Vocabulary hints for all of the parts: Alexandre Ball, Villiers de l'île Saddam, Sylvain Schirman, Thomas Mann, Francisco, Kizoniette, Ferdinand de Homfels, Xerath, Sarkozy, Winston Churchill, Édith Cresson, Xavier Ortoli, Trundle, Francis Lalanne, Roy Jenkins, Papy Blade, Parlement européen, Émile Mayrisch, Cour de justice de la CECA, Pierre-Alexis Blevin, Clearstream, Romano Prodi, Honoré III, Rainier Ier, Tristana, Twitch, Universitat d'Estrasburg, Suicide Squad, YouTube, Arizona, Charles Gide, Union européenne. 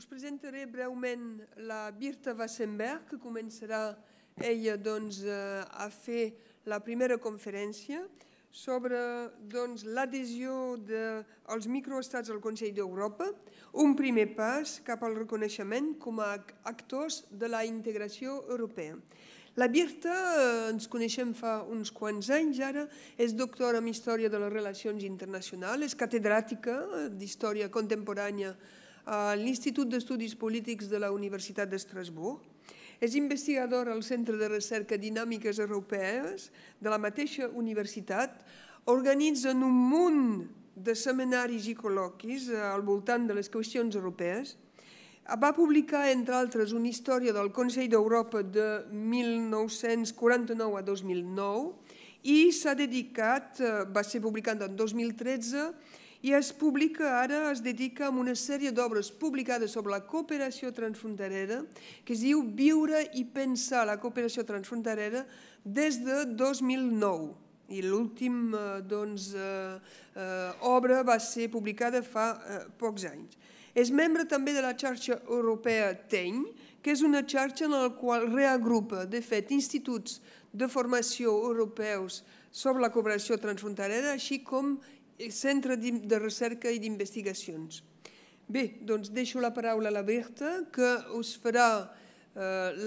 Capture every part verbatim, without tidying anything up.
Us presentaré breument la Birte Wassenberg, que començarà ella doncs, a fer la primera conferència sobre doncs, l'adhesió dels microestats al Consell d'Europa, un primer pas cap al reconeixement com a actors de la integració europea. La Birte, ens coneixem fa uns quants anys ara, és doctora en Història de les Relacions Internacionals, és catedràtica d'Història Contemporània a l'Institut d'Estudis Polítics de la Universitat d'Estrasburg, és investigadora al Centre de Recerca Dinàmiques Europees de la mateixa universitat, organitzen un munt de seminaris i col·loquis al voltant de les qüestions europees, va publicar, entre altres, una història del Consell d'Europa de mil nou-cents quaranta-nou a dos mil nou i s'ha dedicat, va ser publicat en dos mil tretze, i es publica ara, es dedica a una sèrie d'obres publicades sobre la cooperació transfronterera que es diu Viure i pensar la cooperació transfronterera des de dos mil nou. I l'última obra va ser publicada fa pocs anys. És membre també de la xarxa europea TEN, que és una xarxa en la qual reagrupa, de fet, instituts de formació europeus sobre la cooperació transfronterera, així com Centre de Recerca i d'Investigacions. Bé, doncs deixo la paraula a la Berta, que us farà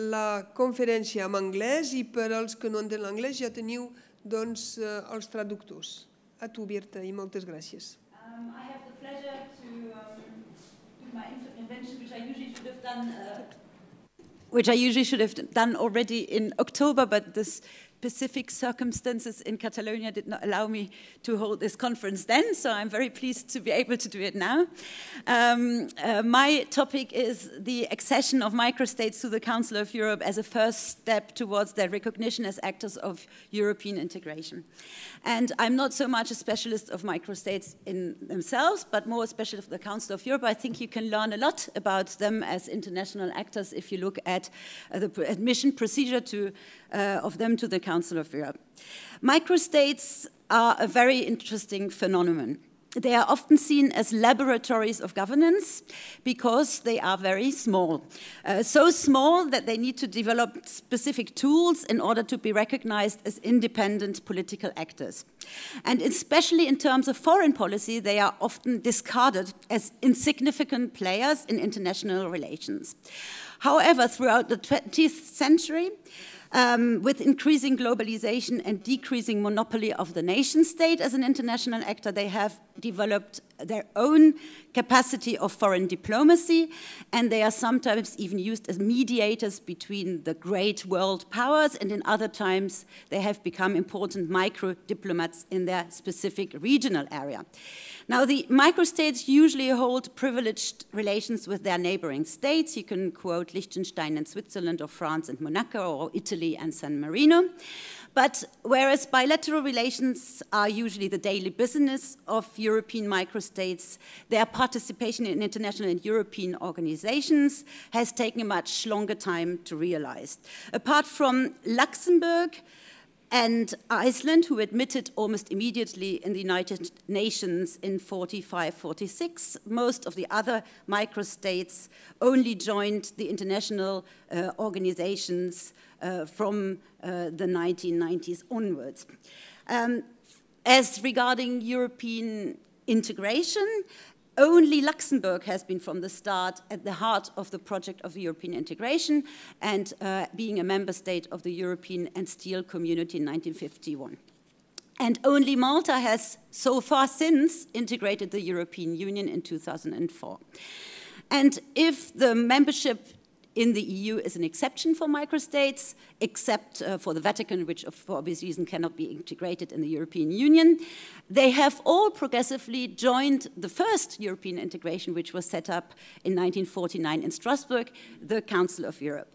la conferència en anglès i per als que no entenen l'anglès ja teniu els traductors. A tu, Berta, i moltes gràcies. I have the pleasure to do my intervention, which I usually should have done which I usually should have done already in October, but this specific circumstances in Catalonia did not allow me to hold this conference then, so I'm very pleased to be able to do it now. Um, uh, my topic is the accession of microstates to the Council of Europe as a first step towards their recognition as actors of European integration. And I'm not so much a specialist of microstates in themselves, but more a specialist of the Council of Europe. I think you can learn a lot about them as international actors if you look at uh, the admission procedure to, uh, of them to the Council. Council of Europe. Microstates are a very interesting phenomenon. They are often seen as laboratories of governance because they are very small. Uh, so small that they need to develop specific tools in order to be recognized as independent political actors. And especially in terms of foreign policy, they are often discarded as insignificant players in international relations. However, throughout the twentieth century, Um, with increasing globalization and decreasing monopoly of the nation state as an international actor, they have developed their own capacity of foreign diplomacy, and they are sometimes even used as mediators between the great world powers, and in other times they have become important micro-diplomats in their specific regional area. Now, the microstates usually hold privileged relations with their neighboring states. You can quote Liechtenstein and Switzerland, or France and Monaco, or Italy and San Marino. But whereas bilateral relations are usually the daily business of European microstates, their participation in international and European organizations has taken a much longer time to realize. Apart from Luxembourg and Iceland, who admitted almost immediately in the United Nations in forty-five forty-six, most of the other microstates only joined the international uh, organizations uh, from uh, the nineteen nineties onwards. Um, as regarding European integration, only Luxembourg has been from the start at the heart of the project of European integration and uh, being a member state of the European and Steel Community in nineteen fifty-one. And only Malta has so far since integrated the European Union in two thousand four. And if the membership in the E U is an exception for microstates, except uh, for the Vatican, which for obvious reason cannot be integrated in the European Union. They have all progressively joined the first European integration, which was set up in nineteen forty-nine in Strasbourg, the Council of Europe.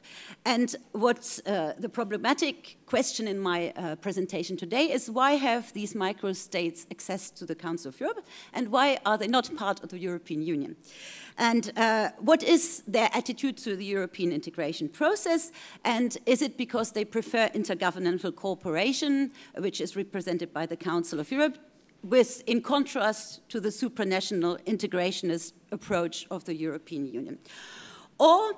And what's uh, the problematic question in my uh, presentation today is why have these microstates access to the Council of Europe, and why are they not part of the European Union? And uh, what is their attitude to the European integration process? And is it because they prefer intergovernmental cooperation, which is represented by the Council of Europe, with, in contrast to the supranational integrationist approach of the European Union? Or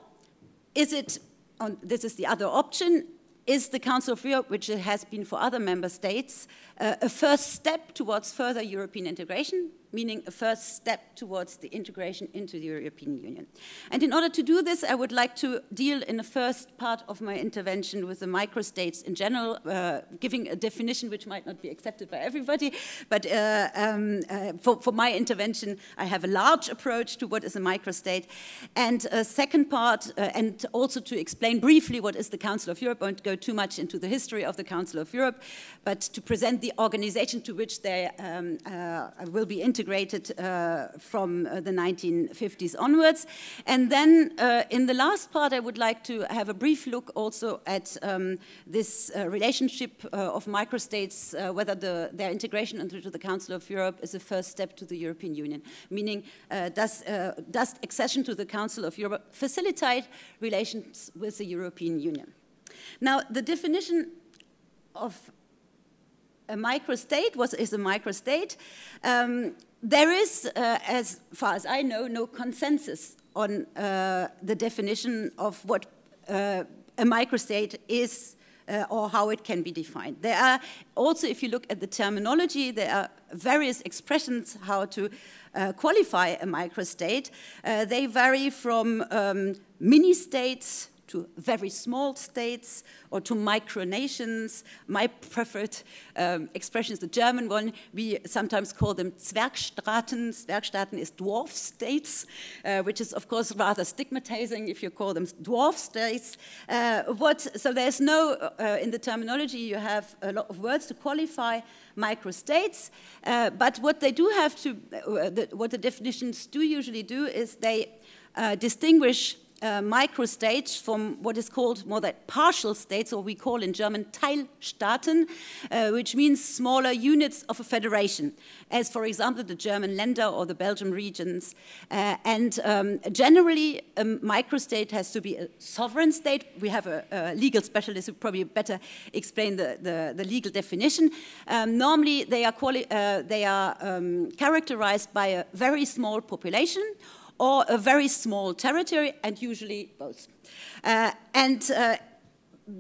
is it, on, this is the other option, is the Council of Europe, which it has been for other member states, uh, a first step towards further European integration, meaning a first step towards the integration into the European Union. And in order to do this, I would like to deal in the first part of my intervention with the microstates in general, uh, giving a definition which might not be accepted by everybody, but uh, um, uh, for, for my intervention, I have a large approach to what is a microstate. And a second part, uh, and also to explain briefly what is the Council of Europe. I won't go too much into the history of the Council of Europe, but to present the organization to which they um, uh, will be integrated integrated uh, from uh, the nineteen fifties onwards. And then uh, in the last part, I would like to have a brief look also at um, this uh, relationship uh, of microstates, uh, whether the, their integration into the Council of Europe is a first step to the European Union, meaning uh, does, uh, does accession to the Council of Europe facilitate relations with the European Union? Now, the definition of a microstate, what is a microstate? Um, There is, uh, as far as I know, no consensus on uh, the definition of what uh, a microstate is uh, or how it can be defined. There are also, if you look at the terminology, there are various expressions how to uh, qualify a microstate. Uh, they vary from um, mini-states to very small states, or to micronations. My preferred um, expression is the German one. We sometimes call them Zwergstaaten. Zwergstaaten is dwarf states, uh, which is, of course, rather stigmatizing if you call them dwarf states. Uh, what, so there's no, uh, in the terminology, you have a lot of words to qualify microstates, uh, but what they do have to, uh, the, what the definitions do usually do is they uh, distinguish Uh, microstates from what is called more that partial states, or we call in German Teilstaaten, uh, which means smaller units of a federation, as for example the German Länder or the Belgian regions. Uh, and um, generally a microstate has to be a sovereign state. We have a, a legal specialist who probably better explain the, the, the legal definition. Um, normally they are, uh, they are um, characterized by a very small population, or a very small territory, and usually both. Uh, and uh,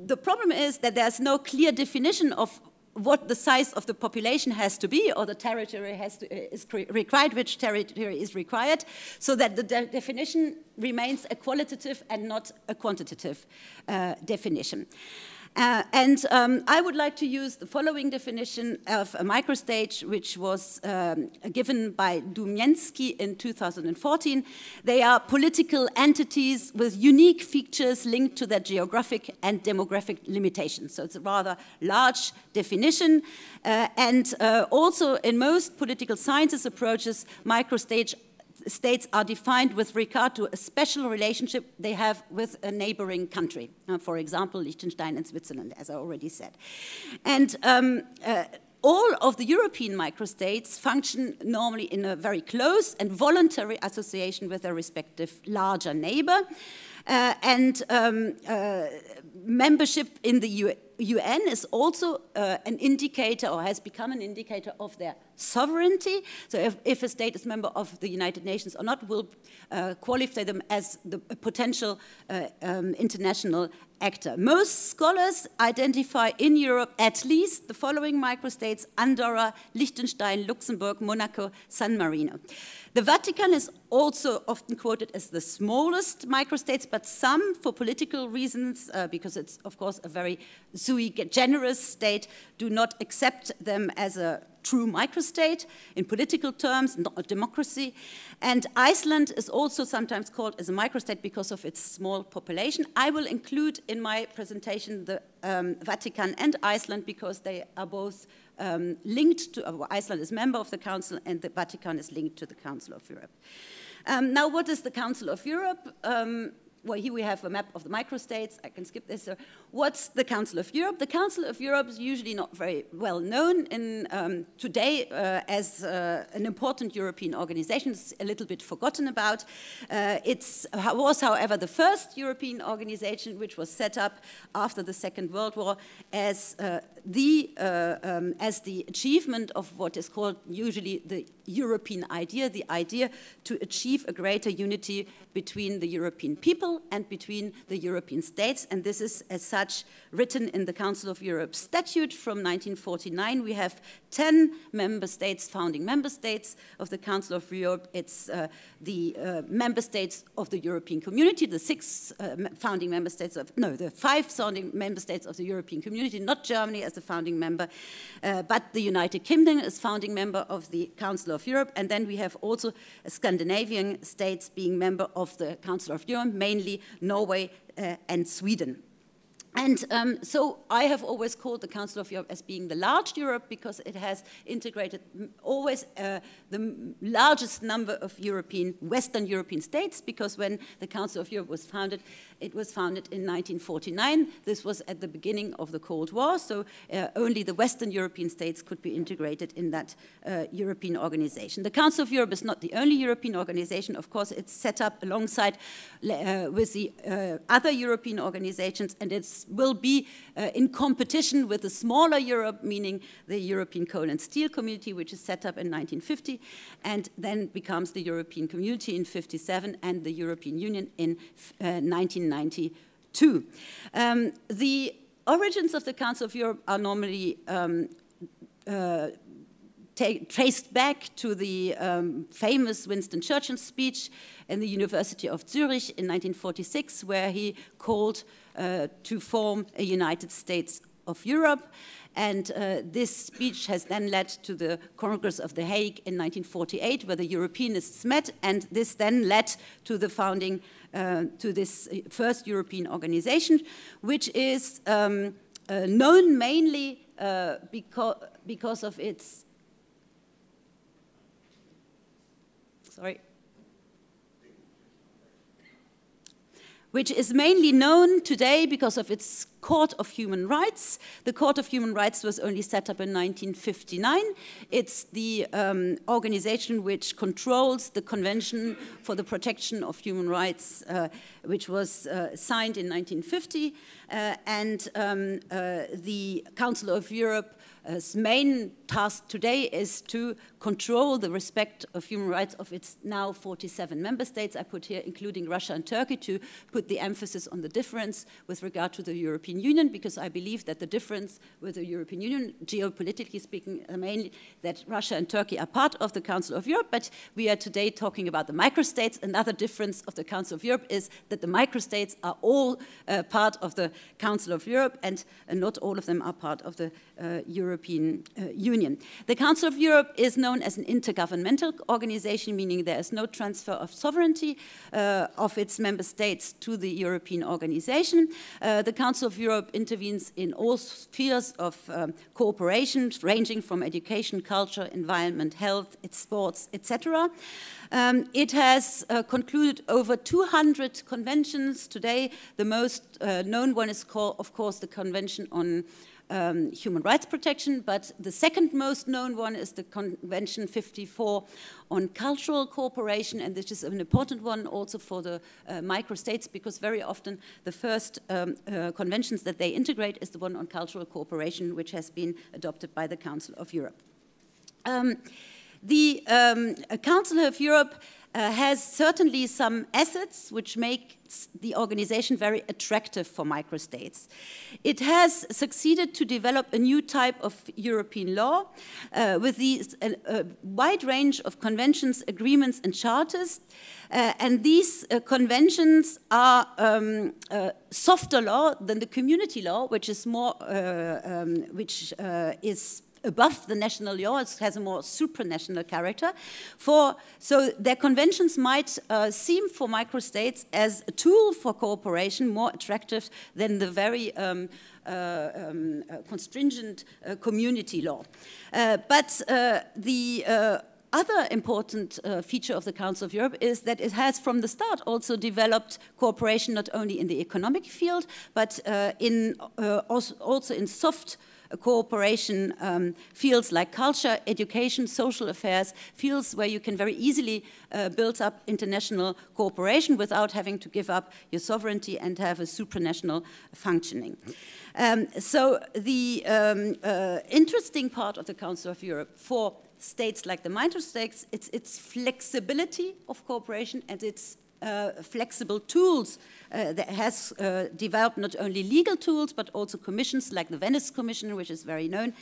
the problem is that there's no clear definition of what the size of the population has to be, or the territory has to, is required, which territory is required, so that the de definition remains a qualitative and not a quantitative uh, definition. Uh, and um, I would like to use the following definition of a microstate, which was um, given by Dumienski in two thousand fourteen. They are political entities with unique features linked to their geographic and demographic limitations. So it's a rather large definition. Uh, and uh, also in most political sciences approaches, microstates states are defined with regard to a special relationship they have with a neighboring country, uh, for example, Liechtenstein and Switzerland, as I already said. And um, uh, all of the European microstates function normally in a very close and voluntary association with their respective larger neighbor. Uh, and um, uh, membership in the U N is also uh, an indicator, or has become an indicator, of their sovereignty. So if, if a state is a member of the United Nations or not, will uh, qualify them as the potential uh, um, international actor. Most scholars identify in Europe at least the following microstates: Andorra, Liechtenstein, Luxembourg, Monaco, San Marino. The Vatican is also often quoted as the smallest microstates, but some, for political reasons, uh, because it's of course a very sui generis state, do not accept them as a true microstate in political terms, not a democracy. And Iceland is also sometimes called as a microstate because of its small population. I will include in my presentation the um, Vatican and Iceland, because they are both um, linked to, uh, Iceland is a member of the Council and the Vatican is linked to the Council of Europe. Um, now, what is the Council of Europe? Um, well, here we have a map of the microstates. I can skip this. What's the Council of Europe? The Council of Europe is usually not very well known in, um, today uh, as uh, an important European organization. It's a little bit forgotten about. Uh, it was, however, the first European organization which was set up after the Second World War as uh, the uh, um, as the achievement of what is called usually the European idea, the idea to achieve a greater unity between the European people and between the European states. And this is, as such, written in the Council of Europe statute from nineteen forty-nine. We have ten member states, founding member states of the Council of Europe. It's uh, the uh, member states of the European community, the six uh, founding member states of, no, the five founding member states of the European community, not Germany as the founding member, uh, but the United Kingdom as founding member of the Council of Europe. And then we have also Scandinavian states being member of the Council of Europe, mainly Norway uh, and Sweden. And um, so I have always called the Council of Europe as being the large Europe, because it has integrated always uh, the largest number of European, Western European states, because when the Council of Europe was founded, it was founded in nineteen forty-nine. This was at the beginning of the Cold War, so uh, only the Western European states could be integrated in that uh, European organization. The Council of Europe is not the only European organization. Of course, it's set up alongside uh, with the uh, other European organizations, and it's will be uh, in competition with the smaller Europe, meaning the European Coal and Steel Community, which is set up in nineteen fifty, and then becomes the European Community in fifty-seven and the European Union in uh, nineteen ninety-two. Um, the origins of the Council of Europe are normally um, uh, traced back to the um, famous Winston Churchill speech in the University of Zurich in nineteen forty-six, where he called uh, to form a United States of Europe. And uh, this speech has then led to the Congress of The Hague in nineteen forty-eight, where the Europeanists met, and this then led to the founding, uh, to this first European organization, which is um, uh, known mainly uh, because, because of its Sorry. which is mainly known today because of its Court of Human Rights. The Court of Human Rights was only set up in nineteen fifty-nine. It's the um, organization which controls the Convention for the Protection of Human Rights, uh, which was uh, signed in nineteen fifty. Uh, and um, uh, the Council of Europe its main task today is to control the respect of human rights of its now forty-seven member states. I put here including Russia and Turkey to put the emphasis on the difference with regard to the European Union, because I believe that the difference with the European Union, geopolitically speaking, mainly that Russia and Turkey are part of the Council of Europe, but we are today talking about the microstates. Another difference of the Council of Europe is that the microstates are all uh, part of the Council of Europe, and uh, not all of them are part of the uh, European European uh, Union. The Council of Europe is known as an intergovernmental organization, meaning there is no transfer of sovereignty uh, of its member states to the European organization. Uh, the Council of Europe intervenes in all spheres of um, cooperation, ranging from education, culture, environment, health, its sports, et cetera. Um, it has uh, concluded over two hundred conventions today. The most uh, known one is, called, of course, the Convention on Um, human rights protection, but the second most known one is the Convention fifty-four on cultural cooperation, and this is an important one also for the uh, microstates, because very often the first um, uh, conventions that they integrate is the one on cultural cooperation, which has been adopted by the Council of Europe. Um, the um, Council of Europe Uh, has certainly some assets which make the organization very attractive for microstates. It has succeeded to develop a new type of European law uh, with these, uh, a wide range of conventions, agreements, and charters. Uh, and these uh, conventions are um, uh, softer law than the community law, which is more, uh, um, which uh, is above the national law. It has a more supranational character. For, so their conventions might uh, seem for microstates as a tool for cooperation more attractive than the very um, uh, um, uh, constringent uh, community law. Uh, but uh, the uh, other important uh, feature of the Council of Europe is that it has from the start also developed cooperation not only in the economic field, but uh, in, uh, also in soft cooperation um, fields like culture, education, social affairs, fields where you can very easily uh, build up international cooperation without having to give up your sovereignty and have a supranational functioning. Um, so the um, uh, interesting part of the Council of Europe for states like the minor states, it's its flexibility of cooperation and its Uh, flexible tools uh, that has uh, developed not only legal tools but also commissions like the Venice Commission, which is very known,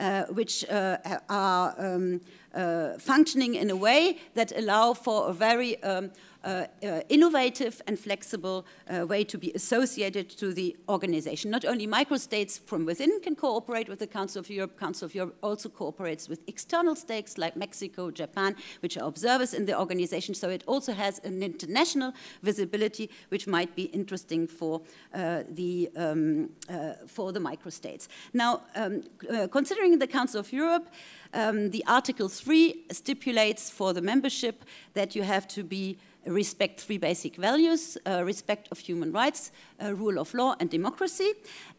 uh, which uh, are um, uh, functioning in a way that allow for a very um, uh, uh, innovative and flexible uh, way to be associated to the organization. Not only microstates from within can cooperate with the Council of Europe, Council of Europe also cooperates with external states like Mexico, Japan, which are observers in the organization, so it also has an international national visibility, which might be interesting for uh, the um, uh, for the microstates. Now, um, uh, considering the Council of Europe, um, the Article three stipulates for the membership that you have to be respect three basic values, uh, respect of human rights, uh, rule of law and democracy.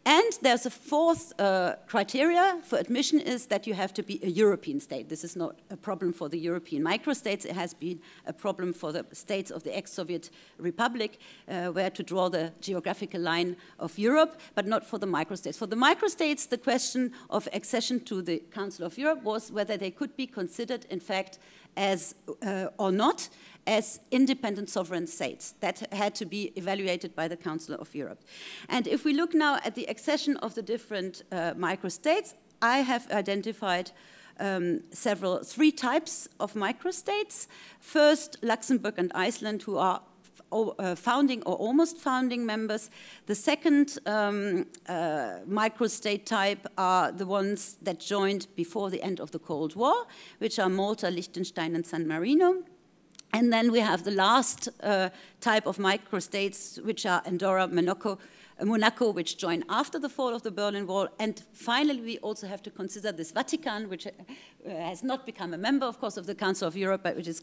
And there's a fourth uh, criteria for admission is that you have to be a European state. This is not a problem for the European microstates. It has been a problem for the states of the ex-Soviet Republic, uh, where to draw the geographical line of Europe, but not for the microstates. For the microstates, the question of accession to the Council of Europe was whether they could be considered, in fact, as uh, or not, as independent sovereign states. That had to be evaluated by the Council of Europe. And if we look now at the accession of the different uh, microstates, I have identified um, several, three types of microstates. First, Luxembourg and Iceland, who are uh, founding or almost founding members. The second um, uh, microstate type are the ones that joined before the end of the Cold War, which are Malta, Liechtenstein, and San Marino. And then we have the last uh, type of microstates, which are Andorra, Monaco, Monaco, which joined after the fall of the Berlin Wall. And finally, we also have to consider this Vatican, which has not become a member, of course, of the Council of Europe, but which is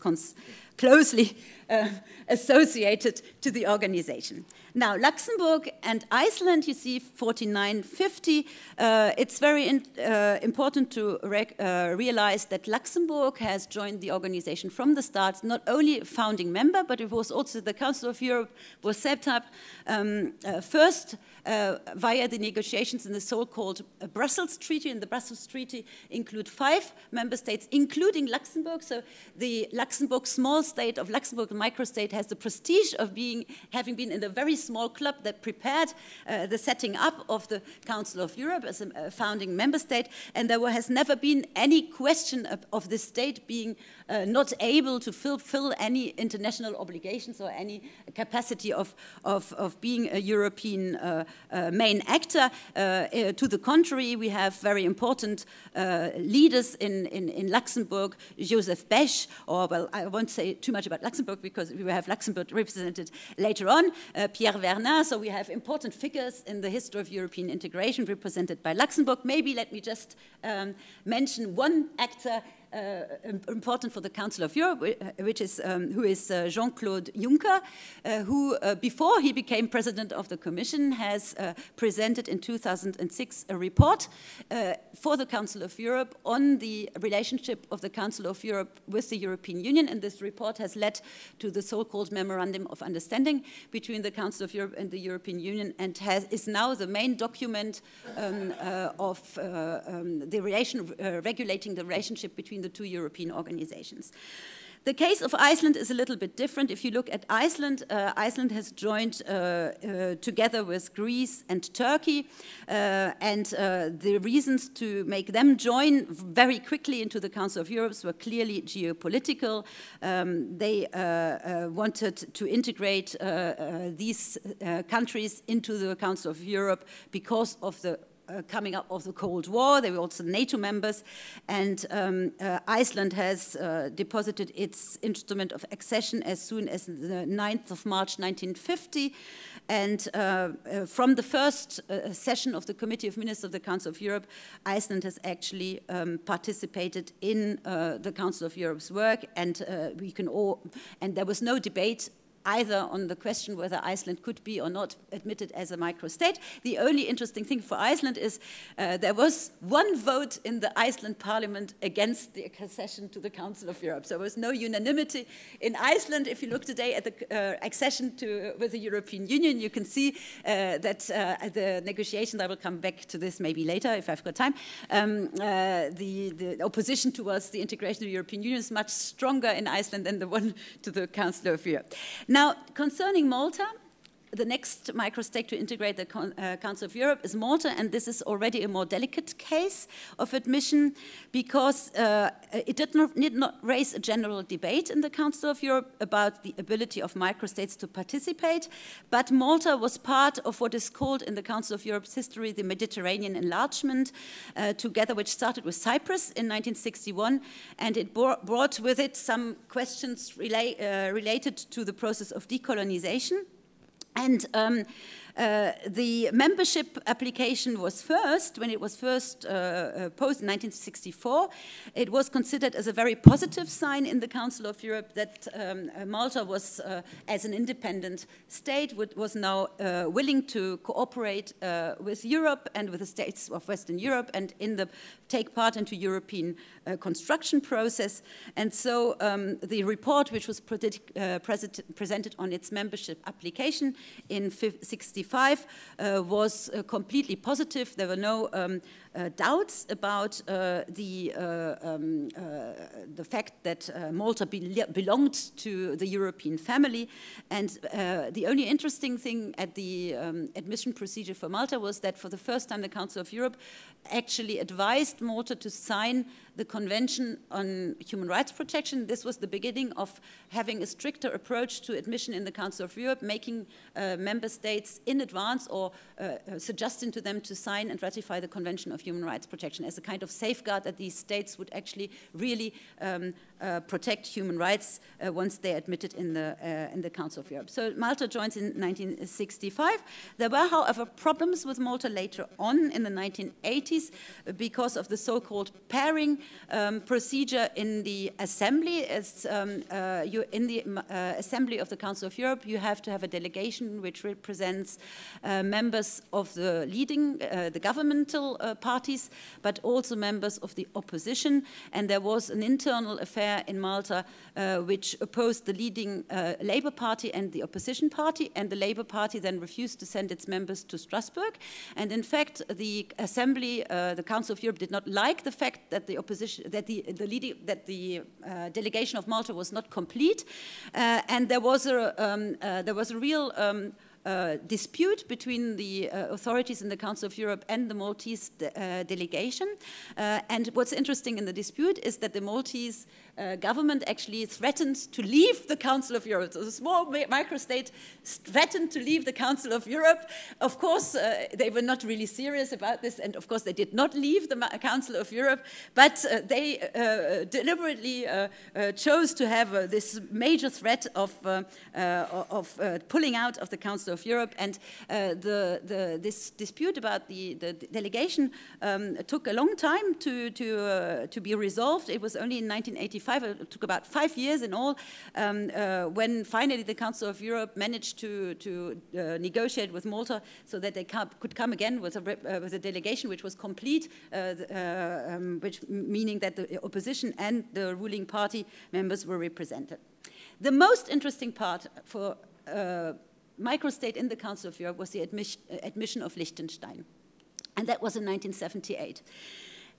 closely uh, associated to the organization. Now, Luxembourg and Iceland, you see, forty-nine fifty. Uh, it's very in, uh, important to rec uh, realize that Luxembourg has joined the organization from the start, not only a founding member, but it was also the Council of Europe was set up um, uh, first Uh, via the negotiations in the so-called uh, Brussels Treaty. And the Brussels Treaty include five member states, including Luxembourg. So the Luxembourg small state of Luxembourg, the microstate, has the prestige of being, having been in the very small club that prepared uh, the setting up of the Council of Europe as a uh, founding member state. And there has never been any question of, of this state being uh, not able to fulfill any international obligations or any capacity of, of, of being a European Uh, uh, main actor. Uh, uh, to the contrary, we have very important uh, leaders in, in, in Luxembourg, Joseph Bech, or, well, I won't say too much about Luxembourg because we will have Luxembourg represented later on, uh, Pierre Werner. So we have important figures in the history of European integration represented by Luxembourg. Maybe let me just um, mention one actor Uh, important for the Council of Europe, which is um, who is uh, Jean-Claude Juncker, uh, who uh, before he became president of the Commission has uh, presented in two thousand six a report uh, for the Council of Europe on the relationship of the Council of Europe with the European Union, and this report has led to the so-called Memorandum of Understanding between the Council of Europe and the European Union, and has, is now the main document um, uh, of uh, um, the relation uh, regulating the relationship between the two European organizations. The case of Iceland is a little bit different. If you look at Iceland, uh, Iceland has joined uh, uh, together with Greece and Turkey, uh, and uh, the reasons to make them join very quickly into the Council of Europe were clearly geopolitical. Um, they uh, uh, wanted to integrate uh, uh, these uh, countries into the Council of Europe because of the uh, coming up of the Cold War. They were also NATO members, and um, uh, Iceland has uh, deposited its instrument of accession as soon as the ninth of March nineteen fifty. And uh, uh, from the first uh, session of the Committee of Ministers of the Council of Europe, Iceland has actually um, participated in uh, the Council of Europe's work, and uh, we can all, and there was no debate either on the question whether Iceland could be or not admitted as a microstate. The only interesting thing for Iceland is uh, there was one vote in the Iceland parliament against the accession to the Council of Europe. So there was no unanimity in Iceland. If you look today at the uh, accession to, uh, with the European Union, you can see uh, that uh, the negotiations, I will come back to this maybe later if I've got time, um, uh, the, the opposition towards the integration of the European Union is much stronger in Iceland than the one to the Council of Europe. Now, concerning Malta, the next microstate to integrate the uh, Council of Europe is Malta, and this is already a more delicate case of admission because uh, it did not, did not raise a general debate in the Council of Europe about the ability of microstates to participate, but Malta was part of what is called in the Council of Europe's history the Mediterranean enlargement, uh, together which started with Cyprus in nineteen sixty-one, and it brought with it some questions rela uh, related to the process of decolonization. And um, uh, the membership application was first, when it was first uh, posed in nineteen sixty-four, it was considered as a very positive sign in the Council of Europe that um, Malta was, uh, as an independent state, would, was now uh, willing to cooperate uh, with Europe and with the states of Western Europe and in the take part into European uh, construction process. And so um, the report, which was pre uh, presented on its membership application, in sixty-five uh, was uh, completely positive. There were no um, uh, doubts about uh, the, uh, um, uh, the fact that uh, Malta be belonged to the European family. And uh, the only interesting thing at the um, admission procedure for Malta was that for the first time the Council of Europe actually advised Malta to sign the Convention on Human Rights Protection. This was the beginning of having a stricter approach to admission in the Council of Europe, making uh, member states in advance or uh, suggesting to them to sign and ratify the Convention of Human Rights Protection as a kind of safeguard that these states would actually really um, uh, protect human rights uh, once they are admitted in the, uh, in the Council of Europe. So Malta joins in nineteen sixty-five. There were, however, problems with Malta later on in the nineteen eighties because of the so-called pairing Um, procedure in the assembly. As, um, uh, you, in the uh, assembly of the Council of Europe, you have to have a delegation which represents uh, members of the leading, uh, the governmental uh, parties, but also members of the opposition. And there was an internal affair in Malta uh, which opposed the leading uh, Labour Party and the opposition party, and the Labour Party then refused to send its members to Strasbourg. And in fact, the assembly, uh, the Council of Europe did not like the fact that the opposition that the, the, leading, that the uh, delegation of Malta was not complete, uh, and there was a, um, uh, there was a real um, uh, dispute between the uh, authorities in the Council of Europe and the Maltese de uh, delegation. Uh, and what's interesting in the dispute is that the Maltese Uh, government actually threatened to leave the Council of Europe. So the small microstate threatened to leave the Council of Europe. Of course, uh, they were not really serious about this, and of course they did not leave the Council of Europe, but uh, they uh, deliberately uh, uh, chose to have uh, this major threat of, uh, uh, of uh, pulling out of the Council of Europe, and uh, the, the, this dispute about the, the delegation um, took a long time to, to, uh, to be resolved. It was only in nineteen eighty-five. It took about five years in all, um, uh, when finally the Council of Europe managed to, to uh, negotiate with Malta so that they could come again with a, uh, with a delegation which was complete, uh, uh, um, which meaning that the opposition and the ruling party members were represented. The most interesting part for uh, microstate in the Council of Europe was the admission, admission of Liechtenstein, and that was in nineteen seventy-eight.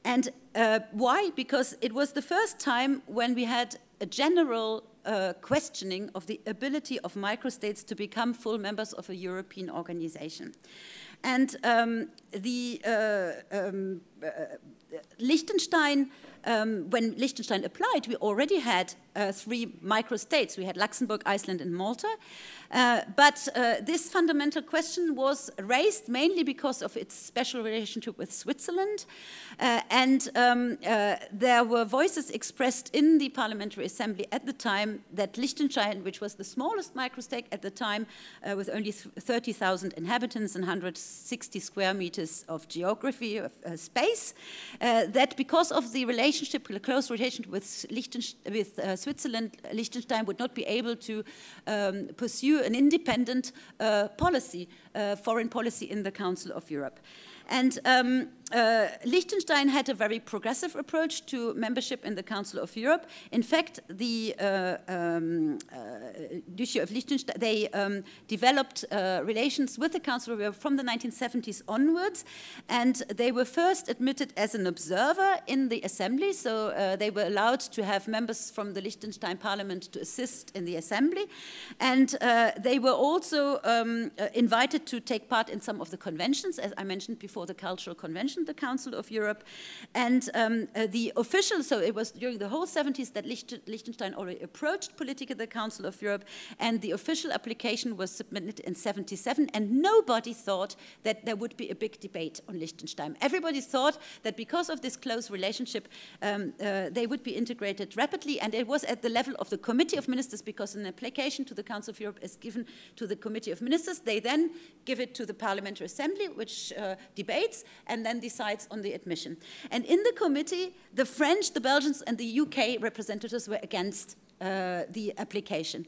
And uh, why? Because it was the first time when we had a general uh, questioning of the ability of microstates to become full members of a European organization. And um, the uh, um, uh, Liechtenstein um, when Liechtenstein applied, we already had uh, three micro-states. We had Luxembourg, Iceland, and Malta. Uh, but uh, this fundamental question was raised mainly because of its special relationship with Switzerland. Uh, and um, uh, there were voices expressed in the Parliamentary Assembly at the time that Liechtenstein, which was the smallest microstate at the time, uh, with only thirty thousand inhabitants and one hundred sixty square meters of geography, of uh, space, uh, that because of the relationship, the close relationship with, Liechtenstein, with uh, Switzerland, Liechtenstein would not be able to um, pursue an independent uh, policy, uh, foreign policy in the Council of Europe. And um, uh, Liechtenstein had a very progressive approach to membership in the Council of Europe. In fact, the uh, um, uh, Duchy of Liechtenstein, they um, developed uh, relations with the Council of Europe from the nineteen seventies onwards, and they were first admitted as an observer in the Assembly, so uh, they were allowed to have members from the Liechtenstein Parliament to assist in the Assembly, and uh, they were also um, uh, invited to take part in some of the conventions, as I mentioned before, for the Cultural Convention, the Council of Europe, and um, uh, the official, so it was during the whole seventies that Liechtenstein already approached politically the Council of Europe, and the official application was submitted in seventy-seven, and nobody thought that there would be a big debate on Liechtenstein. Everybody thought that because of this close relationship, um, uh, they would be integrated rapidly, and it was at the level of the Committee of Ministers, because an application to the Council of Europe is given to the Committee of Ministers. They then give it to the Parliamentary Assembly, which uh, debates and then decides on the admission. And in the committee, the French, the Belgians, and the U K representatives were against uh, the application.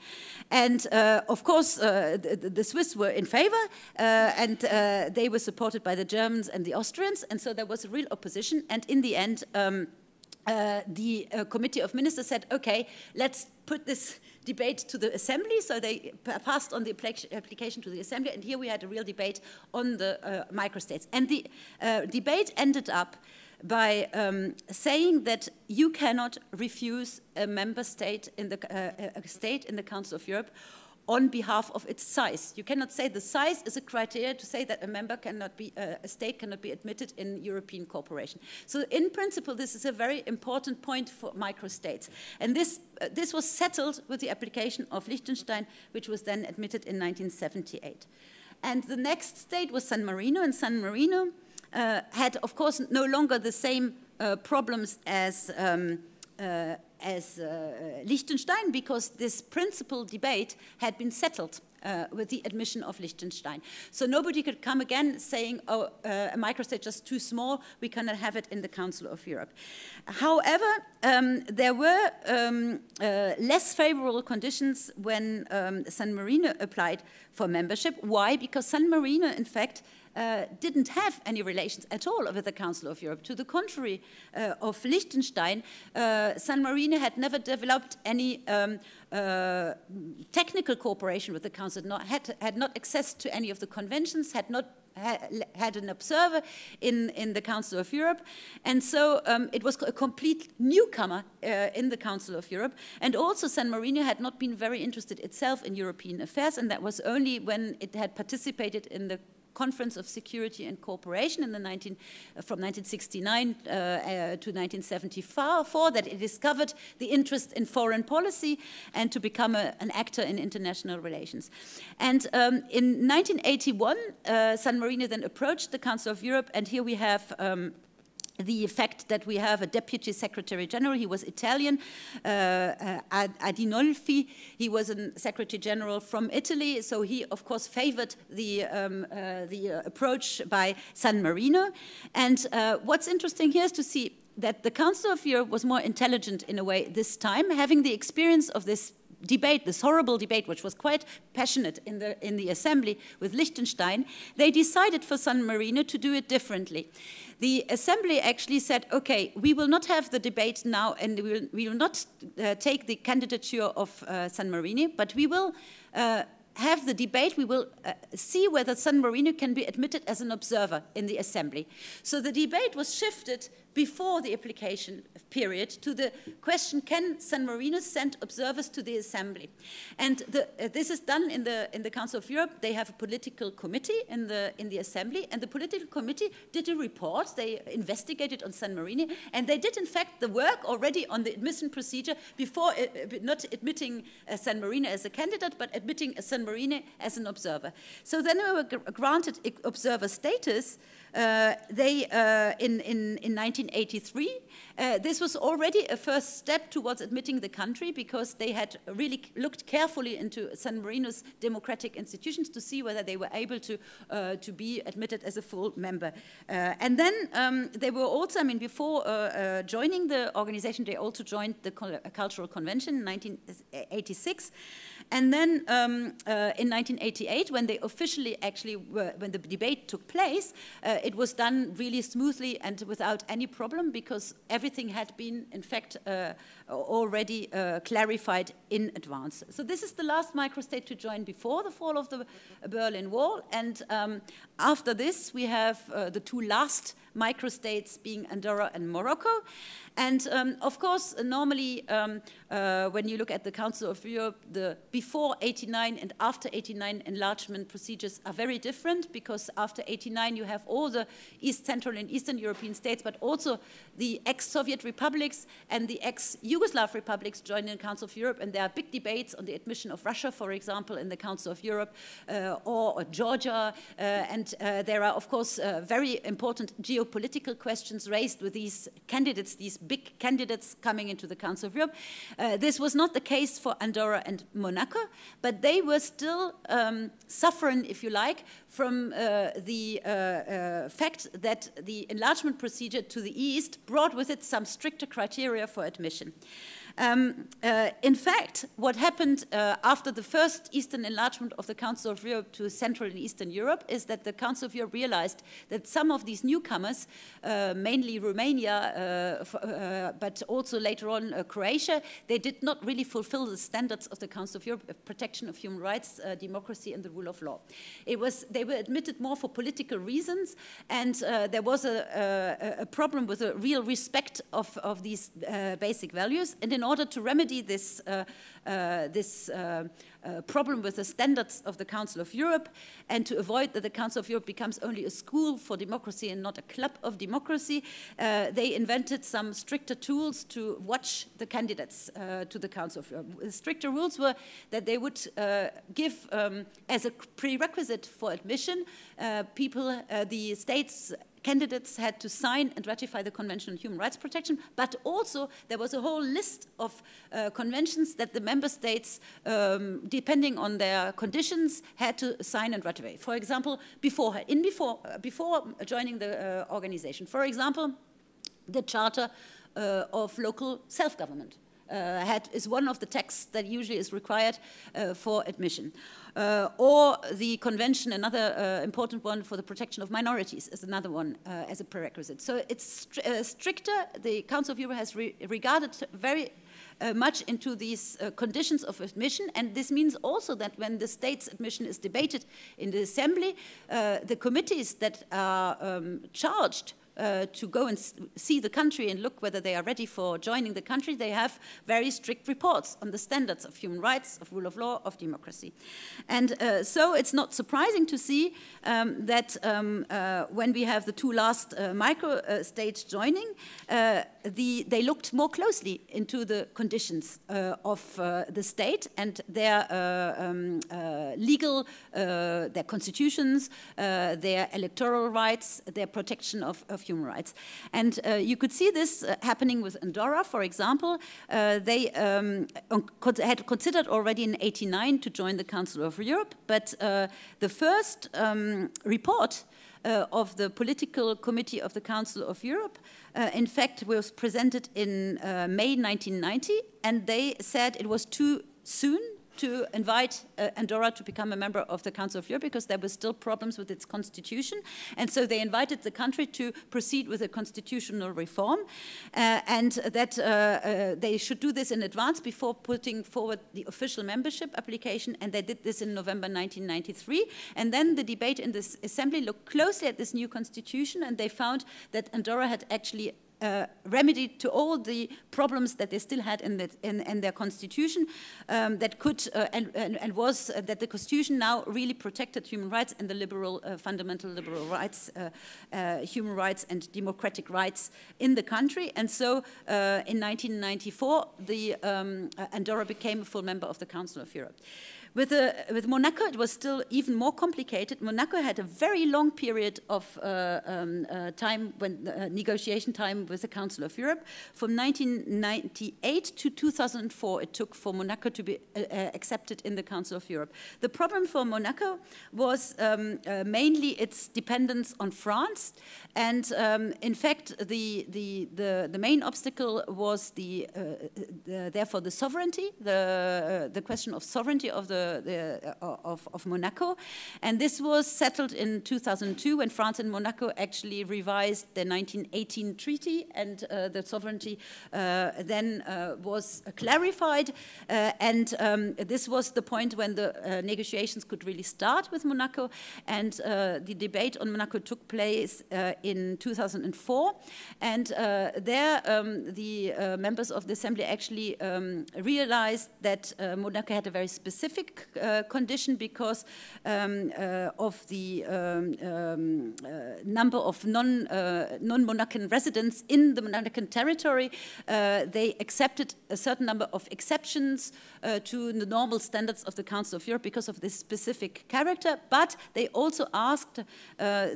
And uh, of course, uh, the, the Swiss were in favor, uh, and uh, they were supported by the Germans and the Austrians, and so there was a real opposition. And in the end, um, uh, the uh, Committee of Ministers said, okay, let's put this debate to the Assembly, so they passed on the application to the Assembly, and here we had a real debate on the uh, microstates. And the uh, debate ended up by um, saying that you cannot refuse a member state in the uh, a state in the Council of Europe on behalf of its size. You cannot say the size is a criteria to say that a member cannot be, uh, a state cannot be admitted in European cooperation. So in principle, this is a very important point for microstates. And this, uh, this was settled with the application of Liechtenstein, which was then admitted in nineteen seventy-eight. And the next state was San Marino, and San Marino uh, had, of course, no longer the same uh, problems as um, Uh, as uh, Liechtenstein, because this principal debate had been settled uh, with the admission of Liechtenstein. So nobody could come again saying, oh, uh, a microstate just too small, we cannot have it in the Council of Europe. However, um, there were um, uh, less favorable conditions when um, San Marino applied for membership. Why? Because San Marino, in fact, Uh, didn't have any relations at all with the Council of Europe. To the contrary uh, of Liechtenstein, uh, San Marino had never developed any um, uh, technical cooperation with the Council, not, had, had not access to any of the conventions, had not ha had an observer in, in the Council of Europe, and so um, it was a complete newcomer uh, in the Council of Europe. And also San Marino had not been very interested itself in European affairs, and that was only when it had participated in the Conference of Security and Cooperation in the nineteen, from nineteen sixty-nine uh, uh, to nineteen seventy-four that it discovered the interest in foreign policy and to become a, an actor in international relations. And um, in nineteen eighty-one, uh, San Marino then approached the Council of Europe, and here we have um, the fact that we have a Deputy Secretary General. He was Italian, uh, uh, Adinolfi. He was a Secretary General from Italy, so he, of course, favored the, um, uh, the uh, approach by San Marino. And uh, what's interesting here is to see that the Council of Europe was more intelligent in a way this time, having the experience of this debate, this horrible debate, which was quite passionate in the, in the Assembly with Liechtenstein. They decided for San Marino to do it differently. The Assembly actually said, okay, we will not have the debate now, and we will, we will not uh, take the candidature of uh, San Marino, but we will uh, have the debate, we will uh, see whether San Marino can be admitted as an observer in the Assembly. So the debate was shifted before the application period to the question, can San Marino send observers to the assembly? And the, uh, this is done in the, in the Council of Europe. They have a political committee in the, in the assembly, and the political committee did a report. They investigated on San Marino, and they did, in fact, the work already on the admission procedure before uh, not admitting uh, San Marino as a candidate, but admitting San Marino as an observer. So then we were granted observer status. Uh, they, uh, in, in, in nineteen eighty-three, uh, this was already a first step towards admitting the country, because they had really looked carefully into San Marino's democratic institutions to see whether they were able to, uh, to be admitted as a full member. Uh, and then um, they were also, I mean, before uh, uh, joining the organization, they also joined the Cultural Convention in nineteen eighty-six. And then um, uh, in nineteen eighty-eight, when they officially actually were, when the debate took place, uh, it was done really smoothly and without any problem, because everything had been, in fact, uh, already uh, clarified in advance. So this is the last microstate to join before the fall of the Berlin Wall. And um, after this, we have uh, the two last microstates being Andorra and Morocco. And um, of course, normally, um, uh, when you look at the Council of Europe, the before eighty-nine and after eighty-nine enlargement procedures are very different, because after eighty-nine you have all the East Central and Eastern European states, but also the ex-Soviet republics and the ex-Yugoslav republics joined in the Council of Europe, and there are big debates on the admission of Russia, for example, in the Council of Europe, uh, or, or Georgia, uh, and uh, there are, of course, uh, very important geopolitical questions raised with these candidates, these big candidates coming into the Council of Europe. Uh, this was not the case for Andorra and Monaco, but they were still um, suffering, if you like, from uh, the uh, uh, fact that the enlargement procedure to the east brought with it some stricter criteria for admission. Um, uh, in fact, what happened uh, after the first Eastern enlargement of the Council of Europe to Central and Eastern Europe is that the Council of Europe realized that some of these newcomers, uh, mainly Romania, uh, f uh, but also later on uh, Croatia, they did not really fulfill the standards of the Council of Europe, uh, protection of human rights, uh, democracy, and the rule of law. It was, they were admitted more for political reasons, and uh, there was a, a, a problem with a real respect of, of these uh, basic values. And in In order to remedy this, uh, uh, this uh, uh, problem with the standards of the Council of Europe, and to avoid that the Council of Europe becomes only a school for democracy and not a club of democracy, uh, they invented some stricter tools to watch the candidates uh, to the Council of Europe. The stricter rules were that they would uh, give, um, as a prerequisite for admission, uh, people, uh, the states, candidates had to sign and ratify the Convention on Human Rights Protection, but also there was a whole list of uh, conventions that the member states, um, depending on their conditions, had to sign and ratify. For example, before, in before, before joining the uh, organization, for example, the Charter uh, of Local Self-Government uh, had, is one of the texts that usually is required uh, for admission. Uh, or the convention, another uh, important one for the protection of minorities, is another one uh, as a prerequisite. So it's str uh, stricter. The Council of Europe has re regarded very uh, much into these uh, conditions of admission, and this means also that when the state's admission is debated in the assembly, uh, the committees that are um, charged Uh, to go and see the country and look whether they are ready for joining the country, they have very strict reports on the standards of human rights, of rule of law, of democracy. And uh, so it's not surprising to see um, that um, uh, when we have the two last uh, micro uh, states joining, uh, the, they looked more closely into the conditions uh, of uh, the state and their uh, um, uh, legal, uh, their constitutions, uh, their electoral rights, their protection of, of human rights. And uh, you could see this uh, happening with Andorra, for example. Uh, they um, had considered already in eighty-nine to join the Council of Europe, but uh, the first um, report uh, of the Political Committee of the Council of Europe, uh, in fact, was presented in uh, May nineteen ninety, and they said it was too soon to invite uh, Andorra to become a member of the Council of Europe because there were still problems with its constitution. And so they invited the country to proceed with a constitutional reform uh, and that uh, uh, they should do this in advance before putting forward the official membership application. And they did this in November nineteen ninety-three. And then the debate in this assembly looked closely at this new constitution, and they found that Andorra had actually uh, remedied to all the problems that they still had in, that, in, in their constitution, um, that could uh, and, and, and was uh, that the constitution now really protected human rights and the liberal, uh, fundamental liberal rights, uh, uh, human rights and democratic rights in the country. And so uh, in nineteen ninety-four, the um, Andorra became a full member of the Council of Europe. With, uh, with Monaco, it was still even more complicated. Monaco had a very long period of uh, um, uh, time, when uh, negotiation time with the Council of Europe. From nineteen ninety-eight to two thousand four, it took for Monaco to be uh, accepted in the Council of Europe. The problem for Monaco was um, uh, mainly its dependence on France. And um, in fact, the, the, the, the main obstacle was the, uh, the, therefore the sovereignty, the, uh, the question of sovereignty of the The, uh, of, of Monaco, and this was settled in two thousand two when France and Monaco actually revised the nineteen eighteen treaty, and uh, the sovereignty uh, then uh, was clarified, uh, and um, this was the point when the uh, negotiations could really start with Monaco, and uh, the debate on Monaco took place uh, in two thousand four, and uh, there um, the uh, members of the assembly actually um, realized that uh, Monaco had a very specific Uh, condition because um, uh, of the um, um, uh, number of non, uh, non-Monacan residents in the Monacan territory. Uh, they accepted a certain number of exceptions uh, to the normal standards of the Council of Europe because of this specific character, but they also asked uh,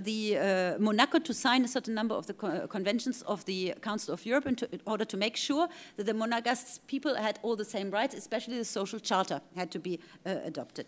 the uh, Monaco to sign a certain number of the co conventions of the Council of Europe in, to, in order to make sure that the Monegasque people had all the same rights, especially the social charter had to be Uh, adopted.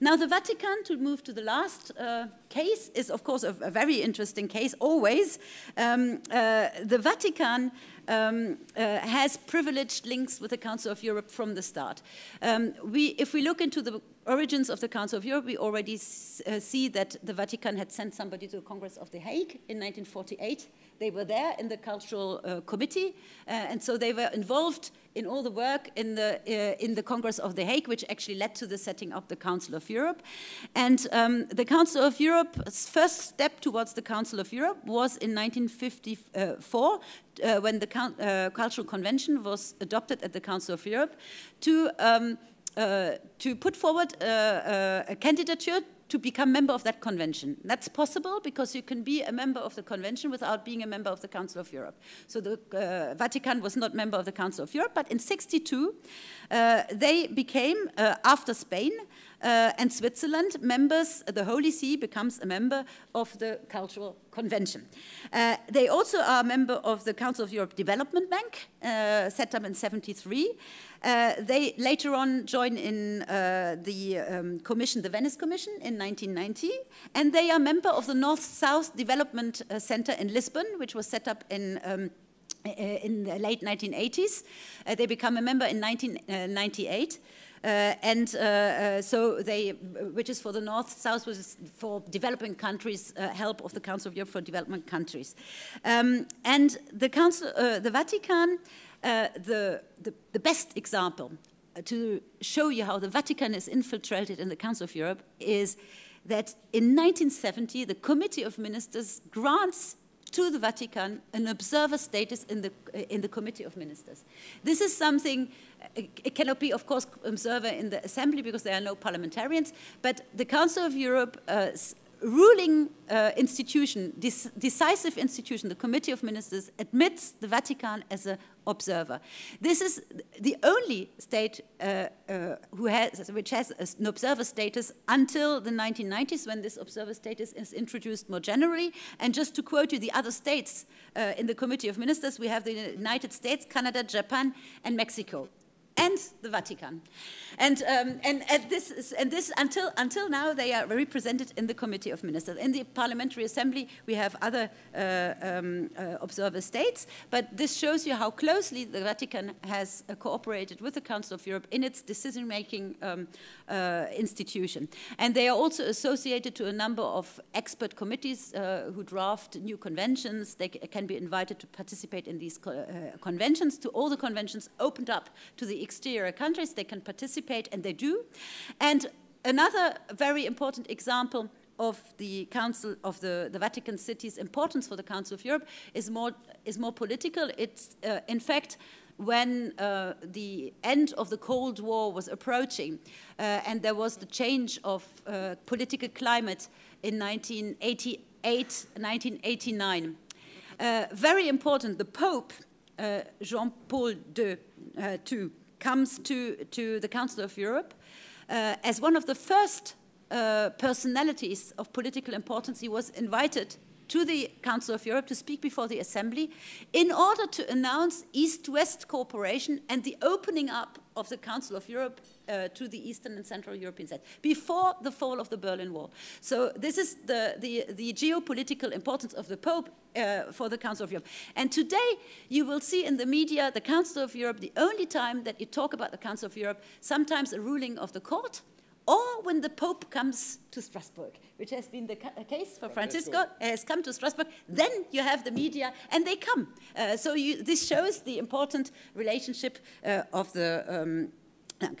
Now the Vatican, to move to the last uh, case, is of course a, a very interesting case always. Um, uh, the Vatican Um, uh, has privileged links with the Council of Europe from the start. Um, we, if we look into the origins of the Council of Europe, we already s uh, see that the Vatican had sent somebody to the Congress of The Hague in nineteen forty-eight. They were there in the cultural uh, committee, uh, and so they were involved in all the work in the, uh, in the Congress of The Hague, which actually led to the setting up the Council of Europe. And um, the Council of Europe's first step towards the Council of Europe was in nineteen fifty-four, Uh, when the uh, Cultural Convention was adopted at the Council of Europe, to, um, uh, to put forward uh, uh, a candidature to become member of that convention. That's possible because you can be a member of the convention without being a member of the Council of Europe. So the uh, Vatican was not member of the Council of Europe, but in sixty-two, uh, they became, uh, after Spain uh, and Switzerland, members. The Holy See becomes a member of the Cultural Convention. Uh, they also are a member of the Council of Europe Development Bank, uh, set up in seventy-three. Uh, they later on join in uh, the um, commission, the Venice Commission, in nineteen ninety, and they are member of the North-South Development uh, Center in Lisbon, which was set up in um, in the late nineteen eighties. Uh, they become a member in nineteen ninety-eight. Uh, and uh, uh, so they, which is for the North-South, which is for developing countries, uh, help of the Council of Europe for development countries. Um, and the Council, uh, the Vatican, uh, the, the, the best example to show you how the Vatican is infiltrated in the Council of Europe is that in nineteen seventy, the Committee of Ministers grants to the Vatican an observer status in the, in the Committee of Ministers. This is something, it cannot be, of course, observer in the Assembly because there are no parliamentarians, but the Council of Europe, uh, ruling uh, institution, decisive institution, the Committee of Ministers, admits the Vatican as an observer. This is the only state uh, uh, who has, which has an observer status until the nineteen nineties, when this observer status is introduced more generally. And just to quote you, the other states uh, in the Committee of Ministers, we have the United States, Canada, Japan, and Mexico. And the Vatican, and um, and at this is, and this until until now they are represented in the Committee of Ministers. In the Parliamentary Assembly, we have other uh, um, uh, observer states, but this shows you how closely the Vatican has uh, cooperated with the Council of Europe in its decision-making um, uh, institution. And they are also associated to a number of expert committees uh, who draft new conventions. They can be invited to participate in these co uh, conventions. To all the conventions opened up to the exterior countries, they can participate, and they do. And another very important example of the Council of the, the Vatican City's importance for the Council of Europe is more, is more political. It's, uh, in fact, when uh, the end of the Cold War was approaching uh, and there was the change of uh, political climate in nineteen eighty-eight, nineteen eighty-nine. Uh, very important, the Pope, uh, Jean-Paul the Second, uh, two, comes to, to the Council of Europe uh, as one of the first uh, personalities of political importance. He was invited to the Council of Europe to speak before the Assembly in order to announce East-West cooperation and the opening up of the Council of Europe uh, to the Eastern and Central European side, before the fall of the Berlin Wall. So this is the, the, the geopolitical importance of the Pope uh, for the Council of Europe. And today you will see in the media the Council of Europe, the only time that you talk about the Council of Europe, sometimes a ruling of the court, or when the Pope comes to Strasbourg, which has been the case for Francisco, has come to Strasbourg, then you have the media, and they come. Uh, so you, this shows the important relationship uh, of the... Um,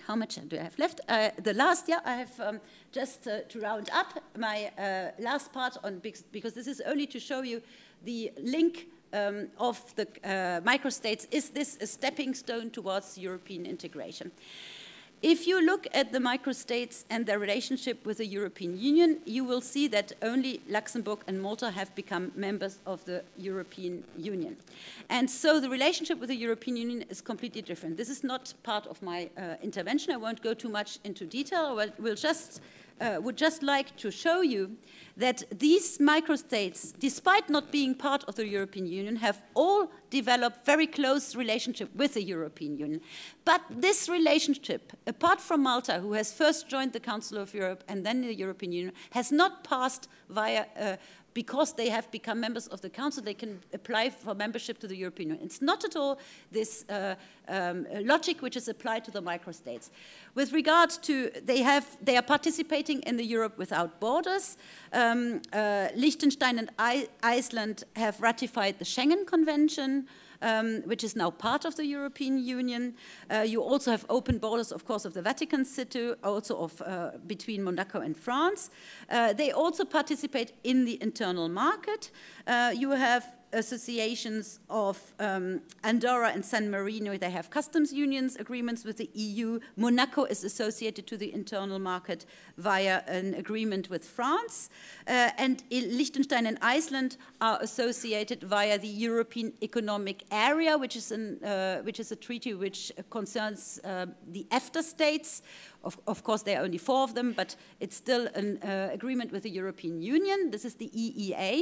how much do I have left? Uh, the last, yeah, I have um, just uh, to round up my uh, last part, on because this is only to show you the link Um, of the uh, microstates. Is this a stepping stone towards European integration? If you look at the microstates and their relationship with the European Union, you will see that only Luxembourg and Malta have become members of the European Union. And so the relationship with the European Union is completely different. This is not part of my uh, intervention. I won't go too much into detail. I will just, uh, would just like to show you that these microstates, despite not being part of the European Union, have all developed very close relationship with the European Union. But this relationship, apart from Malta, who has first joined the Council of Europe and then the European Union, has not passed via, uh, because they have become members of the Council, they can apply for membership to the European Union. It's not at all this uh, um, logic which is applied to the microstates. With regard to, they, have, they are participating in the Europe without borders. Um, uh, Liechtenstein and I Iceland have ratified the Schengen Convention, Um, which is now part of the European Union. Uh, you also have open borders, of course, of the Vatican City, also of, uh, between Monaco and France. Uh, they also participate in the internal market. Uh, you have associations of um, Andorra and San Marino. They have customs unions agreements with the E U. Monaco is associated to the internal market via an agreement with France. Uh, and Liechtenstein and Iceland are associated via the European Economic Area, which is, an, uh, which is a treaty which concerns uh, the EFTA states. Of, of course, there are only four of them, but it's still an uh, agreement with the European Union. This is the E E A.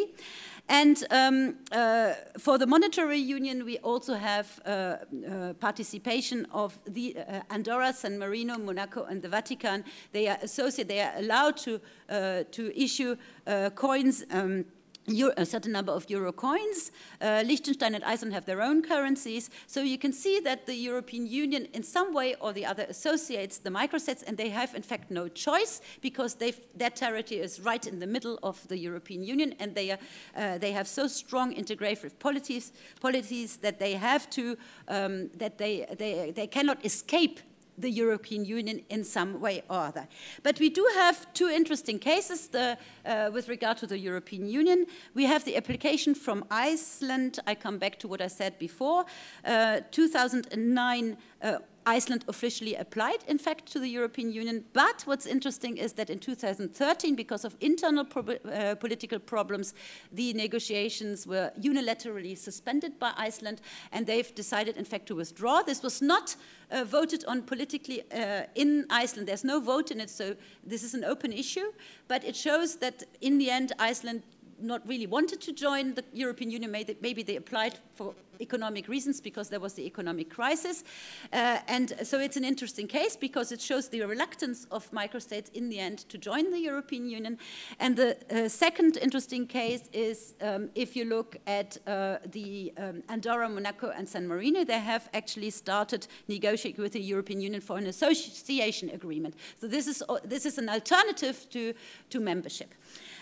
And um, uh, for the monetary union, we also have uh, uh, participation of the uh, Andorra, San Marino, Monaco, and the Vatican. They are associated, they are allowed to, uh, to issue uh, coins, um, Euro, a certain number of euro coins. Uh, Liechtenstein and Iceland have their own currencies. So you can see that the European Union in some way or the other associates the microstates, and they have in fact no choice because their territory is right in the middle of the European Union, and they, are, uh, they have so strong integrative policies, policies that they have to, um, that they, they, they cannot escape the European Union in some way or other. But we do have two interesting cases the, uh, with regard to the European Union. We have the application from Iceland. I come back to what I said before. Uh, two thousand nine, uh, Iceland officially applied, in fact, to the European Union. But what's interesting is that in two thousand thirteen, because of internal pro uh, political problems, the negotiations were unilaterally suspended by Iceland, and they've decided, in fact, to withdraw. This was not uh, voted on politically uh, in Iceland. There's no vote in it, so this is an open issue. But it shows that, in the end, Iceland not really wanted to join the European Union. Maybe they applied for economic reasons because there was the economic crisis. Uh, and so it's an interesting case because it shows the reluctance of microstates in the end to join the European Union. And the uh, second interesting case is um, if you look at uh, the um, Andorra, Monaco and San Marino, they have actually started negotiating with the European Union for an association agreement. So this is, uh, this is an alternative to, to membership.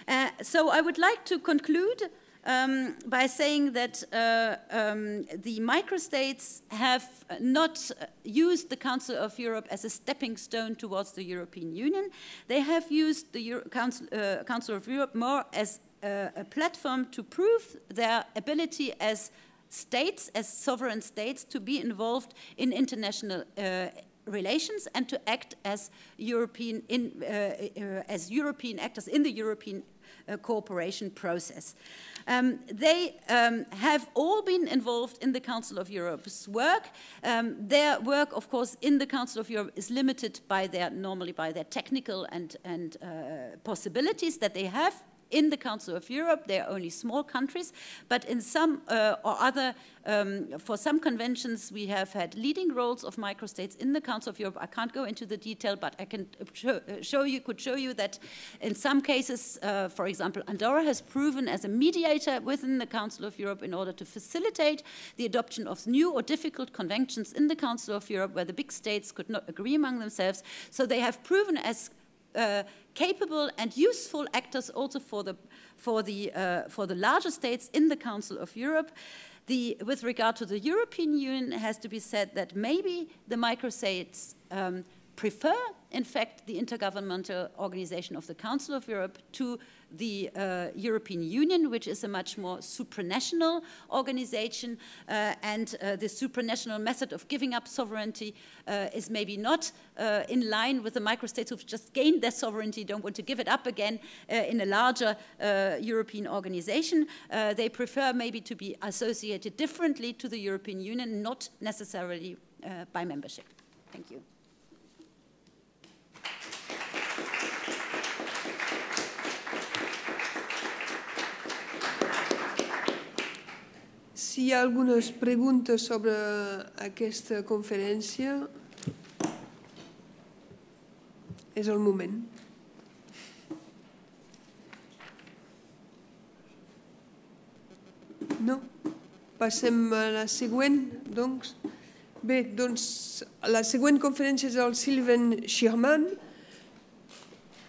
Uh, so I would like to conclude um, by saying that uh, um, the microstates have not used the Council of Europe as a stepping stone towards the European Union. They have used the Euro Council, uh, Council of Europe more as a, a platform to prove their ability as states, as sovereign states, to be involved in international uh, relations and to act as European, in, uh, uh, as European actors in the European uh, cooperation process. Um, they um, have all been involved in the Council of Europe's work. Um, their work, of course, in the Council of Europe is limited by their, normally by their technical and, and uh, possibilities that they have. In the Council of Europe, they are only small countries, but in some uh, or other, um, for some conventions, we have had leading roles of microstates in the Council of Europe. I can't go into the detail, but I can show, show you, could show you that in some cases, uh, for example, Andorra has proven as a mediator within the Council of Europe in order to facilitate the adoption of new or difficult conventions in the Council of Europe where the big states could not agree among themselves. So they have proven as Uh, capable and useful actors also for the for the uh, for the larger states in the Council of Europe. The, with regard to the European Union, it has to be said that maybe the microstates um, prefer, in fact, the intergovernmental organization of the Council of Europe to the uh, European Union, which is a much more supranational organization, uh, and uh, the supranational method of giving up sovereignty uh, is maybe not uh, in line with the microstates who've just gained their sovereignty, don't want to give it up again uh, in a larger uh, European organization. Uh, they prefer maybe to be associated differently to the European Union, not necessarily uh, by membership. Thank you. Si hi ha algunes preguntes sobre aquesta conferència, és el moment. No? Passem a la següent, doncs. Bé, doncs, la següent conferència és el Sylvain Schirman.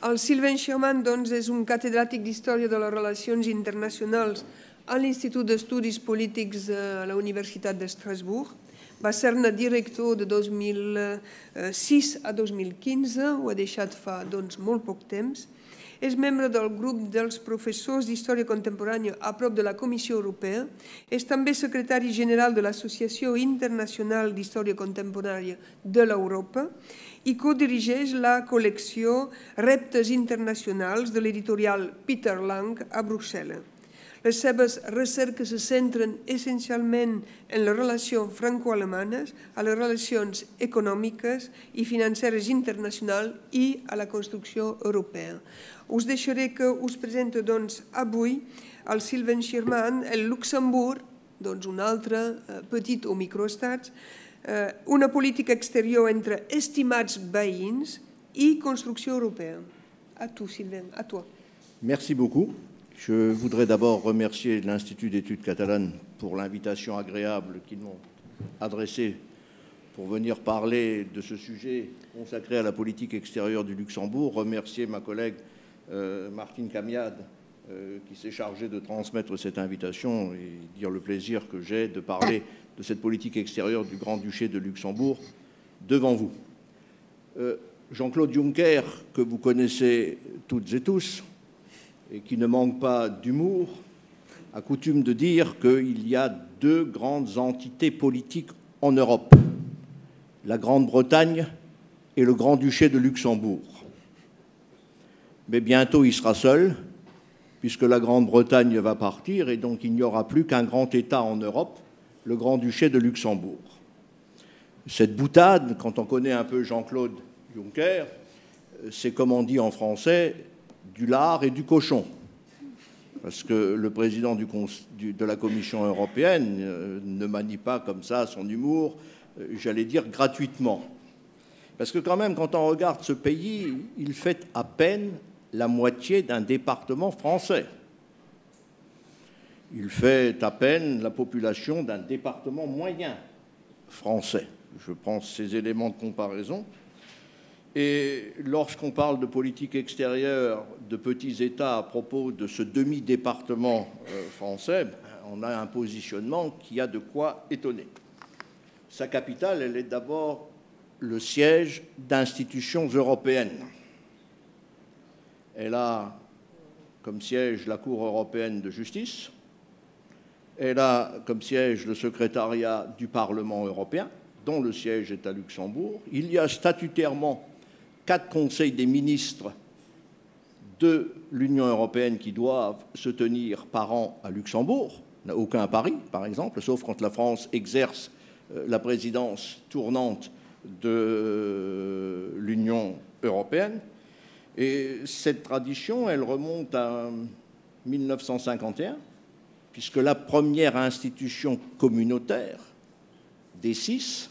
El Sylvain Schirman, doncs, és un catedràtic d'Història de les Relacions Internacionals a l'Institut d'Estudis Polítics a la Universitat d'Estrasburg. Va ser-ne director de dos mil sis a dos mil quinze, ho ha deixat fa molt poc temps. És membre del grup dels professors d'Història Contemporània a prop de la Comissió Europea. És també secretari general de l'Associació Internacional d'Història Contemporània de l'Europa i codirigeix la col·lecció Reptes Internacionals de l'editorial Peter Lang a Bruxelles. Les seves recerques se centren essencialment en les relacions franco-alemanes, a les relacions econòmiques i financeres internacionals i a la construcció europea. Us deixaré que us presento avui el Sylvain Schirman, el Luxemburg, un altre petit o microestat, una política exterior entre estimats veïns i construcció europea. A tu, Sylvain, a tu. Merci beaucoup. Je voudrais d'abord remercier l'Institut d'études catalanes pour l'invitation agréable qu'ils m'ont adressée pour venir parler de ce sujet consacré à la politique extérieure du Luxembourg. Remercier ma collègue euh, Martine Camiade euh, qui s'est chargée de transmettre cette invitation et dire le plaisir que j'ai de parler de cette politique extérieure du Grand-Duché de Luxembourg devant vous. Euh, Jean-Claude Juncker, que vous connaissez toutes et tous, et qui ne manque pas d'humour, a coutume de dire qu'il y a deux grandes entités politiques en Europe, la Grande-Bretagne et le Grand-Duché de Luxembourg. Mais bientôt il sera seul, puisque la Grande-Bretagne va partir, et donc il n'y aura plus qu'un grand État en Europe, le Grand-Duché de Luxembourg. Cette boutade, quand on connaît un peu Jean-Claude Juncker, c'est comme on dit en français, du lard et du cochon, parce que le président du, du, de la Commission européenne euh, ne manie pas comme ça son humour, euh, j'allais dire gratuitement. Parce que quand même, quand on regarde ce pays, il fait à peine la moitié d'un département français. Il fait à peine la population d'un département moyen français. Je prends ces éléments de comparaison. Et lorsqu'on parle de politique extérieure de petits États à propos de ce demi-département euh, français, on a un positionnement qui a de quoi étonner. Sa capitale, elle est d'abord le siège d'institutions européennes. Elle a comme siège la Cour européenne de justice, elle a comme siège le secrétariat du Parlement européen, dont le siège est à Luxembourg. Il y a statutairement quatre conseils des ministres de l'Union européenne qui doivent se tenir par an à Luxembourg. Il n'y a aucun à Paris, par exemple, sauf quand la France exerce la présidence tournante de l'Union européenne. Et cette tradition, elle remonte à mille neuf cent cinquante et un, puisque la première institution communautaire des six,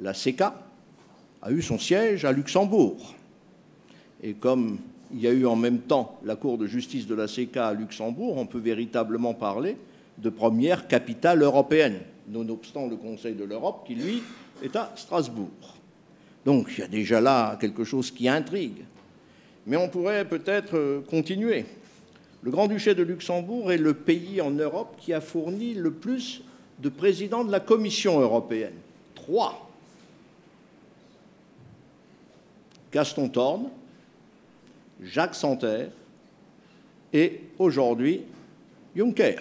la CECA, a eu son siège à Luxembourg. Et comme il y a eu en même temps la Cour de justice de la CECA à Luxembourg, on peut véritablement parler de première capitale européenne, nonobstant le Conseil de l'Europe qui, lui, est à Strasbourg. Donc il y a déjà là quelque chose qui intrigue. Mais on pourrait peut-être continuer. Le Grand-Duché de Luxembourg est le pays en Europe qui a fourni le plus de présidents de la Commission européenne. Trois. Gaston Thorn, Jacques Santer et aujourd'hui Juncker.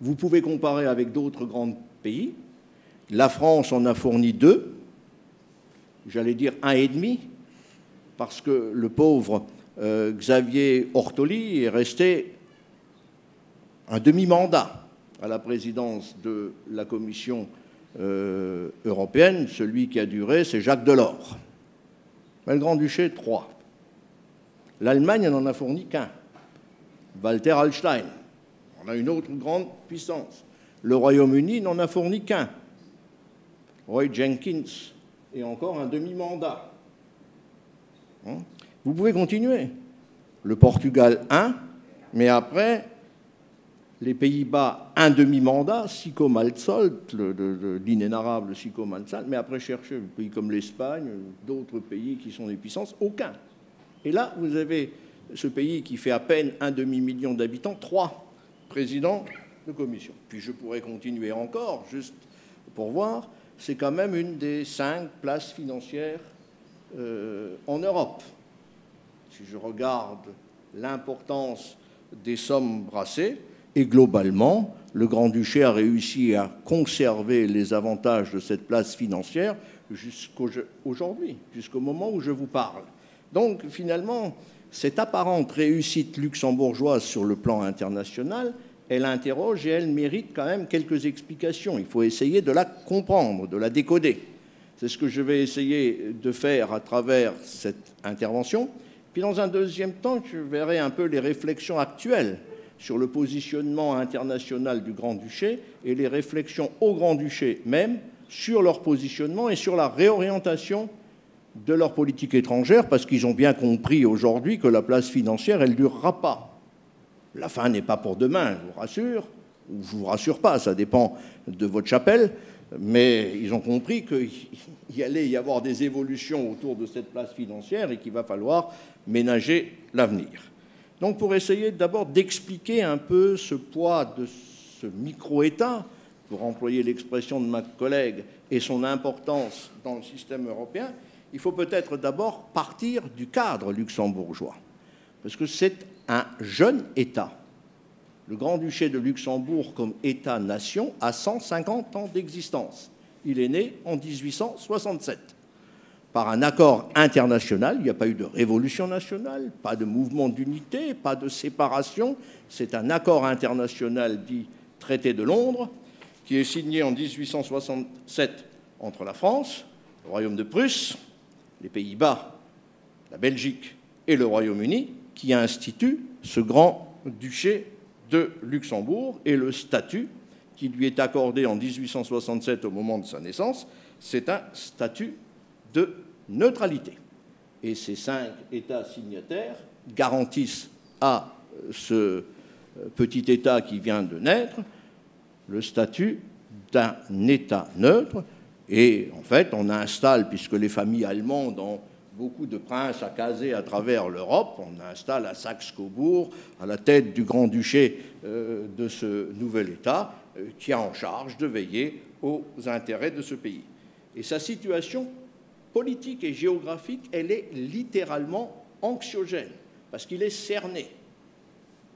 Vous pouvez comparer avec d'autres grands pays. La France en a fourni deux, j'allais dire un et demi, parce que le pauvre euh, Xavier Ortoli est resté un demi-mandat à la présidence de la Commission euh, européenne. Celui qui a duré, c'est Jacques Delors. Mais le Grand-Duché, trois. L'Allemagne n'en a fourni qu'un. Walter Hallstein. On a une autre grande puissance. Le Royaume-Uni n'en a fourni qu'un. Roy Jenkins. Et encore un demi-mandat. Hein ? Vous pouvez continuer. Le Portugal, un. Mais après, les Pays-Bas, un demi-mandat. Sicco Mansholt, l'inénarrable Sicco Mansholt. Mais après, cherchez des pays comme l'Espagne, d'autres pays qui sont des puissances, aucun. Et là, vous avez ce pays qui fait à peine un demi-million d'habitants, trois présidents de commission. Puis je pourrais continuer encore, juste pour voir. C'est quand même une des cinq places financières euh, en Europe. Si je regarde l'importance des sommes brassées, et globalement, le Grand-Duché a réussi à conserver les avantages de cette place financière jusqu'aujourd'hui, jusqu'au moment où je vous parle. Donc, finalement, cette apparente réussite luxembourgeoise sur le plan international, elle interroge et elle mérite quand même quelques explications. Il faut essayer de la comprendre, de la décoder. C'est ce que je vais essayer de faire à travers cette intervention. Puis dans un deuxième temps, je verrai un peu les réflexions actuelles sur le positionnement international du Grand-Duché et les réflexions au Grand-Duché même sur leur positionnement et sur la réorientation de leur politique étrangère, parce qu'ils ont bien compris aujourd'hui que la place financière, elle ne durera pas. La fin n'est pas pour demain, je vous rassure, ou je ne vous rassure pas, ça dépend de votre chapelle, mais ils ont compris qu'il allait y avoir des évolutions autour de cette place financière et qu'il va falloir ménager l'avenir. Donc pour essayer d'abord d'expliquer un peu ce poids de ce micro-État, pour employer l'expression de ma collègue, et son importance dans le système européen, il faut peut-être d'abord partir du cadre luxembourgeois, parce que c'est un jeune État. Le Grand-Duché de Luxembourg comme État-nation a cent cinquante ans d'existence. Il est né en mille huit cent soixante-sept. Par un accord international, il n'y a pas eu de révolution nationale, pas de mouvement d'unité, pas de séparation. C'est un accord international dit Traité de Londres, qui est signé en mille huit cent soixante-sept entre la France, le Royaume de Prusse, les Pays-Bas, la Belgique et le Royaume-Uni, qui institue ce Grand-Duché de Luxembourg, et le statut qui lui est accordé en mille huit cent soixante-sept au moment de sa naissance, c'est un statut de neutralité. Et ces cinq États signataires garantissent à ce petit État qui vient de naître le statut d'un État neutre Et en fait, on installe, puisque les familles allemandes ont beaucoup de princes à caser à travers l'Europe, on installe à Saxe-Cobourg, à la tête du Grand-Duché euh, de ce nouvel État, euh, qui a en charge de veiller aux intérêts de ce pays. Et sa situation politique et géographique, elle est littéralement anxiogène, parce qu'il est cerné.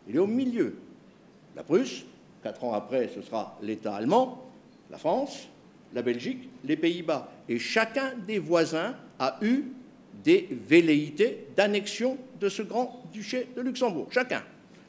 Il est au milieu. La Prusse, quatre ans après, ce sera l'État allemand, la France, la Belgique, les Pays-Bas. Et chacun des voisins a eu des velléités d'annexion de ce grand duché de Luxembourg. Chacun.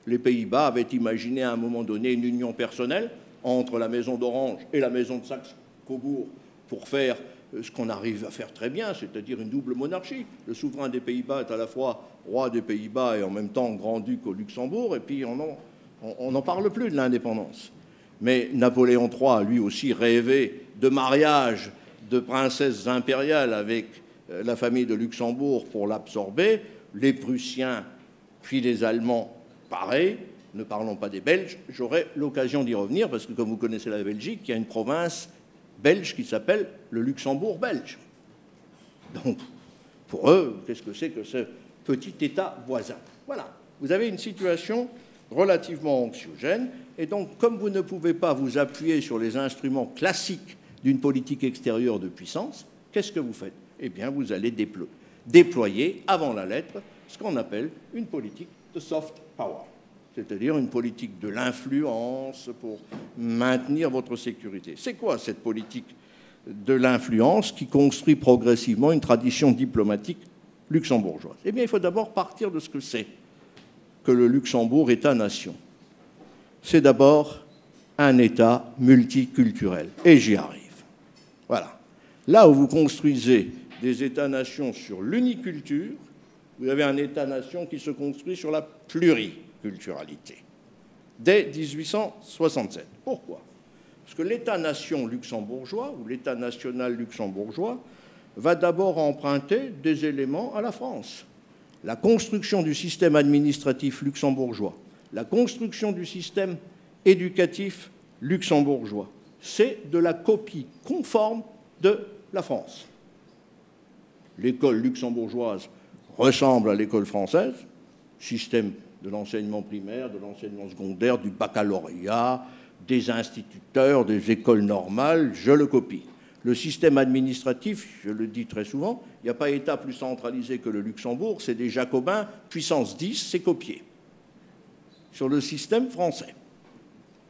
Les Pays-Bas avaient imaginé à un moment donné une union personnelle entre la maison d'Orange et la maison de Saxe-Cobourg pour faire ce qu'on arrive à faire très bien, c'est-à-dire une double monarchie. Le souverain des Pays-Bas est à la fois roi des Pays-Bas et en même temps grand-duc au Luxembourg, et puis on n'en parle plus de l'indépendance. Mais Napoléon trois, lui aussi, rêvait de mariage de princesses impériales avec la famille de Luxembourg pour l'absorber. Les Prussiens, puis les Allemands, pareil. Ne parlons pas des Belges. J'aurai l'occasion d'y revenir, parce que comme vous connaissez la Belgique, il y a une province belge qui s'appelle le Luxembourg belge. Donc, pour eux, qu'est-ce que c'est que ce petit État voisin? Voilà, vous avez une situation relativement anxiogène, et donc, comme vous ne pouvez pas vous appuyer sur les instruments classiques d'une politique extérieure de puissance, qu'est-ce que vous faites? Eh bien, vous allez déplo- déployer, avant la lettre, ce qu'on appelle une politique de soft power, c'est-à-dire une politique de l'influence pour maintenir votre sécurité. C'est quoi cette politique de l'influence qui construit progressivement une tradition diplomatique luxembourgeoise? Eh bien, il faut d'abord partir de ce que c'est que le Luxembourg État-nation. C'est d'abord un État multiculturel. Et j'y arrive. Voilà. Là où vous construisez des États-nations sur l'uniculture, vous avez un État-nation qui se construit sur la pluriculture. Culturalité, dès mille huit cent soixante-sept. Pourquoi? Parce que l'État-nation luxembourgeois, ou l'État national luxembourgeois, va d'abord emprunter des éléments à la France. La construction du système administratif luxembourgeois, la construction du système éducatif luxembourgeois, c'est de la copie conforme de la France. L'école luxembourgeoise ressemble à l'école française, système de l'enseignement primaire, de l'enseignement secondaire, du baccalauréat, des instituteurs, des écoles normales, je le copie. Le système administratif, je le dis très souvent, il n'y a pas État plus centralisé que le Luxembourg, c'est des Jacobins, puissance dix, c'est copié. Sur le système français.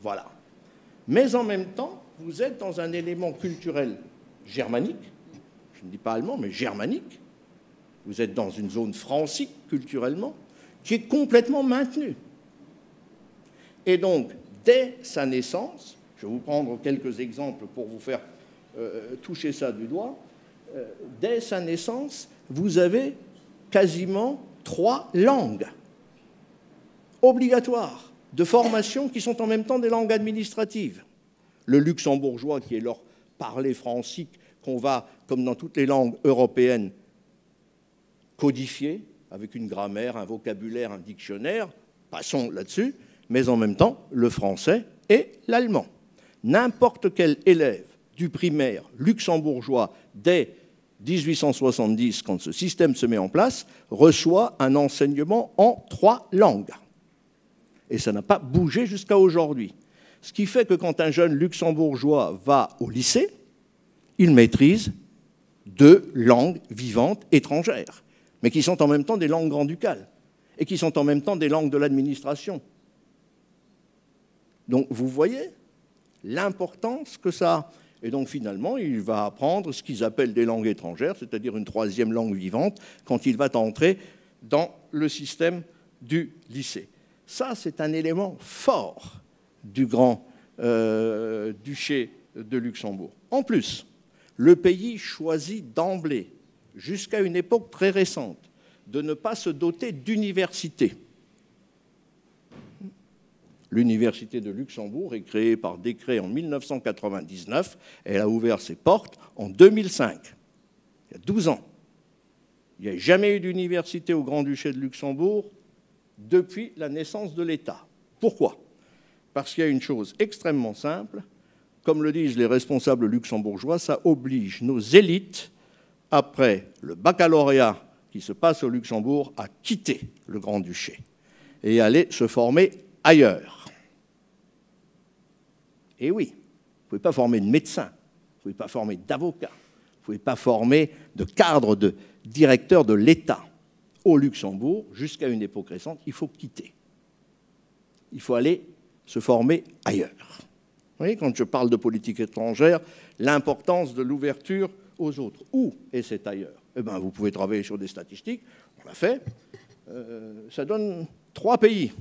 Voilà. Mais en même temps, vous êtes dans un élément culturel germanique, je ne dis pas allemand, mais germanique, vous êtes dans une zone francique culturellement, qui est complètement maintenu. Et donc, dès sa naissance, je vais vous prendre quelques exemples pour vous faire euh, toucher ça du doigt, euh, dès sa naissance, vous avez quasiment trois langues obligatoires de formation qui sont en même temps des langues administratives. Le luxembourgeois, qui est leur parler francique, qu'on va, comme dans toutes les langues européennes, codifier, avec une grammaire, un vocabulaire, un dictionnaire, passons là-dessus, mais en même temps, le français et l'allemand. N'importe quel élève du primaire luxembourgeois dès mille huit cent soixante-dix, quand ce système se met en place, reçoit un enseignement en trois langues. Et ça n'a pas bougé jusqu'à aujourd'hui. Ce qui fait que quand un jeune luxembourgeois va au lycée, il maîtrise deux langues vivantes étrangères, mais qui sont en même temps des langues grand-ducales et qui sont en même temps des langues de l'administration. Donc, vous voyez l'importance que ça a. Et donc, finalement, il va apprendre ce qu'ils appellent des langues étrangères, c'est-à-dire une troisième langue vivante, quand il va entrer dans le système du lycée. Ça, c'est un élément fort du grand euh, duché de Luxembourg. En plus, le pays choisit d'emblée, jusqu'à une époque très récente, de ne pas se doter d'universités. L'université de Luxembourg est créée par décret en mille neuf cent quatre-vingt-dix-neuf. Elle a ouvert ses portes en deux mille cinq, il y a douze ans. Il n'y a jamais eu d'université au Grand-Duché de Luxembourg depuis la naissance de l'État. Pourquoi? Parce qu'il y a une chose extrêmement simple. comme le disent les responsables luxembourgeois, ça oblige nos élites, après le baccalauréat qui se passe au Luxembourg, à quitter le Grand-Duché et aller se former ailleurs. Et oui, vous ne pouvez pas former de médecin, vous ne pouvez pas former d'avocat, vous ne pouvez pas former de cadre, de directeur de l'État. Au Luxembourg, jusqu'à une époque récente, il faut quitter. Il faut aller se former ailleurs. Vous voyez, quand je parle de politique étrangère, l'importance de l'ouverture aux autres. Où est cet ailleurs? Eh bien, vous pouvez travailler sur des statistiques, on l'a fait. Euh, ça donne trois pays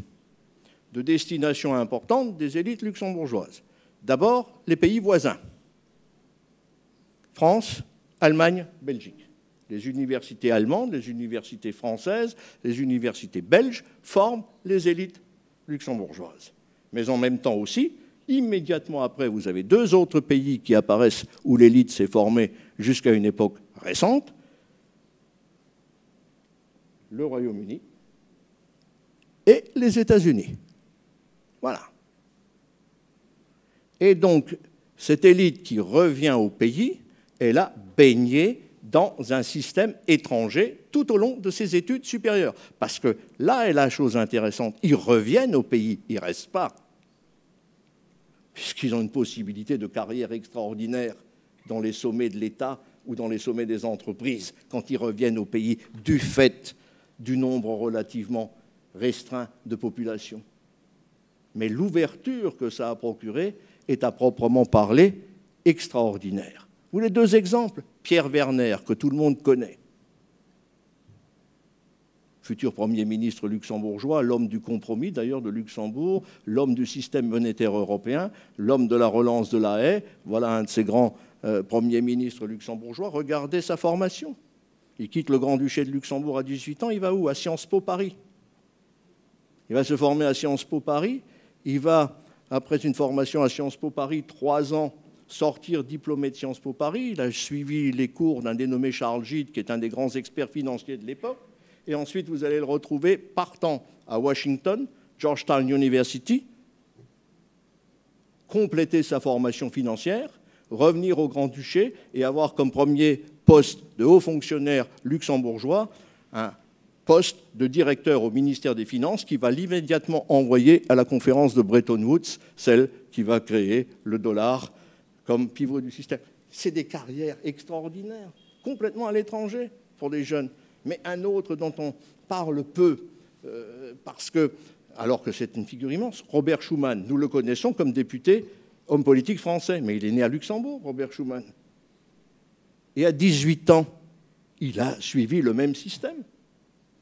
de destination importante des élites luxembourgeoises. D'abord, les pays voisins. France, Allemagne, Belgique. Les universités allemandes, les universités françaises, les universités belges forment les élites luxembourgeoises. Mais en même temps aussi, immédiatement après, vous avez deux autres pays qui apparaissent où l'élite s'est formée jusqu'à une époque récente. Le Royaume-Uni et les États-Unis. Voilà. Et donc, cette élite qui revient au pays, elle a baigné dans un système étranger tout au long de ses études supérieures. Parce que là est la chose intéressante, ils reviennent au pays, ils ne restent pas, puisqu'ils ont une possibilité de carrière extraordinaire dans les sommets de l'État ou dans les sommets des entreprises, quand ils reviennent au pays du fait du nombre relativement restreint de population. Mais l'ouverture que ça a procurée est à proprement parler extraordinaire. Vous voulez deux exemples? Pierre Werner, que tout le monde connaît, futur Premier ministre luxembourgeois, l'homme du compromis d'ailleurs de Luxembourg, l'homme du système monétaire européen, l'homme de la relance de la haie, voilà un de ces grands euh, premiers ministres luxembourgeois. Regardez sa formation. Il quitte le Grand-Duché de Luxembourg à dix-huit ans, il va où? À Sciences Po Paris. Il va se former à Sciences Po Paris, il va, après une formation à Sciences Po Paris, trois ans, sortir diplômé de Sciences Po Paris. Il a suivi les cours d'un dénommé Charles Gide, qui est un des grands experts financiers de l'époque. Et ensuite, vous allez le retrouver partant à Washington, Georgetown University, compléter sa formation financière, revenir au Grand-Duché et avoir comme premier poste de haut fonctionnaire luxembourgeois un poste de directeur au ministère des Finances qui va l'immédiatement envoyer à la conférence de Bretton Woods, celle qui va créer le dollar comme pivot du système. C'est des carrières extraordinaires, complètement à l'étranger pour les jeunes. Mais un autre dont on parle peu, euh, parce que, alors que c'est une figure immense, Robert Schuman, nous le connaissons comme député, homme politique français, mais il est né à Luxembourg, Robert Schuman. Et à dix-huit ans, il a suivi le même système.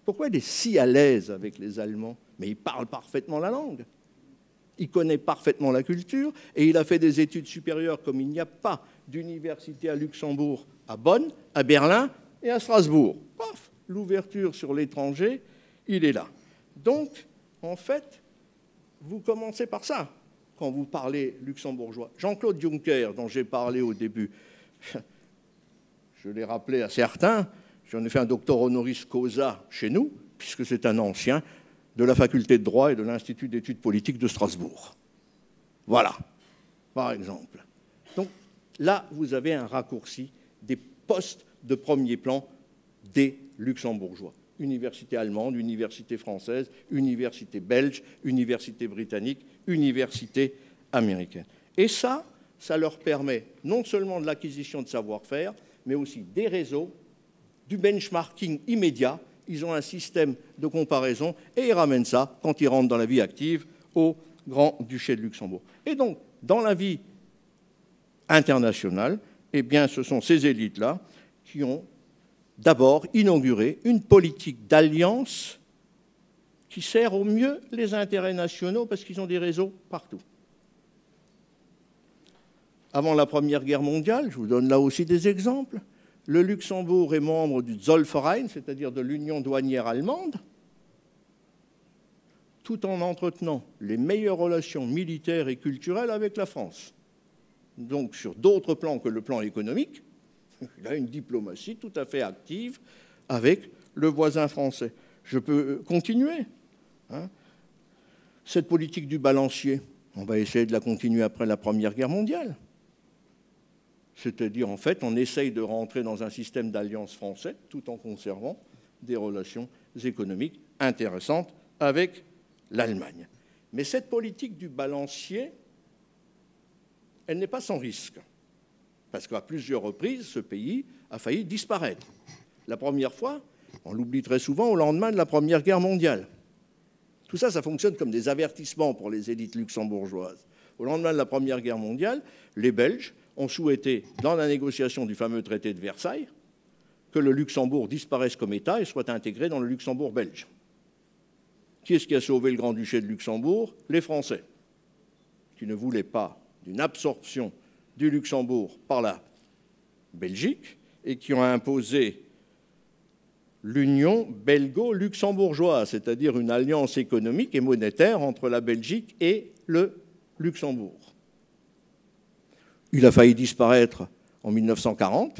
Pourquoi il est si à l'aise avec les Allemands? Mais il parle parfaitement la langue. Il connaît parfaitement la culture et il a fait des études supérieures comme il n'y a pas d'université à Luxembourg, à Bonn, à Berlin et à Strasbourg. Paf, l'ouverture sur l'étranger, il est là. Donc, en fait, vous commencez par ça quand vous parlez luxembourgeois. Jean-Claude Juncker, dont j'ai parlé au début, je l'ai rappelé à certains, j'en ai fait un docteur honoris causa chez nous, puisque c'est un ancien de la faculté de droit et de l'Institut d'études politiques de Strasbourg. Voilà, par exemple. Donc là, vous avez un raccourci des postes de premier plan des luxembourgeois. Université allemande, université française, université belge, université britannique, université américaine. Et ça, ça leur permet non seulement de l'acquisition de savoir-faire, mais aussi des réseaux, du benchmarking immédiat. Ils ont un système de comparaison et ils ramènent ça, quand ils rentrent dans la vie active, au Grand-Duché de Luxembourg. Et donc, dans la vie internationale, eh bien, ce sont ces élites-là qui ont d'abord inauguré une politique d'alliance qui sert au mieux les intérêts nationaux parce qu'ils ont des réseaux partout. Avant la Première Guerre mondiale, je vous donne là aussi des exemples, le Luxembourg est membre du Zollverein, c'est-à-dire de l'Union douanière allemande, tout en entretenant les meilleures relations militaires et culturelles avec la France. Donc, sur d'autres plans que le plan économique, il a une diplomatie tout à fait active avec le voisin français. Je peux continuer, hein, cette politique du balancier. On va essayer de la continuer après la Première Guerre mondiale. C'est-à-dire, en fait, on essaye de rentrer dans un système d'alliance français tout en conservant des relations économiques intéressantes avec l'Allemagne. Mais cette politique du balancier, elle n'est pas sans risque, parce qu'à plusieurs reprises, ce pays a failli disparaître. La première fois, on l'oublie très souvent, au lendemain de la Première Guerre mondiale. Tout ça, ça fonctionne comme des avertissements pour les élites luxembourgeoises. Au lendemain de la Première Guerre mondiale, les Belges ont souhaité, dans la négociation du fameux traité de Versailles, que le Luxembourg disparaisse comme État et soit intégré dans le Luxembourg belge. Qui est-ce qui a sauvé le Grand-Duché de Luxembourg? Les Français, qui ne voulaient pas d'une absorption du Luxembourg par la Belgique et qui ont imposé l'union belgo-luxembourgeoise, c'est-à-dire une alliance économique et monétaire entre la Belgique et le Luxembourg. Il a failli disparaître en mille neuf cent quarante,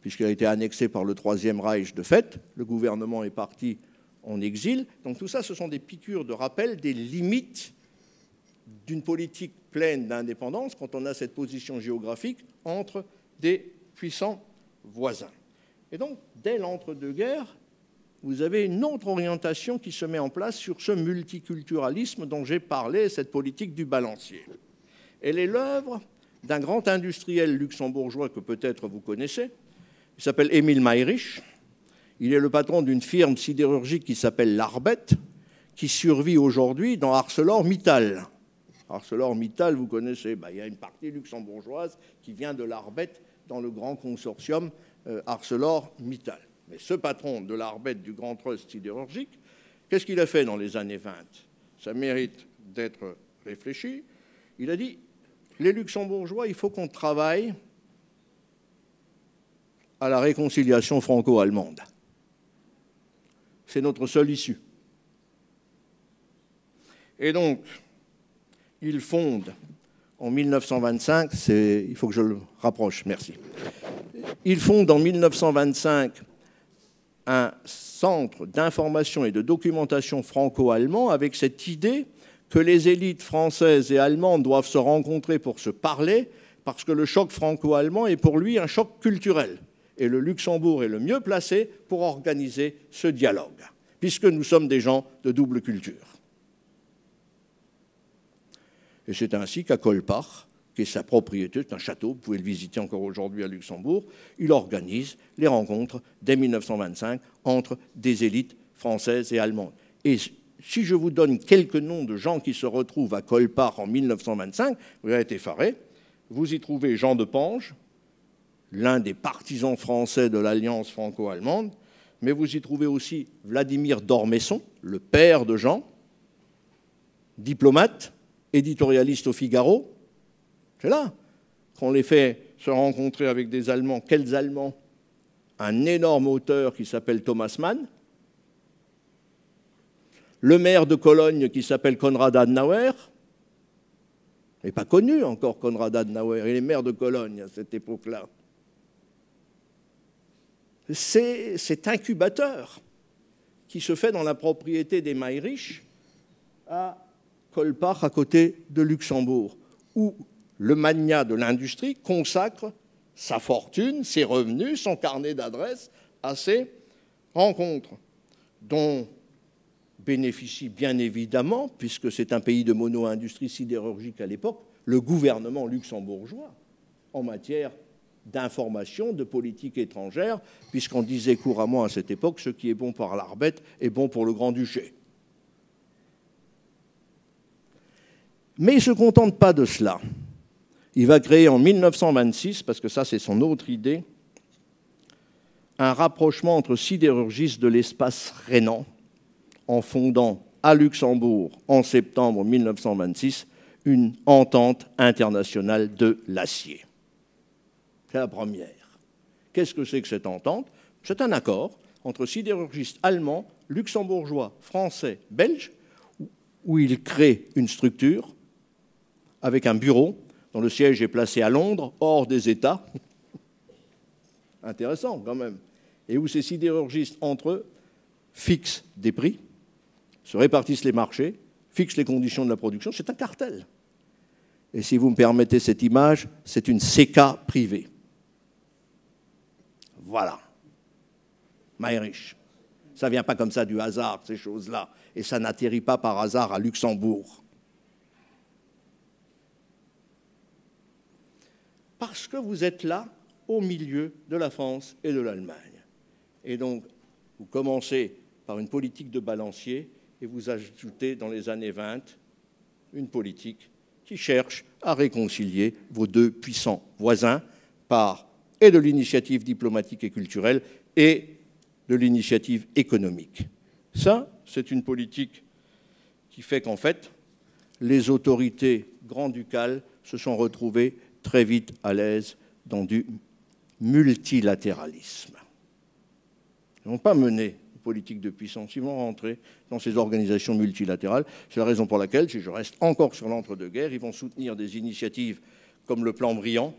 puisqu'il a été annexé par le Troisième Reich de fait. Le gouvernement est parti en exil. Donc tout ça, ce sont des piqûres de rappel des limites d'une politique pleine d'indépendance quand on a cette position géographique entre des puissants voisins. Et donc, dès l'entre-deux-guerres, vous avez une autre orientation qui se met en place sur ce multiculturalisme dont j'ai parlé, cette politique du balancier. Elle est l'œuvre d'un grand industriel luxembourgeois que peut-être vous connaissez. Il s'appelle Émile Mayrisch. Il est le patron d'une firme sidérurgique qui s'appelle l'Arbet, qui survit aujourd'hui dans ArcelorMittal. ArcelorMittal, vous connaissez, ben, il y a une partie luxembourgeoise qui vient de l'Arbet dans le grand consortium euh, ArcelorMittal. Mais ce patron de l'Arbet du Grand Trust sidérurgique, qu'est-ce qu'il a fait dans les années vingt? Ça mérite d'être réfléchi. Il a dit, les Luxembourgeois, il faut qu'on travaille à la réconciliation franco-allemande. C'est notre seule issue. Et donc, il fonde en mille neuf cent vingt-cinq, c'est, il faut que je le rapproche, merci. Il fonde en mille neuf cent vingt-cinq un centre d'information et de documentation franco-allemand avec cette idée que les élites françaises et allemandes doivent se rencontrer pour se parler parce que le choc franco-allemand est pour lui un choc culturel. Et le Luxembourg est le mieux placé pour organiser ce dialogue, puisque nous sommes des gens de double culture. Et c'est ainsi qu'à Colpar, qui est sa propriété, c'est un château, vous pouvez le visiter encore aujourd'hui à Luxembourg, il organise les rencontres dès mille neuf cent vingt-cinq entre des élites françaises et allemandes. Et si je vous donne quelques noms de gens qui se retrouvent à Colpar en mille neuf cent vingt-cinq, vous allez être effarés, vous y trouvez Jean de Pange, l'un des partisans français de l'alliance franco-allemande, mais vous y trouvez aussi Vladimir d'Ormesson, le père de Jean, diplomate, éditorialiste au Figaro. C'est là qu'on les fait se rencontrer avec des Allemands. Quels Allemands? Un énorme auteur qui s'appelle Thomas Mann, le maire de Cologne qui s'appelle Konrad Adenauer, mais pas connu encore Konrad Adenauer, il est maire de Cologne à cette époque-là. C'est cet incubateur qui se fait dans la propriété des Mayrisch à Colpar, à côté de Luxembourg, où le magnat de l'industrie consacre sa fortune, ses revenus, son carnet d'adresses à ces rencontres, dont bénéficie bien évidemment, puisque c'est un pays de mono-industrie sidérurgique à l'époque, le gouvernement luxembourgeois en matière d'information, de politique étrangère, puisqu'on disait couramment à cette époque, ce qui est bon pour l'Arbet est bon pour le Grand-Duché. Mais il ne se contente pas de cela. Il va créer en mille neuf cent vingt-six, parce que ça c'est son autre idée, un rapprochement entre sidérurgistes de l'espace rhénan, en fondant à Luxembourg, en septembre mille neuf cent vingt-six, une entente internationale de l'acier. C'est la première. Qu'est-ce que c'est que cette entente? C'est un accord entre sidérurgistes allemands, luxembourgeois, français, belges, où ils créent une structure avec un bureau dont le siège est placé à Londres, hors des États. Intéressant quand même. Et où ces sidérurgistes, entre eux, fixent des prix, se répartissent les marchés, fixent les conditions de la production. C'est un cartel. Et si vous me permettez cette image, c'est une C E C A privée. Voilà. Mayrisch. Ça ne vient pas comme ça du hasard, ces choses-là. Et ça n'atterrit pas par hasard à Luxembourg. Parce que vous êtes là, au milieu de la France et de l'Allemagne. Et donc, vous commencez par une politique de balancier et vous ajoutez dans les années vingt une politique qui cherche à réconcilier vos deux puissants voisins par et de l'initiative diplomatique et culturelle et de l'initiative économique. Ça, c'est une politique qui fait qu'en fait, les autorités grand-ducales se sont retrouvées très vite à l'aise dans du multilatéralisme. Ils n'ont pas mené une politique de puissance, ils vont rentrer dans ces organisations multilatérales. C'est la raison pour laquelle, si je reste encore sur l'entre-deux-guerres, ils vont soutenir des initiatives comme le plan Briand,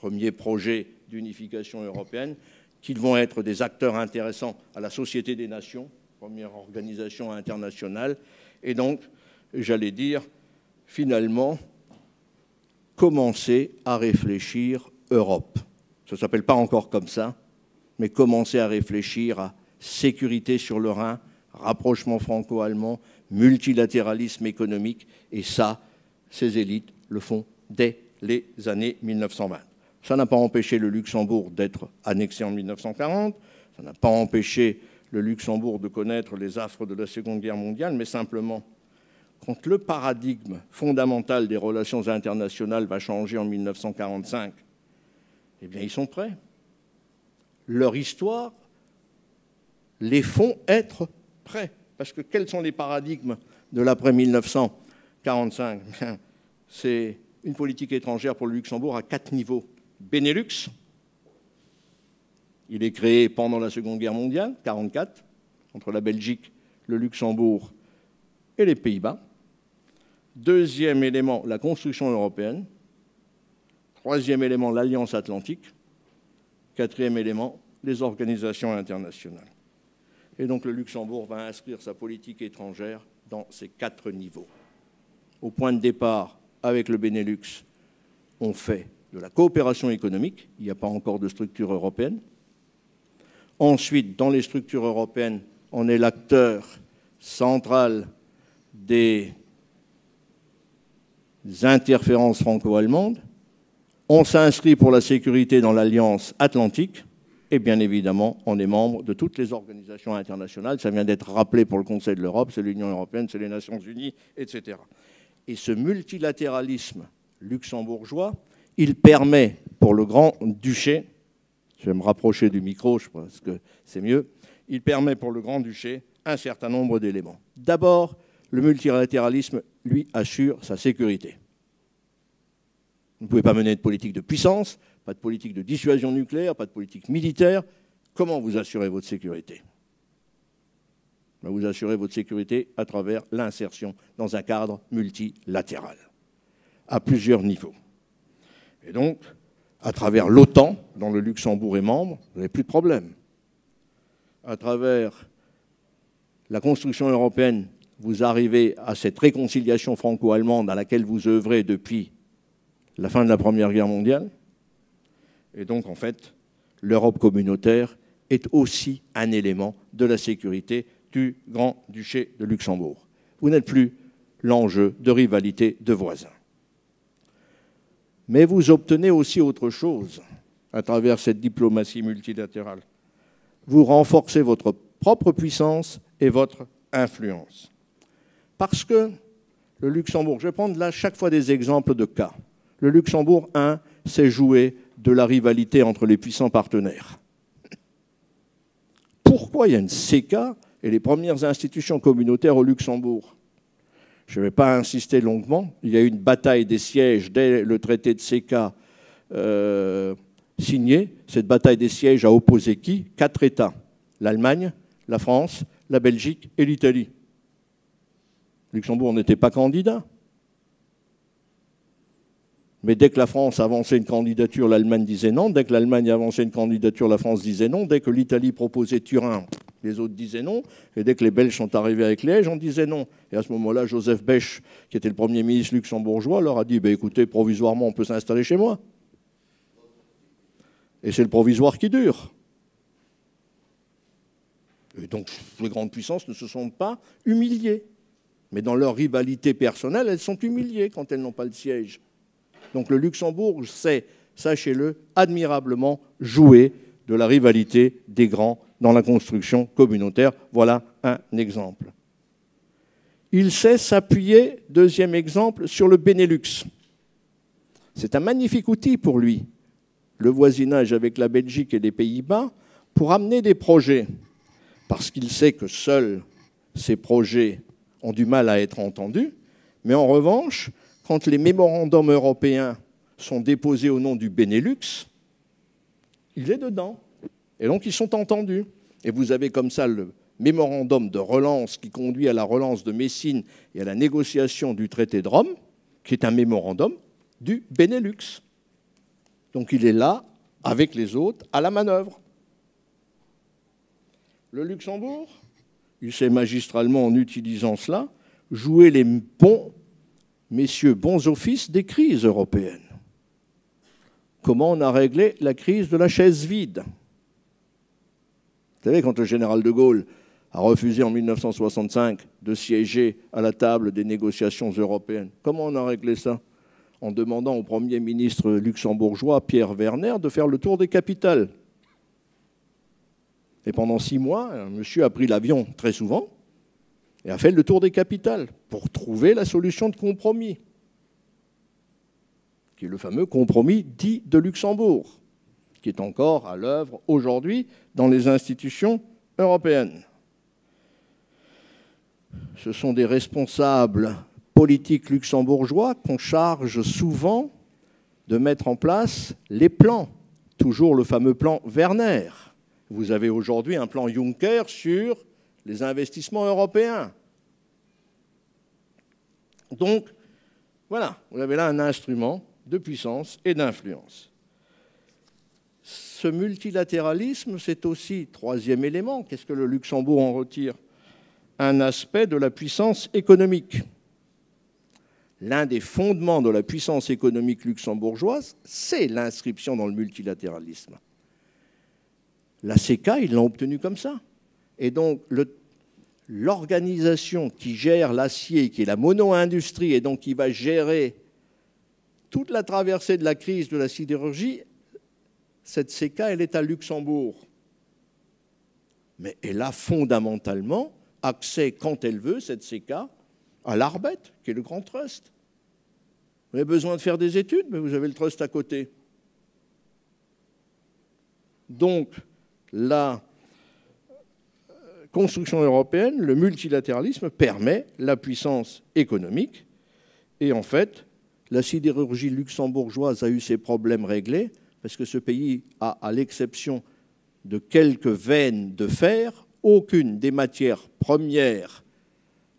premier projet d'unification européenne, qu'ils vont être des acteurs intéressants à la Société des Nations, première organisation internationale. Et donc, j'allais dire, finalement, commencer à réfléchir Europe. Ça ne s'appelle pas encore comme ça, mais commencer à réfléchir à sécurité sur le Rhin, rapprochement franco-allemand, multilatéralisme économique, et ça, ces élites le font dès les années mille neuf cent vingt. Ça n'a pas empêché le Luxembourg d'être annexé en mille neuf cent quarante, ça n'a pas empêché le Luxembourg de connaître les affres de la Seconde Guerre mondiale, mais simplement, quand le paradigme fondamental des relations internationales va changer en mille neuf cent quarante-cinq, eh bien, ils sont prêts. Leur histoire les font être prêts. Parce que quels sont les paradigmes de l'après mille neuf cent quarante-cinq? C'est une politique étrangère pour le Luxembourg à quatre niveaux. Benelux, il est créé pendant la Seconde Guerre mondiale, mille neuf cent quarante-quatre, entre la Belgique, le Luxembourg et les Pays-Bas. Deuxième élément, la construction européenne. Troisième élément, l'Alliance atlantique. Quatrième élément, les organisations internationales. Et donc le Luxembourg va inscrire sa politique étrangère dans ces quatre niveaux. Au point de départ, avec le Benelux, on fait de la coopération économique. Il n'y a pas encore de structure européenne. Ensuite, dans les structures européennes, on est l'acteur central des interférences franco-allemandes. On s'inscrit pour la sécurité dans l'Alliance atlantique et bien évidemment, on est membre de toutes les organisations internationales. Ça vient d'être rappelé pour le Conseil de l'Europe, c'est l'Union européenne, c'est les Nations Unies, et cetera. Et ce multilatéralisme luxembourgeois, il permet pour le Grand-Duché, je vais me rapprocher du micro, je pense que c'est mieux, il permet pour le Grand-Duché un certain nombre d'éléments. D'abord, le multilatéralisme, lui, assure sa sécurité. Vous ne pouvez pas mener de politique de puissance, pas de politique de dissuasion nucléaire, pas de politique militaire. Comment vous assurez votre sécurité? Vous assurez votre sécurité à travers l'insertion dans un cadre multilatéral, à plusieurs niveaux. Et donc, à travers l'OTAN, dont le Luxembourg est membre, vous n'avez plus de problème. À travers la construction européenne, vous arrivez à cette réconciliation franco-allemande à laquelle vous œuvrez depuis la fin de la Première Guerre mondiale. Et donc, en fait, l'Europe communautaire est aussi un élément de la sécurité du Grand-Duché de Luxembourg. Vous n'êtes plus l'enjeu de rivalité de voisins. Mais vous obtenez aussi autre chose à travers cette diplomatie multilatérale. Vous renforcez votre propre puissance et votre influence. Parce que le Luxembourg, je vais prendre là chaque fois des exemples de cas. Le Luxembourg, un, s'est joué de la rivalité entre les puissants partenaires. Pourquoi il y a une CECA et les premières institutions communautaires au Luxembourg? Je ne vais pas insister longuement. Il y a eu une bataille des sièges dès le traité de CECA euh, signé. Cette bataille des sièges a opposé qui? Quatre États. L'Allemagne, la France, la Belgique et l'Italie. Luxembourg n'était pas candidat. Mais dès que la France avançait une candidature, l'Allemagne disait non. Dès que l'Allemagne avançait une candidature, la France disait non. Dès que l'Italie proposait Turin, les autres disaient non. Et dès que les Belges sont arrivés avec Liège, on disait non. Et à ce moment-là, Joseph Bech, qui était le Premier ministre luxembourgeois, leur a dit bah, « Écoutez, provisoirement, on peut s'installer chez moi. » Et c'est le provisoire qui dure. donc les grandes puissances ne se sont pas humiliées. Mais dans leur rivalité personnelle, elles sont humiliées quand elles n'ont pas le siège. Donc le Luxembourg sait, sachez-le, admirablement jouer de la rivalité des grands dans la construction communautaire. Voilà un exemple. Il sait s'appuyer, deuxième exemple, sur le Benelux. C'est un magnifique outil pour lui, le voisinage avec la Belgique et les Pays-Bas, pour amener des projets, parce qu'il sait que seuls ces projets ont du mal à être entendus, mais en revanche, quand les mémorandums européens sont déposés au nom du Benelux, il est dedans, et donc ils sont entendus. Et vous avez comme ça le mémorandum de relance qui conduit à la relance de Messine et à la négociation du traité de Rome, qui est un mémorandum du Benelux. Donc il est là, avec les autres, à la manœuvre. Le Luxembourg, il sait magistralement, en utilisant cela, jouer les bons, messieurs, bons offices des crises européennes. Comment on a réglé la crise de la chaise vide? Vous savez, quand le général de Gaulle a refusé en mille neuf cent soixante-cinq de siéger à la table des négociations européennes, comment on a réglé ça? En demandant au Premier ministre luxembourgeois, Pierre Werner, de faire le tour des capitales. Et pendant six mois, un monsieur a pris l'avion très souvent et a fait le tour des capitales pour trouver la solution de compromis, qui est le fameux compromis dit de Luxembourg, qui est encore à l'œuvre aujourd'hui dans les institutions européennes. Ce sont des responsables politiques luxembourgeois qu'on charge souvent de mettre en place les plans, toujours le fameux plan Werner. Vous avez aujourd'hui un plan Juncker sur les investissements européens. Donc, voilà, vous avez là un instrument de puissance et d'influence. Ce multilatéralisme, c'est aussi, troisième élément, qu'est-ce que le Luxembourg en retire? Un aspect de la puissance économique. L'un des fondements de la puissance économique luxembourgeoise, c'est l'inscription dans le multilatéralisme. La CECA, ils l'ont obtenue comme ça. Et donc, l'organisation qui gère l'acier, qui est la mono-industrie, et donc qui va gérer toute la traversée de la crise de la sidérurgie, cette CECA, elle est à Luxembourg. Mais elle a fondamentalement accès, quand elle veut, cette CECA, à l'Arbet, qui est le grand trust. Vous avez besoin de faire des études, mais vous avez le trust à côté. Donc, la construction européenne, le multilatéralisme, permet la puissance économique. Et en fait, la sidérurgie luxembourgeoise a eu ses problèmes réglés, parce que ce pays a, à l'exception de quelques veines de fer, aucune des matières premières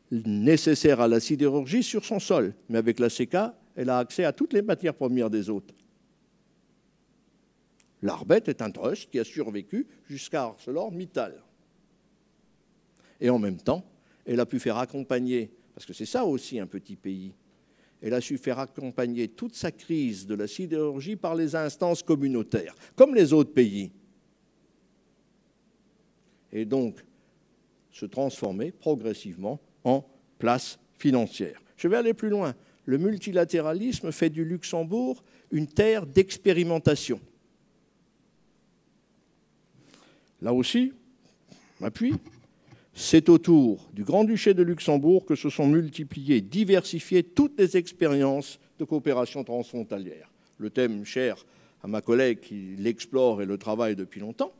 nécessaires à la sidérurgie sur son sol. Mais avec la CECA, elle a accès à toutes les matières premières des autres. L'Arbet est un trust qui a survécu jusqu'à ArcelorMittal. Et en même temps, elle a pu faire accompagner, parce que c'est ça aussi un petit pays, elle a su faire accompagner toute sa crise de la sidérurgie par les instances communautaires, comme les autres pays. Et donc, se transformer progressivement en place financière. Je vais aller plus loin. Le multilatéralisme fait du Luxembourg une terre d'expérimentation. Là aussi, m'appuie, c'est autour du Grand-Duché de Luxembourg que se sont multipliées, diversifiées toutes les expériences de coopération transfrontalière. Le thème cher à ma collègue qui l'explore et le travaille depuis longtemps.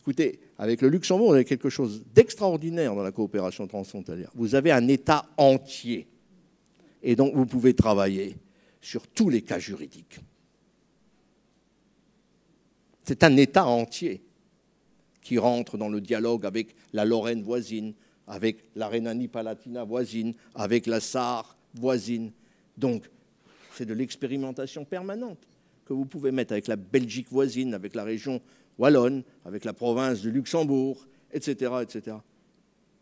Écoutez, avec le Luxembourg, vous avez quelque chose d'extraordinaire dans la coopération transfrontalière. Vous avez un État entier et donc vous pouvez travailler sur tous les cas juridiques. C'est un État entier qui rentre dans le dialogue avec la Lorraine voisine, avec la Rhénanie-Palatinat voisine, avec la Sarre voisine. Donc, c'est de l'expérimentation permanente que vous pouvez mettre avec la Belgique voisine, avec la région wallonne, avec la province du Luxembourg, et cetera, et cetera.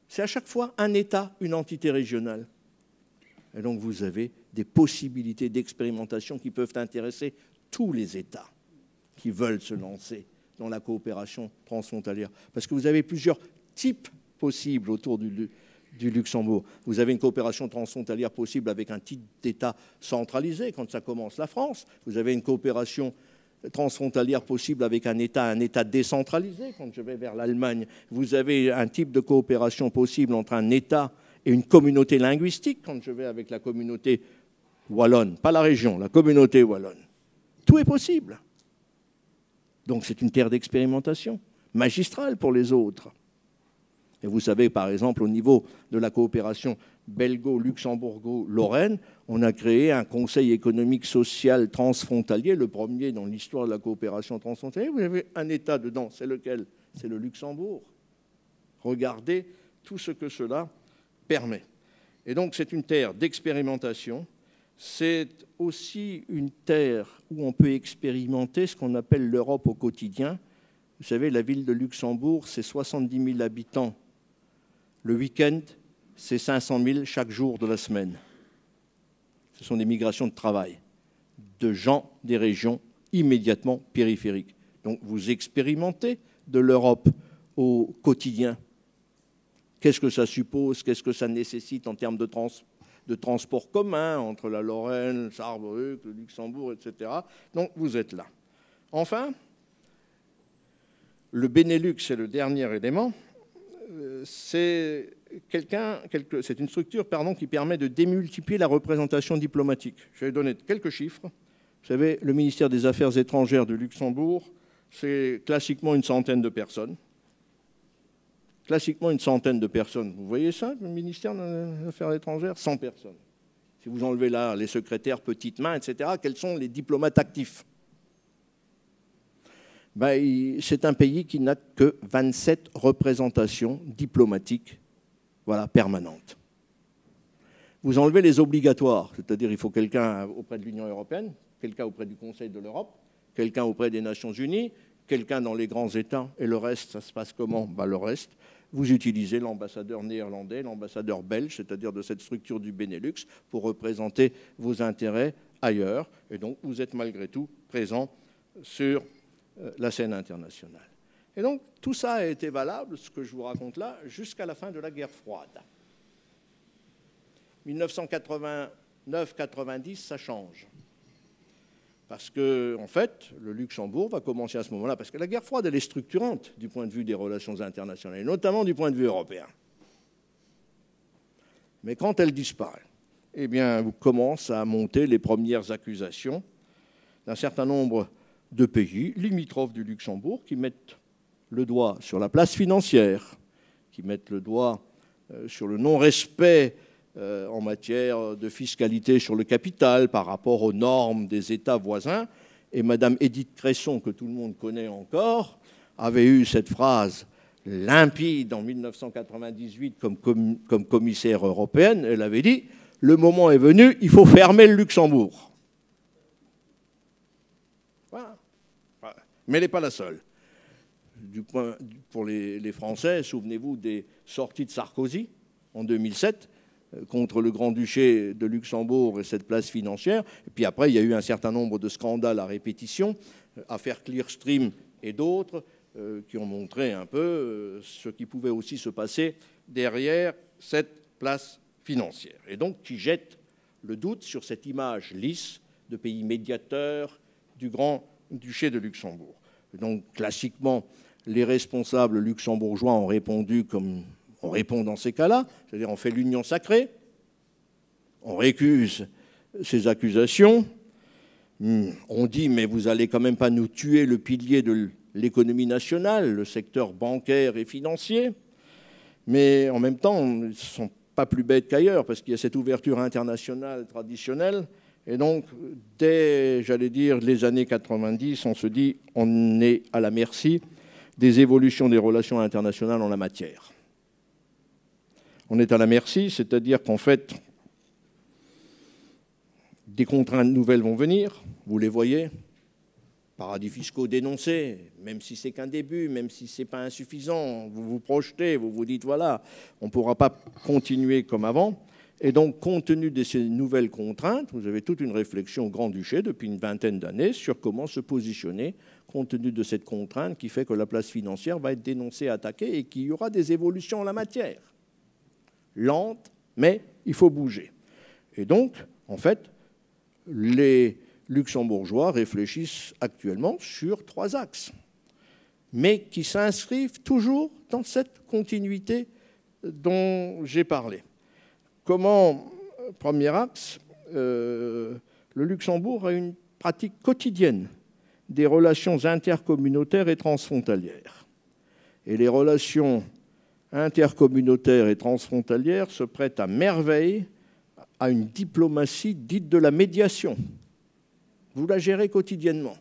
C'est à chaque fois un État, une entité régionale. Et donc, vous avez des possibilités d'expérimentation qui peuvent intéresser tous les États qui veulent se lancer dans la coopération transfrontalière. Parce que vous avez plusieurs type possible autour du, du Luxembourg. Vous avez une coopération transfrontalière possible avec un titre d'État centralisé, quand ça commence la France. Vous avez une coopération transfrontalière possible avec un État, un État décentralisé, quand je vais vers l'Allemagne. Vous avez un type de coopération possible entre un État et une communauté linguistique, quand je vais avec la communauté wallonne, pas la région, la communauté wallonne. Tout est possible. Donc c'est une terre d'expérimentation, magistrale pour les autres. Et vous savez, par exemple, au niveau de la coopération belgo-luxembourgo-lorraine, on a créé un conseil économique social transfrontalier, le premier dans l'histoire de la coopération transfrontalière. Vous avez un État dedans, c'est lequel? C'est le Luxembourg. Regardez tout ce que cela permet. Et donc c'est une terre d'expérimentation. C'est aussi une terre où on peut expérimenter ce qu'on appelle l'Europe au quotidien. Vous savez, la ville de Luxembourg, c'est soixante-dix mille habitants. Le week-end, c'est cinq cent mille chaque jour de la semaine. Ce sont des migrations de travail, de gens des régions immédiatement périphériques. Donc vous expérimentez de l'Europe au quotidien. Qu'est-ce que ça suppose? Qu'est-ce que ça nécessite en termes de transport? de transport commun entre la Lorraine, le Sarrebruck, le Luxembourg, et cetera. Donc vous êtes là. Enfin, le Benelux, c'est le dernier élément. C'est quelqu'un, c'est une structure pardon, qui permet de démultiplier la représentation diplomatique. Je vais donner quelques chiffres. Vous savez, le ministère des Affaires étrangères du Luxembourg, c'est classiquement une centaine de personnes. Classiquement, une centaine de personnes. Vous voyez ça, le ministère des Affaires étrangères? cent personnes. Si vous enlevez là les secrétaires, petites mains, et cetera, quels sont les diplomates actifs? Ben, c'est un pays qui n'a que vingt-sept représentations diplomatiques voilà, permanentes. Vous enlevez les obligatoires, c'est-à-dire il faut quelqu'un auprès de l'Union européenne, quelqu'un auprès du Conseil de l'Europe, quelqu'un auprès des Nations Unies, quelqu'un dans les grands États, et le reste, ça se passe comment? Ben, le reste, vous utilisez l'ambassadeur néerlandais, l'ambassadeur belge, c'est-à-dire de cette structure du Benelux, pour représenter vos intérêts ailleurs. Et donc, vous êtes malgré tout présent sur la scène internationale. Et donc, tout ça a été valable, ce que je vous raconte là, jusqu'à la fin de la guerre froide. mille neuf cent quatre-vingt-neuf quatre-vingt-dix, ça change. Parce que, en fait, le Luxembourg va commencer à ce moment-là, parce que la guerre froide, elle est structurante du point de vue des relations internationales, et notamment du point de vue européen. Mais quand elle disparaît, eh bien, vous commencez à monter les premières accusations d'un certain nombre de pays limitrophes du Luxembourg qui mettent le doigt sur la place financière, qui mettent le doigt sur le non-respect en matière de fiscalité sur le capital par rapport aux normes des États voisins. Et Madame Édith Cresson, que tout le monde connaît encore, avait eu cette phrase limpide en mille neuf cent quatre-vingt-dix-huit comme, com comme commissaire européenne. Elle avait dit « Le moment est venu, il faut fermer le Luxembourg. » Voilà. Voilà. Mais elle n'est pas la seule. Du point, pour les, les Français, souvenez-vous des sorties de Sarkozy en deux mille sept contre le Grand-Duché de Luxembourg et cette place financière. Et puis après, il y a eu un certain nombre de scandales à répétition, affaire Clearstream et d'autres, euh, qui ont montré un peu euh, ce qui pouvait aussi se passer derrière cette place financière. Et donc, qui jette le doute sur cette image lisse de pays médiateur du Grand-Duché de Luxembourg. Et donc, classiquement, les responsables luxembourgeois ont répondu comme... On répond dans ces cas-là, c'est-à-dire on fait l'union sacrée, on récuse ces accusations, on dit mais vous allez quand même pas nous tuer le pilier de l'économie nationale, le secteur bancaire et financier, mais en même temps ils ne sont pas plus bêtes qu'ailleurs parce qu'il y a cette ouverture internationale traditionnelle et donc dès, j'allais dire, les années quatre-vingt-dix, on se dit on est à la merci des évolutions des relations internationales en la matière. On est à la merci, c'est-à-dire qu'en fait, des contraintes nouvelles vont venir, vous les voyez, paradis fiscaux dénoncés, même si c'est qu'un début, même si ce n'est pas insuffisant, vous vous projetez, vous vous dites, voilà, on ne pourra pas continuer comme avant. Et donc, compte tenu de ces nouvelles contraintes, vous avez toute une réflexion au Grand-Duché depuis une vingtaine d'années sur comment se positionner compte tenu de cette contrainte qui fait que la place financière va être dénoncée, attaquée et qu'il y aura des évolutions en la matière. Lente, mais il faut bouger. Et donc, en fait, les luxembourgeois réfléchissent actuellement sur trois axes, mais qui s'inscrivent toujours dans cette continuité dont j'ai parlé. Comment, premier axe, euh, le Luxembourg a une pratique quotidienne des relations intercommunautaires et transfrontalières. Et les relations intercommunautaires et transfrontalières se prêtent à merveille à une diplomatie dite de la médiation. Vous la gérez quotidiennement,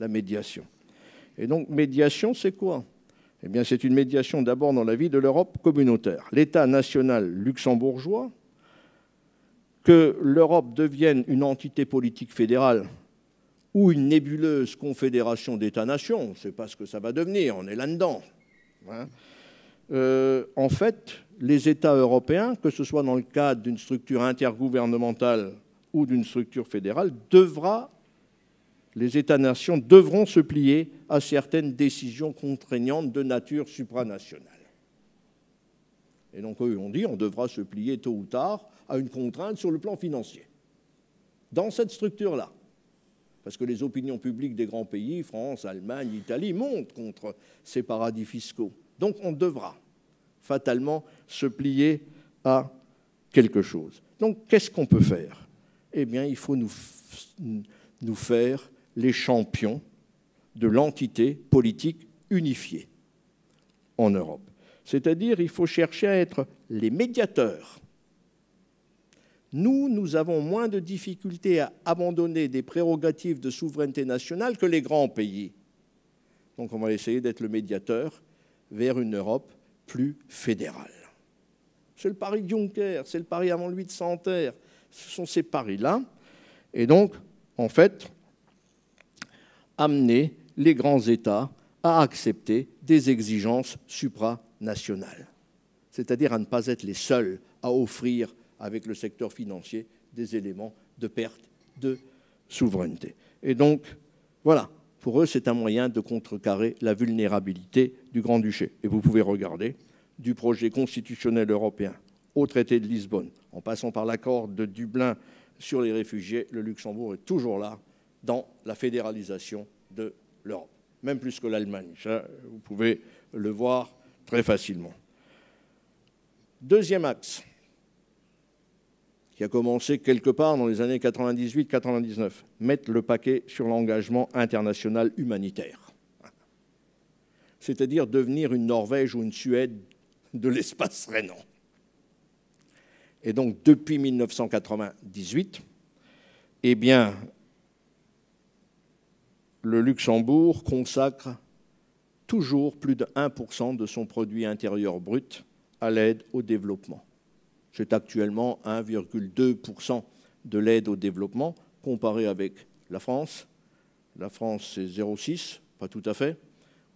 la médiation. Et donc, médiation, c'est quoi? Eh bien, c'est une médiation d'abord dans la vie de l'Europe communautaire. L'État national luxembourgeois, que l'Europe devienne une entité politique fédérale ou une nébuleuse confédération d'États-nations, on ne sait pas ce que ça va devenir, on est là-dedans. Hein euh, en fait, les États européens, que ce soit dans le cadre d'une structure intergouvernementale ou d'une structure fédérale, devra, les États-nations devront se plier à certaines décisions contraignantes de nature supranationale. Et donc, eux, on dit on devra se plier tôt ou tard à une contrainte sur le plan financier, dans cette structure-là. Parce que les opinions publiques des grands pays, France, Allemagne, Italie, montent contre ces paradis fiscaux. Donc, on devra fatalement se plier à quelque chose. Donc, qu'est-ce qu'on peut faire ? Eh bien, il faut nous, nous faire les champions de l'entité politique unifiée en Europe. C'est-à-dire, il faut chercher à être les médiateurs. Nous, nous avons moins de difficultés à abandonner des prérogatives de souveraineté nationale que les grands pays. Donc, on va essayer d'être le médiateur vers une Europe plus fédérale. C'est le pari de Juncker, c'est le pari avant lui de Santerre. Ce sont ces paris-là, et donc, en fait, amener les grands États à accepter des exigences supranationales, c'est-à-dire à ne pas être les seuls à offrir, avec le secteur financier, des éléments de perte de souveraineté. Et donc, voilà, pour eux, c'est un moyen de contrecarrer la vulnérabilité du Grand-Duché. Et vous pouvez regarder du projet constitutionnel européen au traité de Lisbonne, en passant par l'accord de Dublin sur les réfugiés, le Luxembourg est toujours là dans la fédéralisation de l'Europe, même plus que l'Allemagne. Ça, vous pouvez le voir très facilement. Deuxième axe, qui a commencé quelque part dans les années quatre-vingt-dix-huit quatre-vingt-dix-neuf, mettre le paquet sur l'engagement international humanitaire, c'est-à-dire devenir une Norvège ou une Suède de l'espace rhénan. Et donc, depuis mille neuf cent quatre-vingt-dix-huit, eh bien, le Luxembourg consacre toujours plus de un pour cent de son produit intérieur brut à l'aide au développement. C'est actuellement un virgule deux pour cent de l'aide au développement, comparé avec la France. La France, c'est zéro virgule six, pas tout à fait.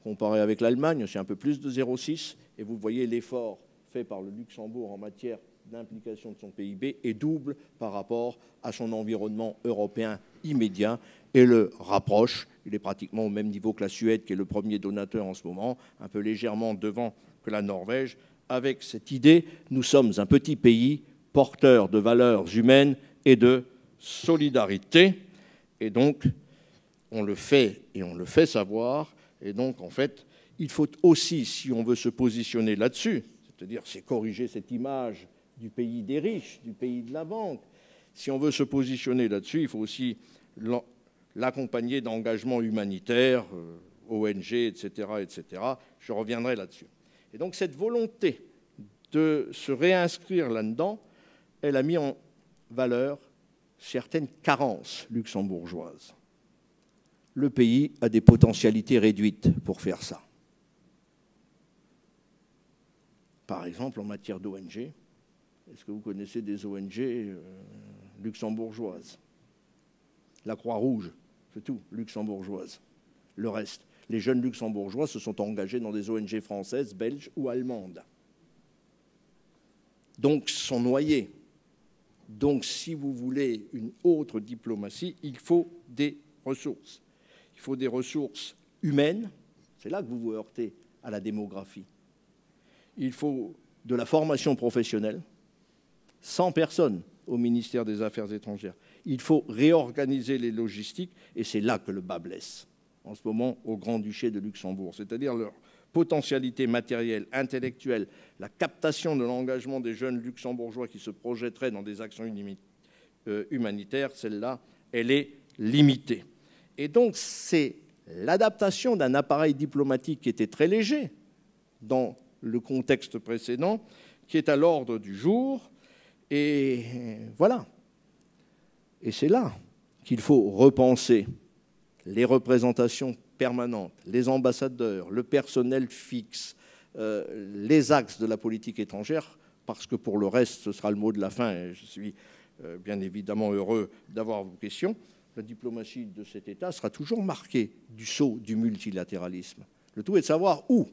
Comparé avec l'Allemagne, c'est un peu plus de zéro virgule six. Et vous voyez l'effort fait par le Luxembourg en matière d'implication de son P I B est double par rapport à son environnement européen immédiat et le rapproche. Il est pratiquement au même niveau que la Suède, qui est le premier donateur en ce moment, un peu légèrement devant que la Norvège. Avec cette idée, nous sommes un petit pays porteur de valeurs humaines et de solidarité. Et donc, on le fait et on le fait savoir. Et donc, en fait, il faut aussi, si on veut se positionner là-dessus, c'est-à-dire c'est corriger cette image du pays des riches, du pays de la banque. Si on veut se positionner là-dessus, il faut aussi l'accompagner d'engagements humanitaires, O N G, et cetera, et cetera. Je reviendrai là-dessus. Et donc cette volonté de se réinscrire là-dedans, elle a mis en valeur certaines carences luxembourgeoises. Le pays a des potentialités réduites pour faire ça. Par exemple, en matière d'O N G, est-ce que vous connaissez des O N G euh, luxembourgeoises? La Croix-Rouge, c'est tout, luxembourgeoise. Le reste, les jeunes luxembourgeois se sont engagés dans des O N G françaises, belges ou allemandes. Donc, sont noyés. Donc, si vous voulez une autre diplomatie, il faut des ressources. Il il faut des ressources humaines, c'est là que vous vous heurtez à la démographie. Il faut de la formation professionnelle, cent personnes au ministère des Affaires étrangères. Il faut réorganiser les logistiques, et c'est là que le bât blesse, en ce moment, au Grand-Duché de Luxembourg, c'est-à-dire leur potentialité matérielle, intellectuelle, la captation de l'engagement des jeunes luxembourgeois qui se projetteraient dans des actions humanitaires, celle-là, elle est limitée. Et donc, c'est l'adaptation d'un appareil diplomatique qui était très léger dans le contexte précédent, qui est à l'ordre du jour, et voilà. Et c'est là qu'il faut repenser les représentations permanentes, les ambassadeurs, le personnel fixe, euh, les axes de la politique étrangère, parce que pour le reste, ce sera le mot de la fin, et je suis euh, bien évidemment heureux d'avoir vos questions. La diplomatie de cet État sera toujours marquée du sceau du multilatéralisme. Le tout est de savoir où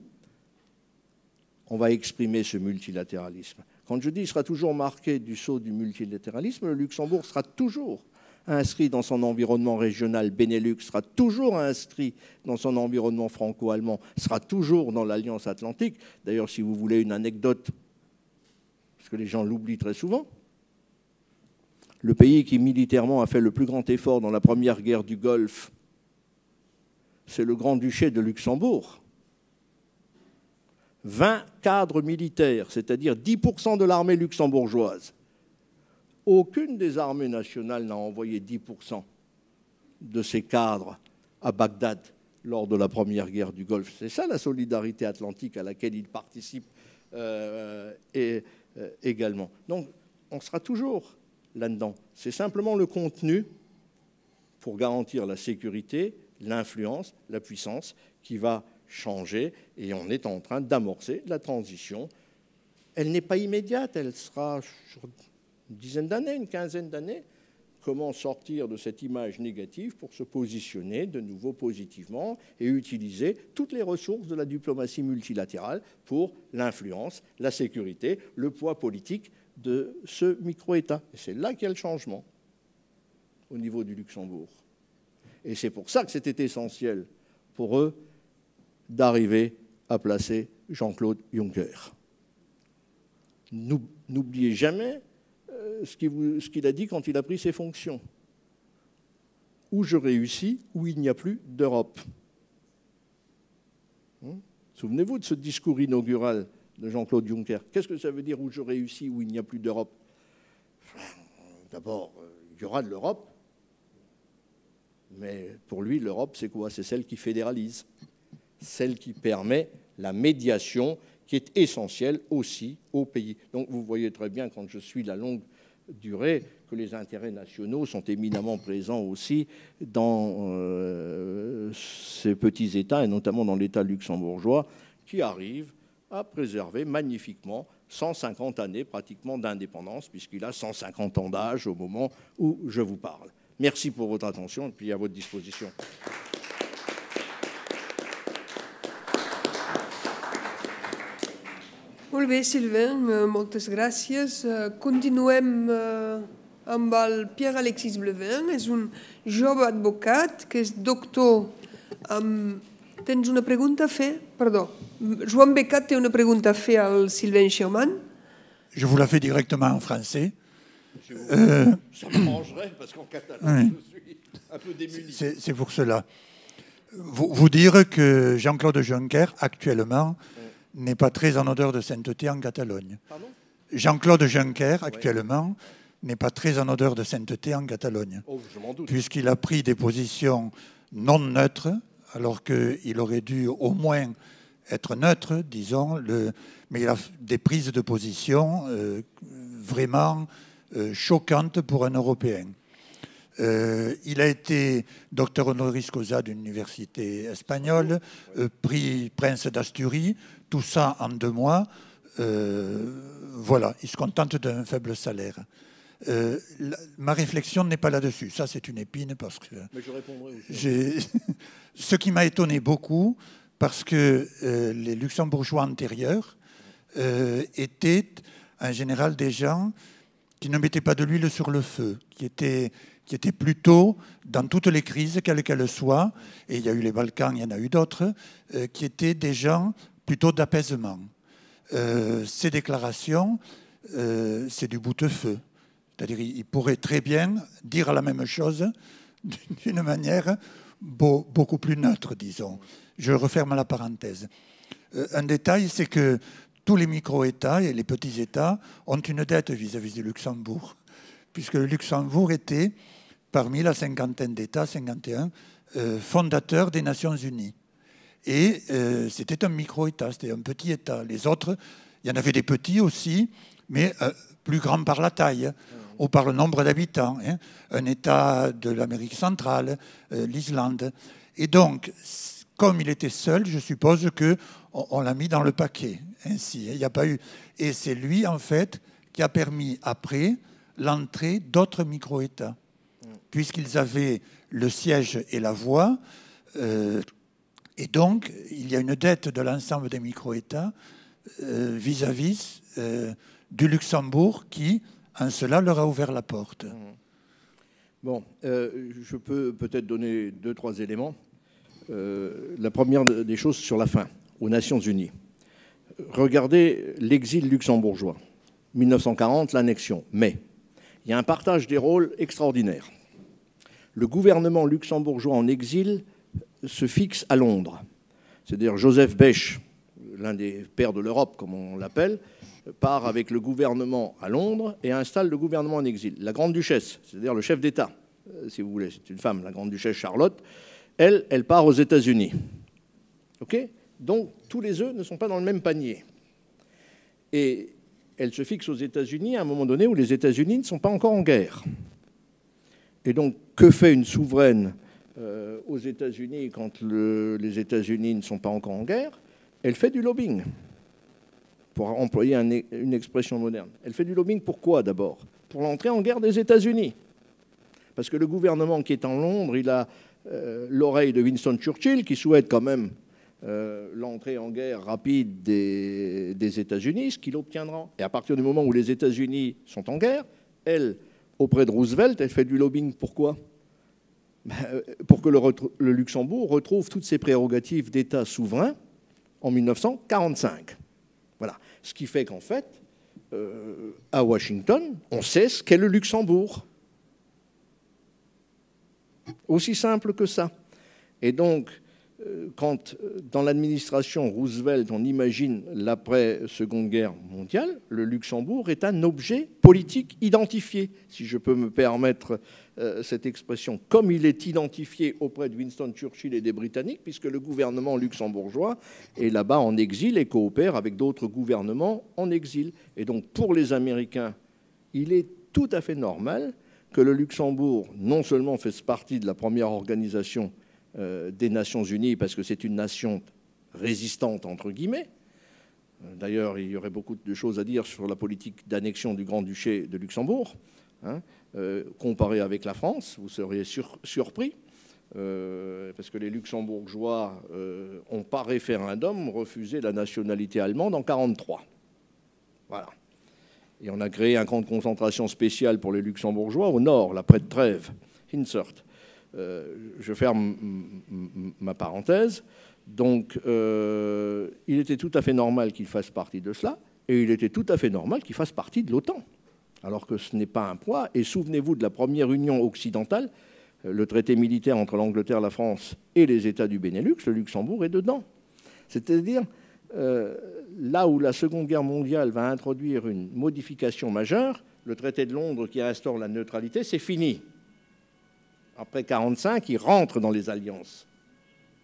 on va exprimer ce multilatéralisme. Quand je dis qu'il sera toujours marqué du sceau du multilatéralisme, le Luxembourg sera toujours inscrit dans son environnement régional Benelux, sera toujours inscrit dans son environnement franco-allemand, sera toujours dans l'Alliance Atlantique. D'ailleurs, si vous voulez une anecdote, parce que les gens l'oublient très souvent, le pays qui militairement a fait le plus grand effort dans la première guerre du Golfe, c'est le Grand-Duché de Luxembourg. vingt cadres militaires, c'est-à-dire dix pour cent de l'armée luxembourgeoise. Aucune des armées nationales n'a envoyé dix pour cent de ces cadres à Bagdad lors de la première guerre du Golfe. C'est ça la solidarité atlantique à laquelle ils participent euh, et, euh, également. Donc on sera toujours là-dedans. C'est simplement le contenu pour garantir la sécurité, l'influence, la puissance qui va changer, et on est en train d'amorcer la transition. Elle n'est pas immédiate, elle sera sur une dizaine d'années, une quinzaine d'années. Comment sortir de cette image négative pour se positionner de nouveau positivement et utiliser toutes les ressources de la diplomatie multilatérale pour l'influence, la sécurité, le poids politique de ce micro-État. Et c'est là qu'il y a le changement au niveau du Luxembourg. Et c'est pour ça que c'était essentiel pour eux d'arriver à placer Jean-Claude Juncker. N'oubliez jamais ce qu'il a dit quand il a pris ses fonctions. Où je réussis, où il n'y a plus d'Europe. Hum? Souvenez-vous de ce discours inaugural de Jean-Claude Juncker. Qu'est-ce que ça veut dire où je réussis, où il n'y a plus d'Europe? D'abord, il y aura de l'Europe, mais pour lui, l'Europe, c'est quoi? C'est celle qui fédéralise. Celle qui permet la médiation, qui est essentielle aussi aux pays. Donc vous voyez très bien, quand je suis la longue durée, que les intérêts nationaux sont éminemment présents aussi dans euh, ces petits États, et notamment dans l'État luxembourgeois, qui arrive à préserver magnifiquement cent cinquante années pratiquement d'indépendance, puisqu'il a cent cinquante ans d'âge au moment où je vous parle. Merci pour votre attention, et puis à votre disposition. Molt bé, Sylvain, moltes gràcies. Continuem amb el Pierre-Alexis Blevin. És un jove advocat que és doctor. Tens una pregunta a fer? Perdó. Joan Becat té una pregunta a fer al Sylvain Schirman. Je vous la fais directement en français. Euh... Ça me mangerait parce qu'en catalan, oui. Je suis un peu démuni. C'est pour cela. Vous, vous dire que Jean-Claude Juncker, actuellement, n'est pas très en odeur de sainteté en Catalogne. Jean-Claude Juncker, actuellement, ouais. N'est pas très en odeur de sainteté en Catalogne, oh, puisqu'il a pris des positions non neutres, alors qu'il aurait dû au moins être neutre, disons, le... mais il a des prises de position euh, vraiment euh, choquantes pour un Européen. Euh, il a été docteur honoris causa d'une université espagnole, euh, prix prince d'Asturie, tout ça en deux mois. Euh, voilà, il se contente d'un faible salaire. Euh, la, ma réflexion n'est pas là-dessus. Ça, c'est une épine parce que... Mais je répondrai aussi. Ce qui m'a étonné beaucoup, parce que euh, les Luxembourgeois antérieurs euh, étaient en général des gens qui ne mettaient pas de l'huile sur le feu, qui étaient... qui était plutôt, dans toutes les crises, quelles qu'elles soient, et il y a eu les Balkans, il y en a eu d'autres, euh, qui étaient des gens plutôt d'apaisement. Euh, ces déclarations, euh, c'est du boutefeu. C'est-à-dire qu'ils pourraient très bien dire la même chose d'une manière beau, beaucoup plus neutre, disons. Je referme la parenthèse. Euh, un détail, c'est que tous les micro-États et les petits États ont une dette vis-à-vis du Luxembourg, puisque le Luxembourg était, parmi la cinquantaine d'États, cinquante et un, euh, fondateur des Nations Unies. Et euh, c'était un micro-État, c'était un petit État. Les autres, il y en avait des petits aussi, mais euh, plus grands par la taille ou par le nombre d'habitants. Hein. Un État de l'Amérique centrale, euh, l'Islande. Et donc, comme il était seul, je suppose qu'on on, l'a mis dans le paquet. Ainsi, il n'y a pas eu. Et c'est lui, en fait, qui a permis, après, l'entrée d'autres micro-États, puisqu'ils avaient le siège et la voix. Euh, et donc, il y a une dette de l'ensemble des micro-États euh, vis-à-vis euh, du Luxembourg qui, en cela, leur a ouvert la porte. Bon, euh, je peux peut-être donner deux, trois éléments. Euh, la première des choses sur la fin, aux Nations Unies. Regardez l'exil luxembourgeois, mille neuf cent quarante, l'annexion, mai. Il y a un partage des rôles extraordinaire. Le gouvernement luxembourgeois en exil se fixe à Londres. C'est-à-dire Joseph Bech, l'un des pères de l'Europe, comme on l'appelle, part avec le gouvernement à Londres et installe le gouvernement en exil. La grande-duchesse, c'est-à-dire le chef d'État, si vous voulez, c'est une femme, la grande-duchesse Charlotte, elle, elle part aux États-Unis. Okay ? Donc tous les œufs ne sont pas dans le même panier. Et elle se fixe aux États-Unis à un moment donné où les États-Unis ne sont pas encore en guerre. Et donc, que fait une souveraine euh, aux États-Unis quand le, les États-Unis ne sont pas encore en guerre? Elle fait du lobbying, pour employer un, une expression moderne. Elle fait du lobbying pour quoi, d'abord? Pour l'entrée en guerre des États-Unis. Parce que le gouvernement qui est en Londres, il a euh, l'oreille de Winston Churchill, qui souhaite quand même Euh, l'entrée en guerre rapide des, des États-Unis, ce qu'il obtiendra. Et à partir du moment où les États-Unis sont en guerre, elle, auprès de Roosevelt, elle fait du lobbying. Pourquoi? Ben, pour que le, le Luxembourg retrouve toutes ses prérogatives d'État souverain en mille neuf cent quarante-cinq. Voilà. Ce qui fait qu'en fait, euh, à Washington, on sait ce qu'est le Luxembourg. Aussi simple que ça. Et donc, quand dans l'administration Roosevelt, on imagine l'après-Seconde Guerre mondiale, le Luxembourg est un objet politique identifié, si je peux me permettre euh, cette expression, comme il est identifié auprès de Winston Churchill et des Britanniques, puisque le gouvernement luxembourgeois est là-bas en exil et coopère avec d'autres gouvernements en exil. Et donc pour les Américains, il est tout à fait normal que le Luxembourg non seulement fasse partie de la première organisation des Nations Unies, parce que c'est une nation résistante, entre guillemets. D'ailleurs, il y aurait beaucoup de choses à dire sur la politique d'annexion du Grand-Duché de Luxembourg. Hein, euh, comparé avec la France, vous seriez sur, surpris, euh, parce que les Luxembourgeois euh, ont, par référendum, refusé la nationalité allemande en mille neuf cent quarante-trois. Voilà. Et on a créé un camp de concentration spécial pour les Luxembourgeois au nord, la près de Trèves, Hinsert. Euh, je ferme ma parenthèse. Donc, euh, il était tout à fait normal qu'il fasse partie de cela, et il était tout à fait normal qu'il fasse partie de l'OTAN, alors que ce n'est pas un poids. Et souvenez-vous de la première union occidentale, le traité militaire entre l'Angleterre, la France et les États du Benelux, le Luxembourg est dedans. C'est-à-dire, euh, là où la Seconde Guerre mondiale va introduire une modification majeure, le traité de Londres qui instaure la neutralité, c'est fini. Après mille neuf cent quarante-cinq, il rentre dans les alliances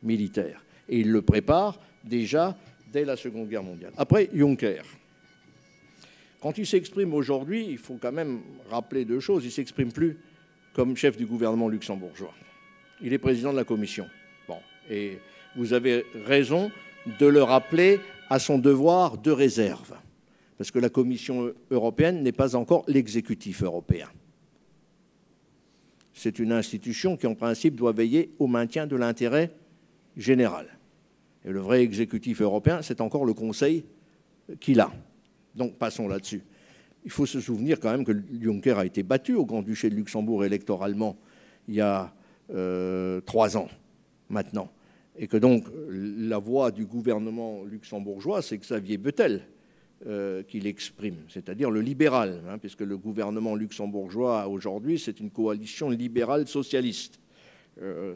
militaires. Et il le prépare déjà dès la Seconde Guerre mondiale. Après, Juncker. Quand il s'exprime aujourd'hui, il faut quand même rappeler deux choses. Il ne s'exprime plus comme chef du gouvernement luxembourgeois. Il est président de la Commission. Bon, et vous avez raison de le rappeler à son devoir de réserve. Parce que la Commission européenne n'est pas encore l'exécutif européen. C'est une institution qui, en principe, doit veiller au maintien de l'intérêt général. Et le vrai exécutif européen, c'est encore le Conseil qu'il a. Donc, passons là-dessus. Il faut se souvenir quand même que Juncker a été battu au Grand-Duché de Luxembourg électoralement il y a euh, trois ans maintenant. Et que donc la voix du gouvernement luxembourgeois, c'est Xavier Bettel euh, qui l'exprime, c'est-à-dire le libéral, hein, puisque le gouvernement luxembourgeois aujourd'hui, c'est une coalition libérale-socialiste. Euh,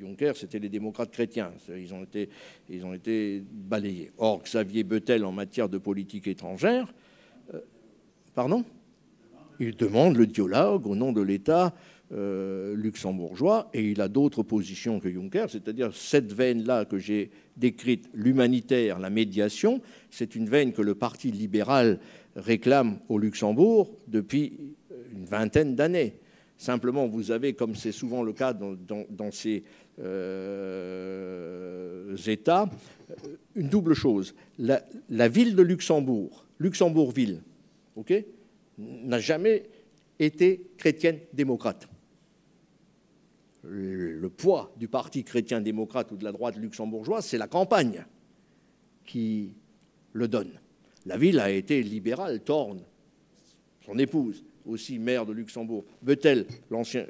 Juncker, c'était les démocrates chrétiens. Ils ont, été, ils ont été balayés. Or, Xavier Bettel, en matière de politique étrangère, euh, pardon, il demande le dialogue au nom de l'État euh, luxembourgeois, et il a d'autres positions que Juncker, c'est-à-dire cette veine-là que j'ai décrite, l'humanitaire, la médiation, c'est une veine que le Parti libéral réclame au Luxembourg depuis une vingtaine d'années. Simplement, vous avez, comme c'est souvent le cas dans, dans, dans ces euh, États, une double chose. La, la ville de Luxembourg, Luxembourg-Ville, okay, n'a jamais été chrétienne-démocrate. Le, le poids du parti chrétien-démocrate ou de la droite luxembourgeoise, c'est la campagne qui le donne. La ville a été libérale, Thorn, son épouse, aussi maire de Luxembourg. Bettel,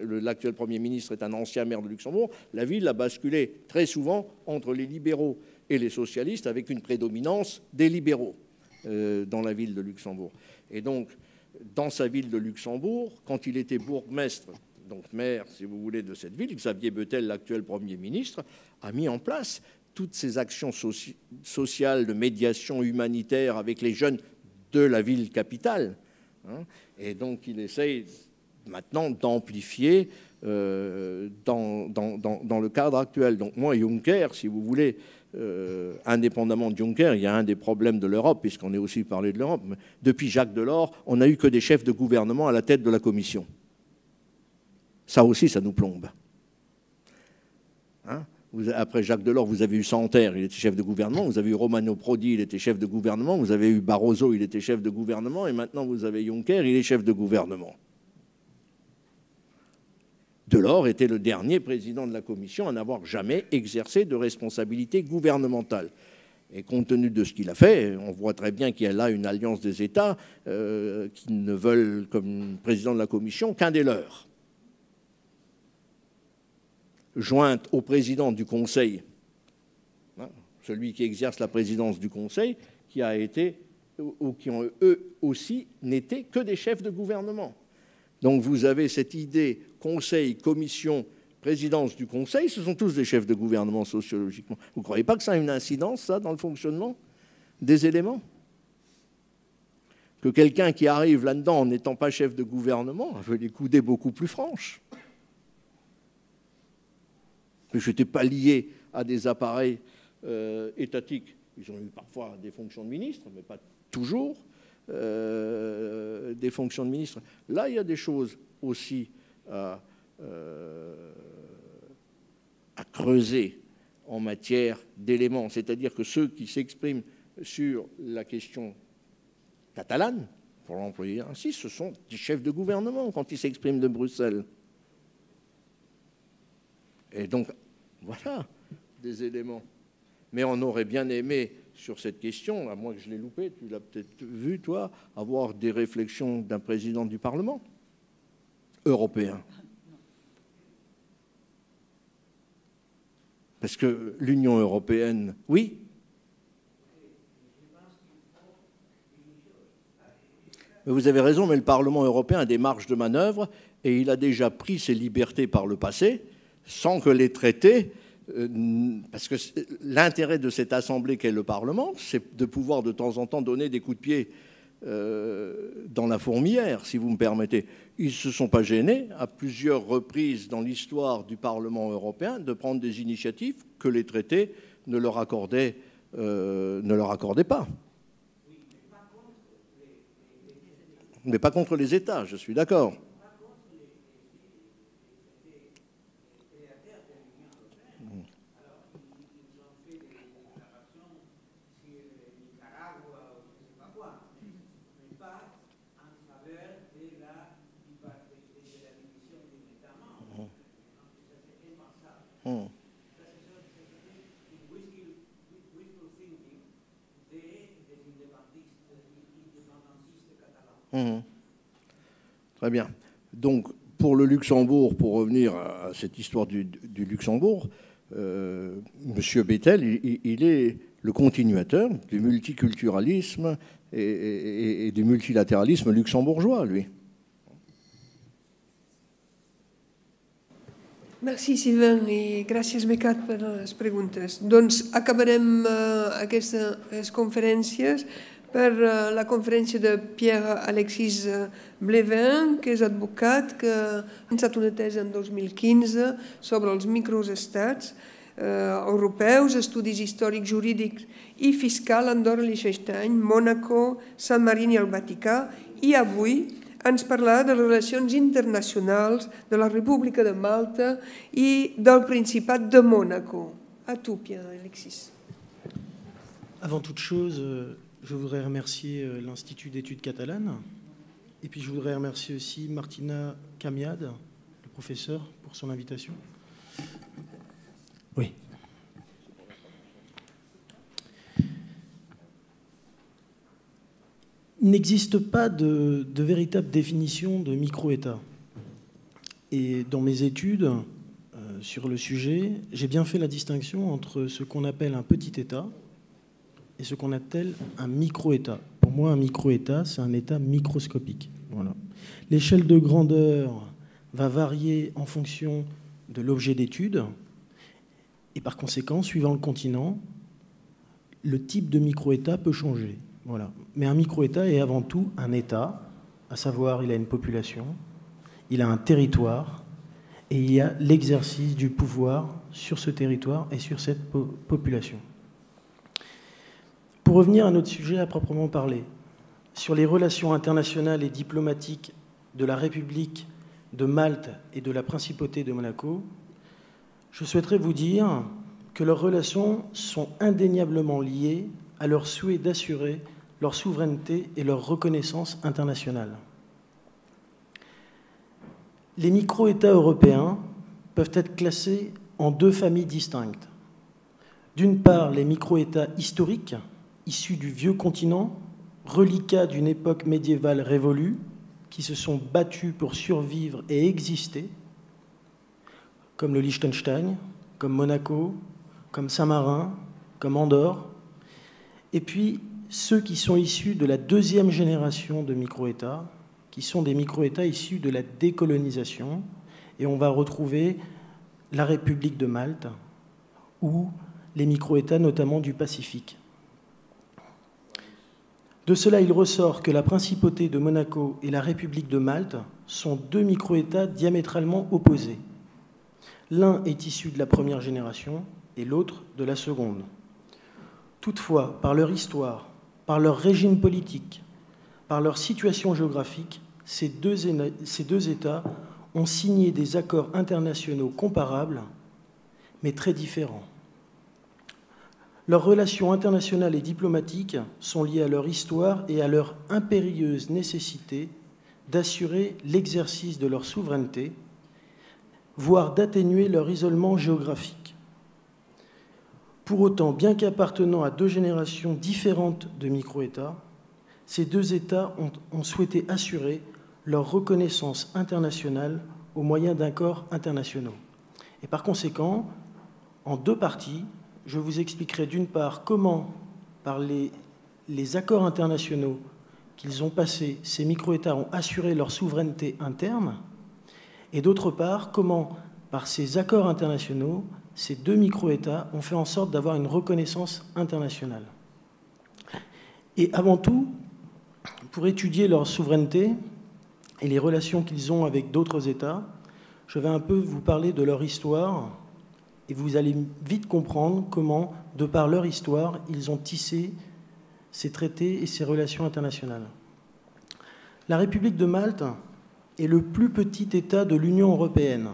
l'actuel Premier ministre, est un ancien maire de Luxembourg. La ville a basculé très souvent entre les libéraux et les socialistes, avec une prédominance des libéraux euh, dans la ville de Luxembourg. Et donc, dans sa ville de Luxembourg, quand il était bourgmestre, donc maire, si vous voulez, de cette ville, Xavier Bettel, l'actuel Premier ministre, a mis en place toutes ces actions soci sociales de médiation humanitaire avec les jeunes de la ville capitale. Hein, et donc il essaye maintenant d'amplifier euh, dans, dans, dans, dans le cadre actuel. Donc moi, Juncker, si vous voulez, euh, indépendamment de Juncker, il y a un des problèmes de l'Europe, puisqu'on est aussi parlé de l'Europe, depuis Jacques Delors, on n'a eu que des chefs de gouvernement à la tête de la Commission. Ça aussi, ça nous plombe. Hein ? Après Jacques Delors, vous avez eu Santer, il était chef de gouvernement. Vous avez eu Romano Prodi, il était chef de gouvernement. Vous avez eu Barroso, il était chef de gouvernement. Et maintenant, vous avez Juncker, il est chef de gouvernement. Delors était le dernier président de la Commission à n'avoir jamais exercé de responsabilité gouvernementale. Et compte tenu de ce qu'il a fait, on voit très bien qu'il y a là une alliance des États euh, qui ne veulent, comme président de la Commission, qu'un des leurs. Jointe au président du Conseil, hein, celui qui exerce la présidence du Conseil, qui a été, ou qui ont, eux aussi n'étaient que des chefs de gouvernement. Donc vous avez cette idée Conseil, Commission, présidence du Conseil, ce sont tous des chefs de gouvernement sociologiquement. Vous ne croyez pas que ça a une incidence, ça, dans le fonctionnement des éléments? Que quelqu'un qui arrive là-dedans en n'étant pas chef de gouvernement veut les coudées beaucoup plus franches. Je n'étais pas lié à des appareils euh, étatiques. Ils ont eu parfois des fonctions de ministre, mais pas toujours euh, des fonctions de ministre. Là, il y a des choses aussi à, euh, à creuser en matière d'éléments. C'est-à-dire que ceux qui s'expriment sur la question catalane, pour l'employer ainsi, ce sont des chefs de gouvernement quand ils s'expriment de Bruxelles. Et donc, voilà des éléments. Mais on aurait bien aimé, sur cette question, à moins que je l'ai loupé, tu l'as peut-être vu, toi, avoir des réflexions d'un président du Parlement européen. Parce que l'Union européenne, oui. Mais vous avez raison, mais le Parlement européen a des marges de manœuvre et il a déjà pris ses libertés par le passé, sans que les traités, euh, parce que l'intérêt de cette assemblée qu'est le Parlement, c'est de pouvoir de temps en temps donner des coups de pied euh, dans la fourmilière, si vous me permettez. Ils ne se sont pas gênés à plusieurs reprises dans l'histoire du Parlement européen de prendre des initiatives que les traités ne leur accordaient, euh, ne leur accordaient pas. Mais pas contre les États, je suis d'accord. Hmm. Mmh. Très bien. Donc, pour le Luxembourg, pour revenir à cette histoire du, du Luxembourg, euh, M. Bettel, il, il est le continuateur du multiculturalisme et, et, et du multilatéralisme luxembourgeois, lui. Merci Sylvain i gràcies Becat per les preguntes. Doncs acabarem aquestes conferències per la conferència de Pierre-Alexis Blevin, que és advocat, que ha llançat una tesi en dos mil quinze sobre els microestats europeus, estudis històrics, jurídics i fiscal a Andorra, Liechtenstein, Mònaco, San Marino i el Vaticà, i avui ens parlarà de les relacions internacionals de la República de Malta i del Principat de Mònaco. A tu, Pierre-Alexis. Avant toute chose, je voudrais remercier l'Institut d'études catalanes et puis je voudrais remercier aussi Martine Camiade, le professeur, pour son invitation. Oui. Il n'existe pas de, de véritable définition de micro-État. Et dans mes études euh, sur le sujet, j'ai bien fait la distinction entre ce qu'on appelle un petit État et ce qu'on appelle un micro-État. Pour moi, un micro-État, c'est un État microscopique. Voilà. L'échelle de grandeur va varier en fonction de l'objet d'étude et par conséquent, suivant le continent, le type de micro-État peut changer. Voilà. Mais un micro-État est avant tout un État, à savoir il a une population, il a un territoire et il y a l'exercice du pouvoir sur ce territoire et sur cette po- population. Pour revenir à notre sujet à proprement parler, sur les relations internationales et diplomatiques de la République de Malte et de la Principauté de Monaco, je souhaiterais vous dire que leurs relations sont indéniablement liées à leur souhait d'assurer leur souveraineté et leur reconnaissance internationale. Les micro-États européens peuvent être classés en deux familles distinctes. D'une part, les micro-États historiques, issus du vieux continent, reliquats d'une époque médiévale révolue, qui se sont battus pour survivre et exister, comme le Liechtenstein, comme Monaco, comme Saint-Marin, comme Andorre, et puis ceux qui sont issus de la deuxième génération de micro-États, qui sont des micro-États issus de la décolonisation, et on va retrouver la République de Malte, ou les micro-États notamment du Pacifique. De cela, il ressort que la Principauté de Monaco et la République de Malte sont deux micro-États diamétralement opposés. L'un est issu de la première génération et l'autre de la seconde. Toutefois, par leur histoire, par leur régime politique, par leur situation géographique, ces deux, ces deux États ont signé des accords internationaux comparables, mais très différents. Leurs relations internationales et diplomatiques sont liées à leur histoire et à leur impérieuse nécessité d'assurer l'exercice de leur souveraineté, voire d'atténuer leur isolement géographique. Pour autant, bien qu'appartenant à deux générations différentes de micro-États, ces deux États ont, ont souhaité assurer leur reconnaissance internationale au moyen d'accords internationaux. Et par conséquent, en deux parties, je vous expliquerai d'une part comment, par les, les accords internationaux qu'ils ont passés, ces micro-États ont assuré leur souveraineté interne, et d'autre part, comment, par ces accords internationaux, ces deux micro-États ont fait en sorte d'avoir une reconnaissance internationale. Et avant tout, pour étudier leur souveraineté et les relations qu'ils ont avec d'autres États, je vais un peu vous parler de leur histoire et vous allez vite comprendre comment, de par leur histoire, ils ont tissé ces traités et ces relations internationales. La République de Malte est le plus petit État de l'Union européenne.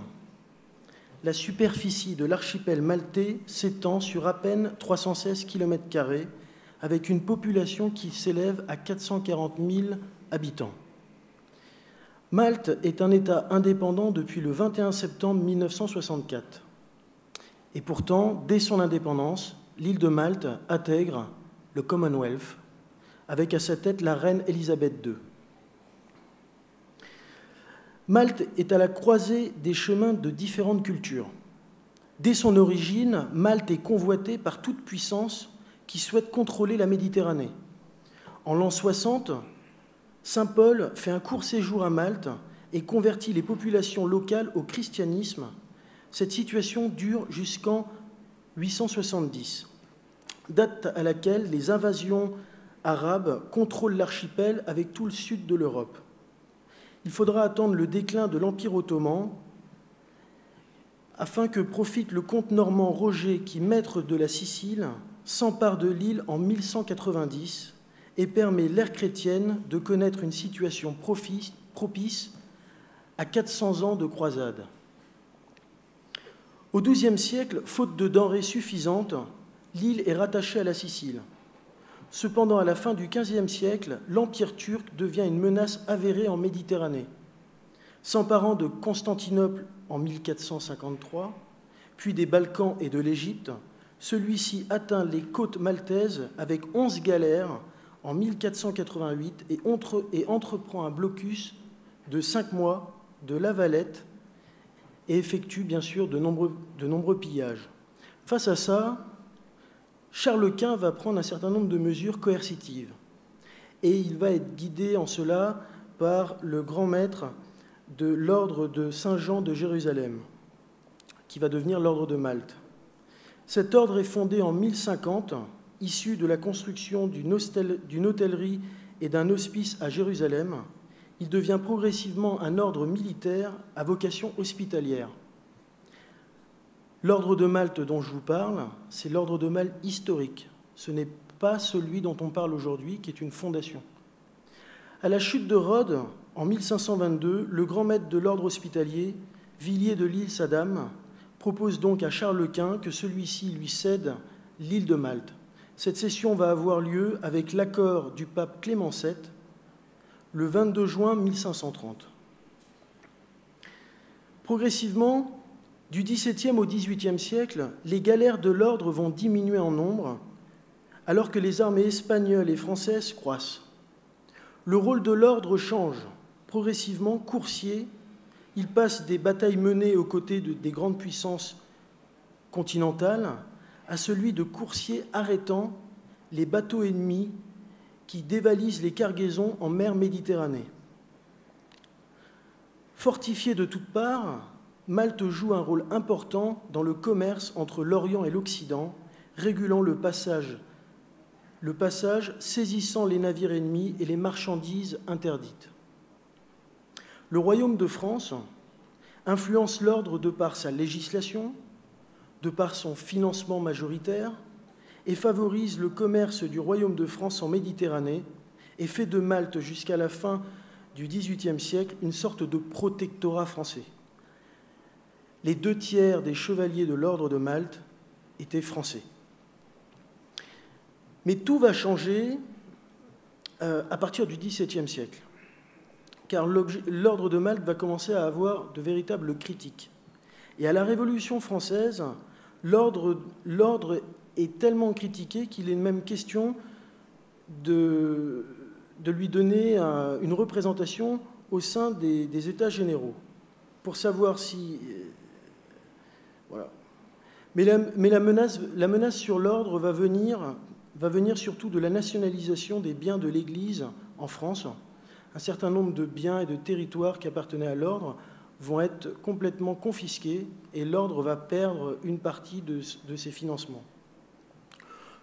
La superficie de l'archipel maltais s'étend sur à peine trois cent seize kilomètres carrés, avec une population qui s'élève à quatre cent quarante mille habitants. Malte est un État indépendant depuis le vingt et un septembre mille neuf cent soixante-quatre. Et pourtant, dès son indépendance, l'île de Malte intègre le Commonwealth, avec à sa tête la reine Élisabeth deux. Malte est à la croisée des chemins de différentes cultures. Dès son origine, Malte est convoitée par toute puissance qui souhaite contrôler la Méditerranée. En l'an soixante, Saint Paul fait un court séjour à Malte et convertit les populations locales au christianisme. Cette situation dure jusqu'en huit cent soixante-dix, date à laquelle les invasions arabes contrôlent l'archipel avec tout le sud de l'Europe. Il faudra attendre le déclin de l'Empire ottoman afin que profite le comte normand Roger qui, maître de la Sicile, s'empare de l'île en mille cent quatre-vingt-dix et permet l'ère chrétienne de connaître une situation propice à quatre cents ans de croisade. Au douzième siècle, faute de denrées suffisantes, l'île est rattachée à la Sicile. Cependant, à la fin du quinzième siècle, l'Empire turc devient une menace avérée en Méditerranée. S'emparant de Constantinople en mille quatre cent cinquante-trois, puis des Balkans et de l'Égypte, celui-ci atteint les côtes maltaises avec onze galères en mille quatre cent quatre-vingt-huit et, entre, et entreprend un blocus de cinq mois de La Valette et effectue bien sûr de nombreux, de nombreux pillages. Face à ça, Charles Quint va prendre un certain nombre de mesures coercitives et il va être guidé en cela par le grand maître de l'ordre de Saint-Jean de Jérusalem, qui va devenir l'ordre de Malte. Cet ordre est fondé en mille cinquante, issu de la construction d'une hôtellerie et d'un hospice à Jérusalem. Il devient progressivement un ordre militaire à vocation hospitalière. L'ordre de Malte dont je vous parle, c'est l'ordre de Malte historique. Ce n'est pas celui dont on parle aujourd'hui, qui est une fondation. À la chute de Rhodes, en mille cinq cent vingt-deux, le grand maître de l'ordre hospitalier, Villiers de l'île Saddam, propose donc à Charles Quint que celui-ci lui cède l'île de Malte. Cette cession va avoir lieu avec l'accord du pape Clément sept, le vingt-deux juin mille cinq cent trente. Progressivement, du dix-septième au dix-huitième siècle, les galères de l'ordre vont diminuer en nombre, alors que les armées espagnoles et françaises croissent. Le rôle de l'ordre change, progressivement coursier. Il passe des batailles menées aux côtés de, des grandes puissances continentales à celui de coursier arrêtant les bateaux ennemis qui dévalisent les cargaisons en mer Méditerranée. Fortifié de toutes parts, Malte joue un rôle important dans le commerce entre l'Orient et l'Occident, régulant le passage, le passage saisissant les navires ennemis et les marchandises interdites. Le royaume de France influence l'ordre de par sa législation, de par son financement majoritaire, et favorise le commerce du royaume de France en Méditerranée et fait de Malte jusqu'à la fin du dix-huitième siècle une sorte de protectorat français. Les deux tiers des chevaliers de l'ordre de Malte étaient français. Mais tout va changer euh, à partir du dix-septième siècle, car l'ordre de Malte va commencer à avoir de véritables critiques. Et à la Révolution française, l'ordre est tellement critiqué qu'il est même question de, de lui donner un, une représentation au sein des, des États généraux, pour savoir si... Voilà. Mais, la, mais la, menace, la menace sur l'ordre va venir, va venir surtout de la nationalisation des biens de l'Église en France. Un certain nombre de biens et de territoires qui appartenaient à l'ordre vont être complètement confisqués et l'ordre va perdre une partie de, de ses financements.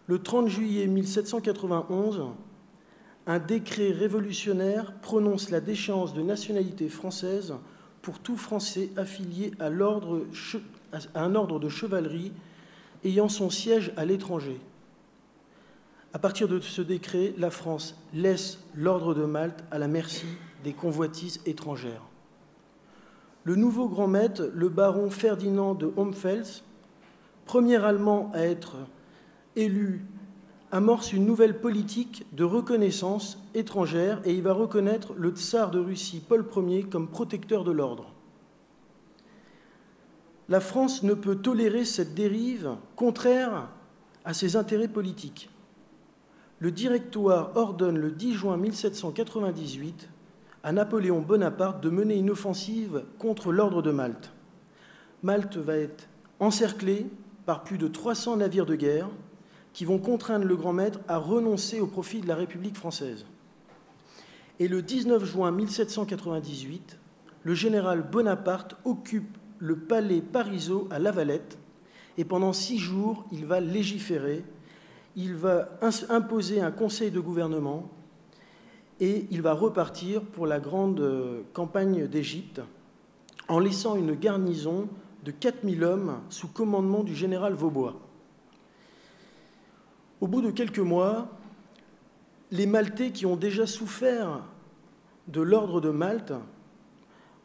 Le trente juillet mille sept cent quatre-vingt-onze, un décret révolutionnaire prononce la déchéance de nationalité française pour tout Français affilié à, l'ordre, à un ordre de chevalerie ayant son siège à l'étranger. À partir de ce décret, la France laisse l'ordre de Malte à la merci des convoitises étrangères. Le nouveau grand maître, le baron Ferdinand de Homfels, premier Allemand à être élu, amorce une nouvelle politique de reconnaissance étrangère et il va reconnaître le tsar de Russie, Paul premier, comme protecteur de l'ordre. La France ne peut tolérer cette dérive contraire à ses intérêts politiques. Le Directoire ordonne le dix juin mille sept cent quatre-vingt-dix-huit à Napoléon Bonaparte de mener une offensive contre l'ordre de Malte. Malte va être encerclée par plus de trois cents navires de guerre qui vont contraindre le grand maître à renoncer au profit de la République française. Et le dix-neuf juin mille sept cent quatre-vingt-dix-huit, le général Bonaparte occupe le palais Parisot à La Valette et pendant six jours, il va légiférer, il va imposer un conseil de gouvernement et il va repartir pour la grande campagne d'Égypte en laissant une garnison de quatre mille hommes sous commandement du général Vaubois. Au bout de quelques mois, les Maltais qui ont déjà souffert de l'ordre de Malte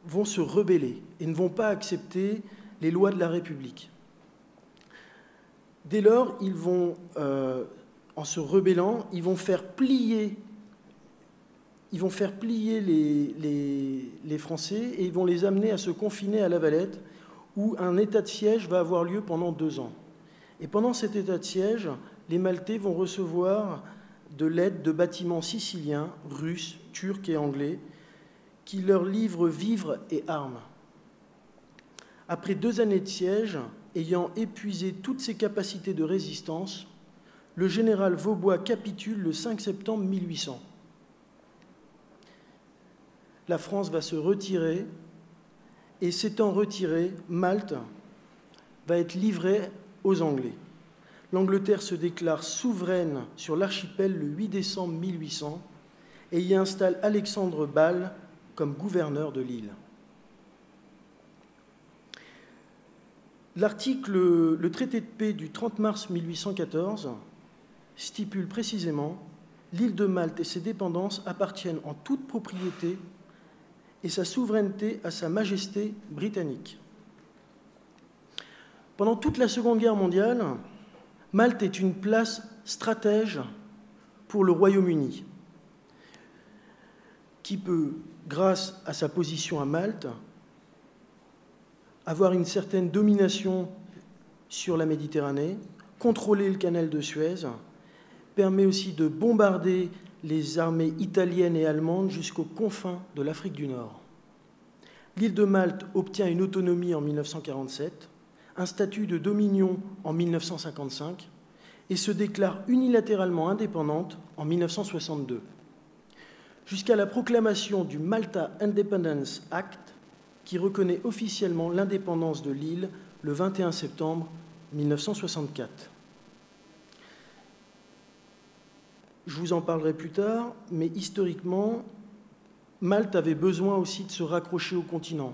vont se rebeller et ne vont pas accepter les lois de la République. Dès lors, ils vont, euh, en se rebellant, ils vont faire plier, ils vont faire plier les, les, les Français et ils vont les amener à se confiner à La Valette, où un état de siège va avoir lieu pendant deux ans. Et pendant cet état de siège, les Maltais vont recevoir de l'aide de bâtiments siciliens, russes, turcs et anglais, qui leur livrent vivres et armes. Après deux années de siège, ayant épuisé toutes ses capacités de résistance, le général Vaubois capitule le cinq septembre mille huit cents. La France va se retirer, et s'étant retirée, Malte va être livrée aux Anglais. L'Angleterre se déclare souveraine sur l'archipel le huit décembre mille huit cents et y installe Alexandre Ball comme gouverneur de l'île. L'article, le traité de paix du trente mars mille huit cent quatorze stipule précisément « L'île de Malte et ses dépendances appartiennent en toute propriété et sa souveraineté à Sa Majesté britannique. » Pendant toute la Seconde Guerre mondiale, Malte est une place stratège pour le Royaume-Uni, qui peut, grâce à sa position à Malte, avoir une certaine domination sur la Méditerranée, contrôler le canal de Suez, permet aussi de bombarder les armées italiennes et allemandes jusqu'aux confins de l'Afrique du Nord. L'île de Malte obtient une autonomie en mille neuf cent quarante-sept, un statut de dominion en mille neuf cent cinquante-cinq et se déclare unilatéralement indépendante en mille neuf cent soixante-deux. Jusqu'à la proclamation du Malta Independence Act qui reconnaît officiellement l'indépendance de l'île le vingt et un septembre mille neuf cent soixante-quatre. Je vous en parlerai plus tard, mais historiquement, Malte avait besoin aussi de se raccrocher au continent.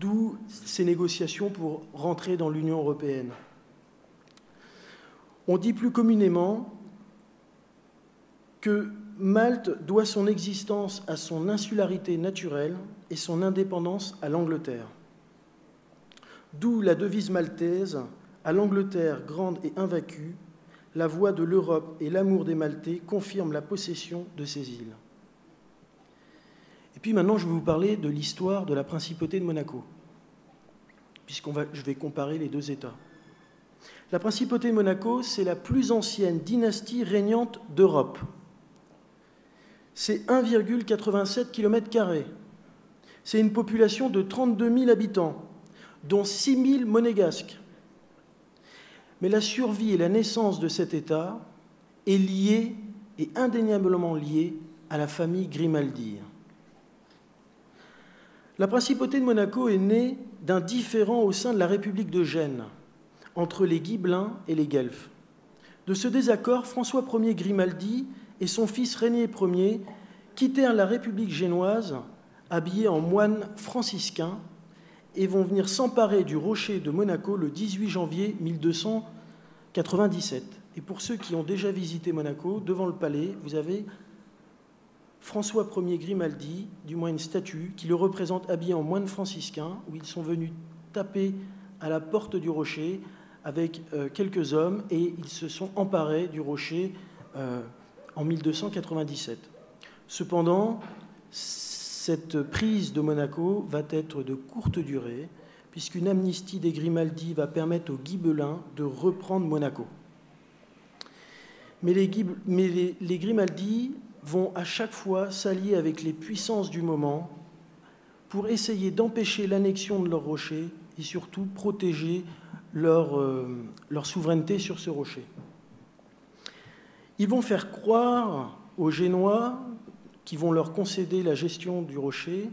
D'où ces négociations pour rentrer dans l'Union européenne. On dit plus communément que Malte doit son existence à son insularité naturelle et son indépendance à l'Angleterre. D'où la devise maltaise « À l'Angleterre, grande et invaincue, la voix de l'Europe et l'amour des Maltais confirment la possession de ces îles. » Et puis maintenant, je vais vous parler de l'histoire de la principauté de Monaco, puisqu'on va, je vais comparer les deux États. La principauté de Monaco, c'est la plus ancienne dynastie régnante d'Europe. C'est un virgule quatre-vingt-sept kilomètres carrés. C'est une population de trente-deux mille habitants, dont six mille monégasques. Mais la survie et la naissance de cet État est liée, et indéniablement liée, à la famille Grimaldi. La principauté de Monaco est née d'un différend au sein de la République de Gênes, entre les Gibelins et les Guelfes. De ce désaccord, François premier Grimaldi et son fils Rainier premier quittèrent la République génoise, habillés en moines franciscains, et vont venir s'emparer du rocher de Monaco le dix-huit janvier mille deux cent quatre-vingt-dix-sept. Et pour ceux qui ont déjà visité Monaco, devant le palais, vous avez François premier Grimaldi, du moins une statue, qui le représente habillé en moine franciscain, où ils sont venus taper à la porte du rocher avec euh, quelques hommes, et ils se sont emparés du rocher euh, en mille deux cent quatre-vingt-dix-sept. Cependant, cette prise de Monaco va être de courte durée, puisqu'une amnistie des Grimaldi va permettre aux Gibelins de reprendre Monaco. Mais les, Gib... Mais les, les Grimaldi vont à chaque fois s'allier avec les puissances du moment pour essayer d'empêcher l'annexion de leurs rochers et surtout protéger leur, euh, leur souveraineté sur ce rocher. Ils vont faire croire aux Génois, qui vont leur concéder la gestion du rocher,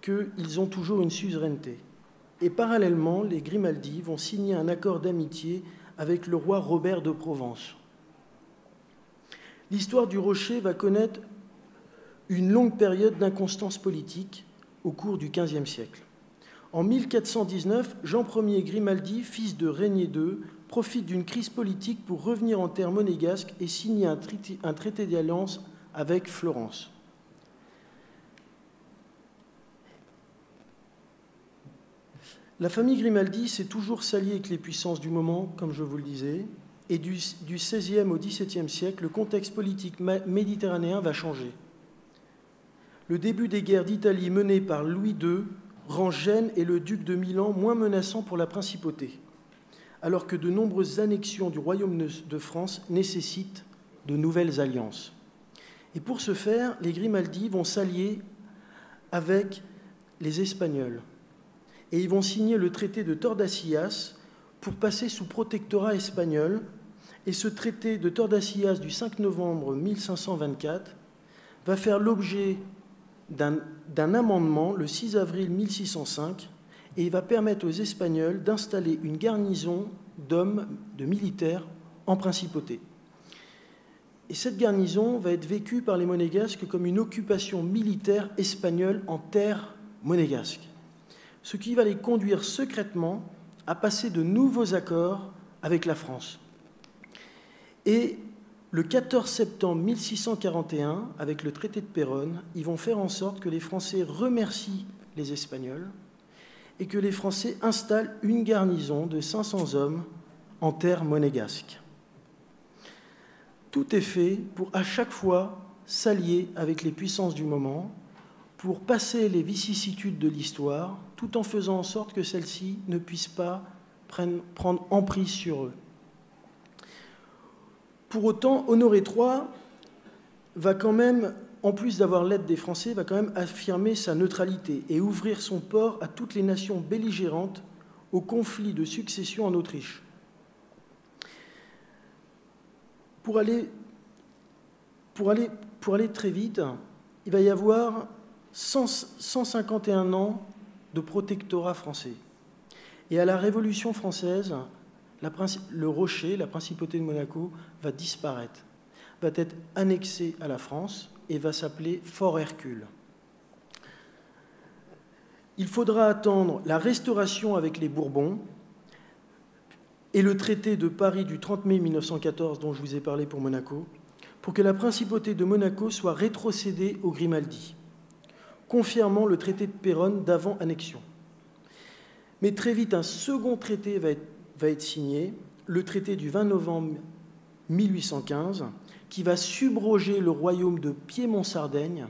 qu'ils ont toujours une suzeraineté. Et parallèlement, les Grimaldi vont signer un accord d'amitié avec le roi Robert de Provence. L'histoire du rocher va connaître une longue période d'inconstance politique au cours du quinzième siècle. En mille quatre cent dix-neuf, Jean premier Grimaldi, fils de Régnier deux, profite d'une crise politique pour revenir en terre monégasque et signe un traité, un traité d'alliance avec Florence. La famille Grimaldi s'est toujours s'alliée avec les puissances du moment, comme je vous le disais, et du, du seizième au dix-septième siècle, le contexte politique méditerranéen va changer. Le début des guerres d'Italie menées par Louis deux rend Gênes et le duc de Milan moins menaçants pour la principauté, alors que de nombreuses annexions du royaume de France nécessitent de nouvelles alliances. Et pour ce faire, les Grimaldi vont s'allier avec les Espagnols. Et ils vont signer le traité de Tordesillas pour passer sous protectorat espagnol. Et ce traité de Tordesillas du cinq novembre mille cinq cent vingt-quatre va faire l'objet d'un amendement le six avril mille six cent cinq et il va permettre aux Espagnols d'installer une garnison d'hommes, de militaires, en principauté. Et cette garnison va être vécue par les monégasques comme une occupation militaire espagnole en terre monégasque, ce qui va les conduire secrètement à passer de nouveaux accords avec la France. Et le quatorze septembre mille six cent quarante et un, avec le traité de Péronne, ils vont faire en sorte que les Français remercient les Espagnols et que les Français installent une garnison de cinq cents hommes en terre monégasque. Tout est fait pour à chaque fois s'allier avec les puissances du moment, pour passer les vicissitudes de l'histoire, tout en faisant en sorte que celles-ci ne puissent pas prendre emprise sur eux. Pour autant, Honoré trois va quand même, en plus d'avoir l'aide des Français, va quand même affirmer sa neutralité et ouvrir son port à toutes les nations belligérantes au conflit de succession en Autriche. Pour aller, pour aller, pour aller très vite, il va y avoir cent cinquante et un ans de protectorat français. Et à la Révolution française, la, le rocher, la principauté de Monaco, va disparaître, va être annexé à la France et va s'appeler Fort Hercule. Il faudra attendre la restauration avec les Bourbons et le traité de Paris du trente mai mille neuf cent quatorze, dont je vous ai parlé pour Monaco, pour que la principauté de Monaco soit rétrocédée aux Grimaldi, confirmant le traité de Péronne d'avant-annexion. Mais très vite, un second traité va être, va être signé, le traité du vingt novembre mille huit cent quinze, qui va subroger le royaume de Piémont-Sardaigne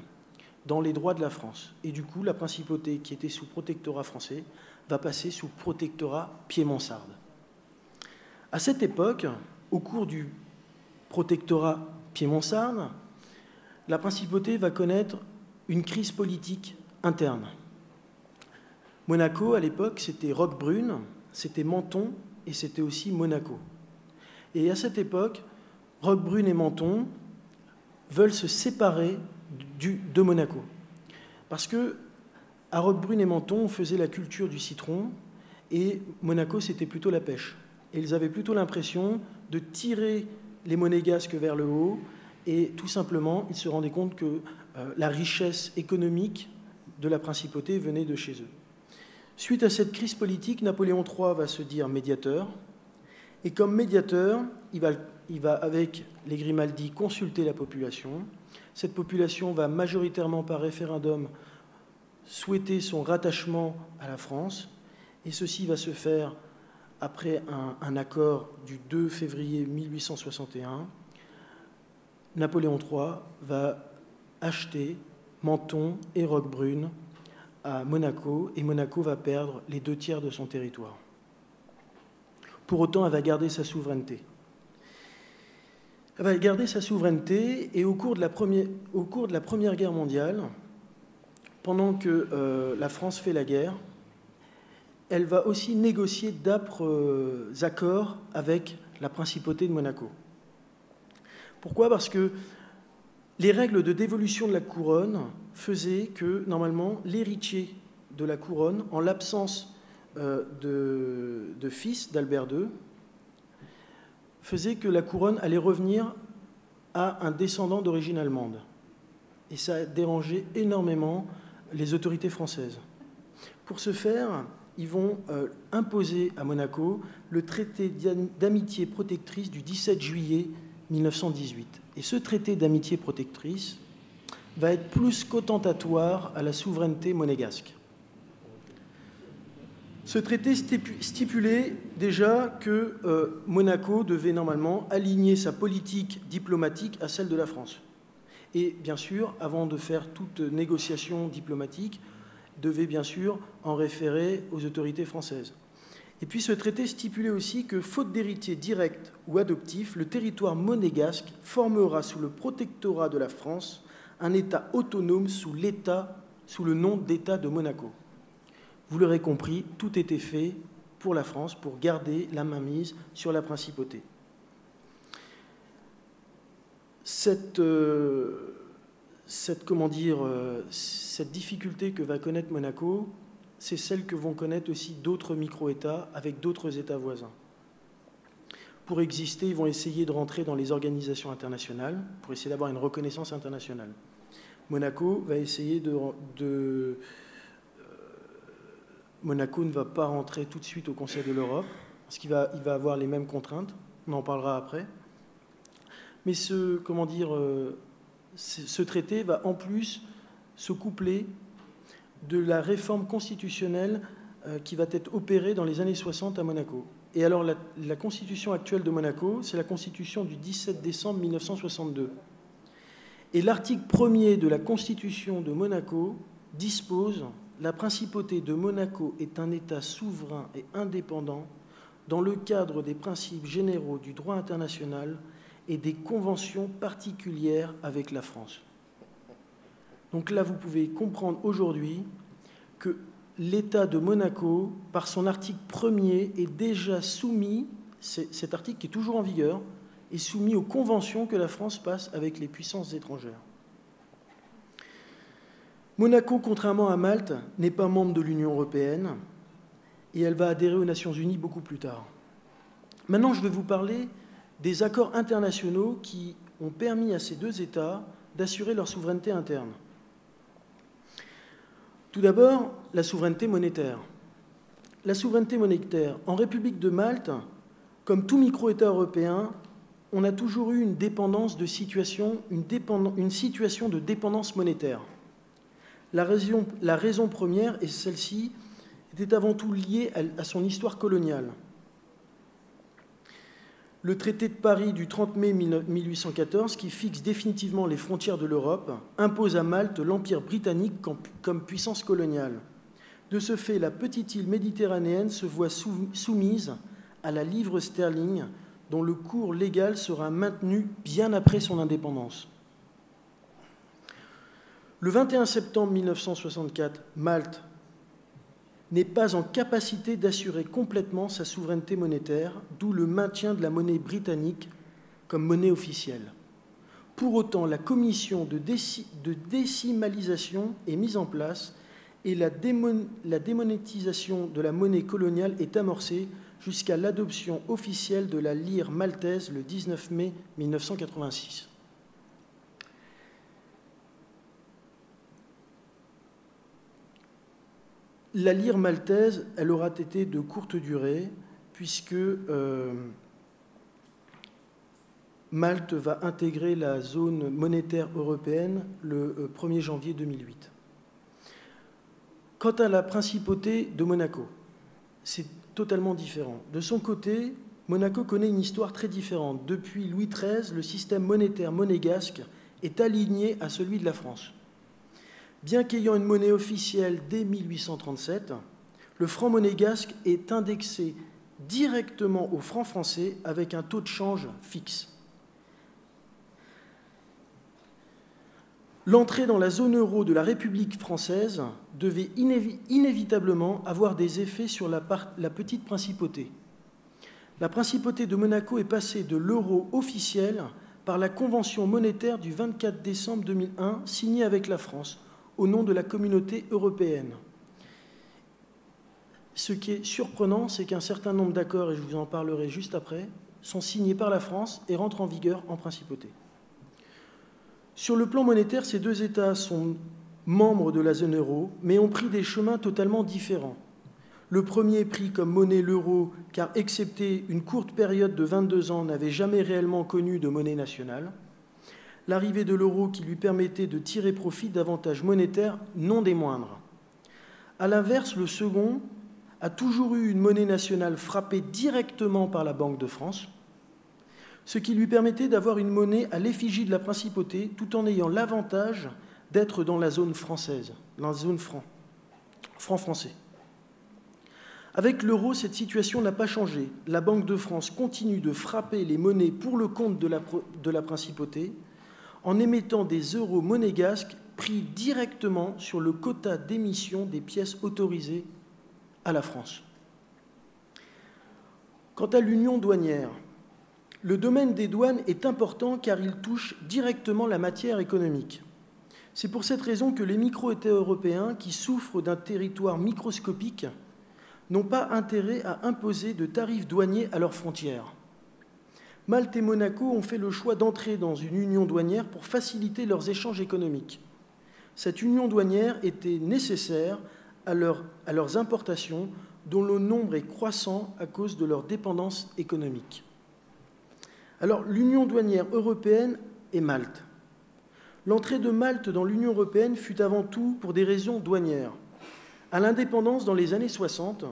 dans les droits de la France. Et du coup, la principauté qui était sous protectorat français va passer sous protectorat piémont-sarde. À cette époque, au cours du protectorat piémont-sarde, la principauté va connaître une crise politique interne. Monaco, à l'époque, c'était Roquebrune, c'était Menton et c'était aussi Monaco. Et à cette époque, Roquebrune et Menton veulent se séparer du, de Monaco. Parce que à Roquebrune et Menton, on faisait la culture du citron et Monaco, c'était plutôt la pêche. Et ils avaient plutôt l'impression de tirer les monégasques vers le haut et tout simplement, ils se rendaient compte que la richesse économique de la principauté venait de chez eux. Suite à cette crise politique, Napoléon trois va se dire médiateur. Et comme médiateur, il va, il va avec les Grimaldi consulter la population. Cette population va majoritairement par référendum souhaiter son rattachement à la France. Et ceci va se faire après un, un accord du deux février mille huit cent soixante et un. Napoléon trois va acheter Menton et Roquebrune à Monaco, et Monaco va perdre les deux tiers de son territoire. Pour autant, elle va garder sa souveraineté. va garder sa souveraineté, et au cours de la première, au cours de la Première Guerre mondiale, pendant que euh, la France fait la guerre, elle va aussi négocier d'âpres euh, accords avec la principauté de Monaco. Pourquoi? Parce que les règles de dévolution de la couronne faisaient que, normalement, l'héritier de la couronne, en l'absence euh, de, de fils d'Albert deux, faisait que la couronne allait revenir à un descendant d'origine allemande. Et ça a dérangé énormément les autorités françaises. Pour ce faire, ils vont euh, imposer à Monaco le traité d'amitié protectrice du dix-sept juillet mille neuf cent dix-huit. Et ce traité d'amitié protectrice va être plus qu'attentatoire à la souveraineté monégasque. Ce traité stipulait déjà que euh, Monaco devait normalement aligner sa politique diplomatique à celle de la France. Et bien sûr, avant de faire toute négociation diplomatique, devait bien sûr en référer aux autorités françaises. Et puis ce traité stipulait aussi que, faute d'héritier direct ou adoptif, le territoire monégasque formera sous le protectorat de la France un État autonome sous l'État, sous le nom d'État de Monaco. Vous l'aurez compris, tout était fait pour la France, pour garder la mainmise sur la principauté. Cette, euh, cette, comment dire, euh, cette difficulté que va connaître Monaco, c'est celle que vont connaître aussi d'autres micro-États avec d'autres États voisins. Pour exister, ils vont essayer de rentrer dans les organisations internationales, pour essayer d'avoir une reconnaissance internationale. Monaco va essayer de... de euh, Monaco ne va pas rentrer tout de suite au Conseil de l'Europe, parce qu'il va, il va avoir les mêmes contraintes, on en parlera après. Mais ce, comment dire, euh, ce, ce traité va en plus se coupler de la réforme constitutionnelle euh, qui va être opérée dans les années soixante à Monaco. Et alors, la, la constitution actuelle de Monaco, c'est la constitution du dix-sept décembre mille neuf cent soixante-deux. Et l'article premier de la constitution de Monaco dispose « La principauté de Monaco est un État souverain et indépendant dans le cadre des principes généraux du droit international et des conventions particulières avec la France. » Donc là, vous pouvez comprendre aujourd'hui que l'État de Monaco, par son article premier, est déjà soumis, c'est cet article qui est toujours en vigueur, est soumis aux conventions que la France passe avec les puissances étrangères. Monaco, contrairement à Malte, n'est pas membre de l'Union européenne et elle va adhérer aux Nations Unies beaucoup plus tard. Maintenant, je vais vous parler des accords internationaux qui ont permis à ces deux États d'assurer leur souveraineté interne. Tout d'abord, la souveraineté monétaire. La souveraineté monétaire. En République de Malte, comme tout micro-État européen, on a toujours eu une dépendance de situation, une, dépendance, une situation de dépendance monétaire. La raison, la raison première, et celle-ci, était avant tout liée à, à son histoire coloniale. Le traité de Paris du trente mai mille huit cent quatorze, qui fixe définitivement les frontières de l'Europe, impose à Malte l'Empire britannique comme puissance coloniale. De ce fait, la petite île méditerranéenne se voit soumise à la livre sterling, dont le cours légal sera maintenu bien après son indépendance. Le vingt et un septembre mille neuf cent soixante-quatre, Malte n'est pas en capacité d'assurer complètement sa souveraineté monétaire, d'où le maintien de la monnaie britannique comme monnaie officielle. Pour autant, la commission de, déci de décimalisation est mise en place et la, démon la démonétisation de la monnaie coloniale est amorcée jusqu'à l'adoption officielle de la lire maltaise le dix-neuf mai mille neuf cent quatre-vingt-six. La lire maltaise, elle aura été de courte durée, puisque euh, Malte va intégrer la zone monétaire européenne le premier janvier deux mille huit. Quant à la principauté de Monaco, c'est totalement différent. De son côté, Monaco connaît une histoire très différente. Depuis Louis treize, le système monétaire monégasque est aligné à celui de la France. Bien qu'ayant une monnaie officielle dès mille huit cent trente-sept, le franc monégasque est indexé directement au franc français avec un taux de change fixe. l'entrée dans la zone euro de la République française devait inévi- inévitablement avoir des effets sur la, la petite principauté. La principauté de Monaco est passée de l'euro officiel par la convention monétaire du vingt-quatre décembre deux mille un signée avec la France au nom de la communauté européenne. Ce qui est surprenant, c'est qu'un certain nombre d'accords, et je vous en parlerai juste après, sont signés par la France et rentrent en vigueur en principauté. Sur le plan monétaire, ces deux États sont membres de la zone euro, mais ont pris des chemins totalement différents. Le premier prit comme monnaie l'euro, car, excepté une courte période de vingt-deux ans, n'avait jamais réellement connu de monnaie nationale. L'arrivée de l'euro qui lui permettait de tirer profit d'avantages monétaires non des moindres. À l'inverse, le second a toujours eu une monnaie nationale frappée directement par la Banque de France, ce qui lui permettait d'avoir une monnaie à l'effigie de la principauté, tout en ayant l'avantage d'être dans la zone française, dans la zone franc, franc-français. Avec l'euro, cette situation n'a pas changé. La Banque de France continue de frapper les monnaies pour le compte de la, de la principauté, en émettant des euros monégasques pris directement sur le quota d'émission des pièces autorisées à la France. Quant à l'union douanière, le domaine des douanes est important car il touche directement la matière économique. C'est pour cette raison que les micro-États européens, qui souffrent d'un territoire microscopique, n'ont pas intérêt à imposer de tarifs douaniers à leurs frontières. Malte et Monaco ont fait le choix d'entrer dans une union douanière pour faciliter leurs échanges économiques. Cette union douanière était nécessaire à, leur, à leurs importations, dont le nombre est croissant à cause de leur dépendance économique. Alors, l'Union douanière européenne et Malte. L'entrée de Malte dans l'Union européenne fut avant tout pour des raisons douanières. À l'indépendance, dans les années soixante,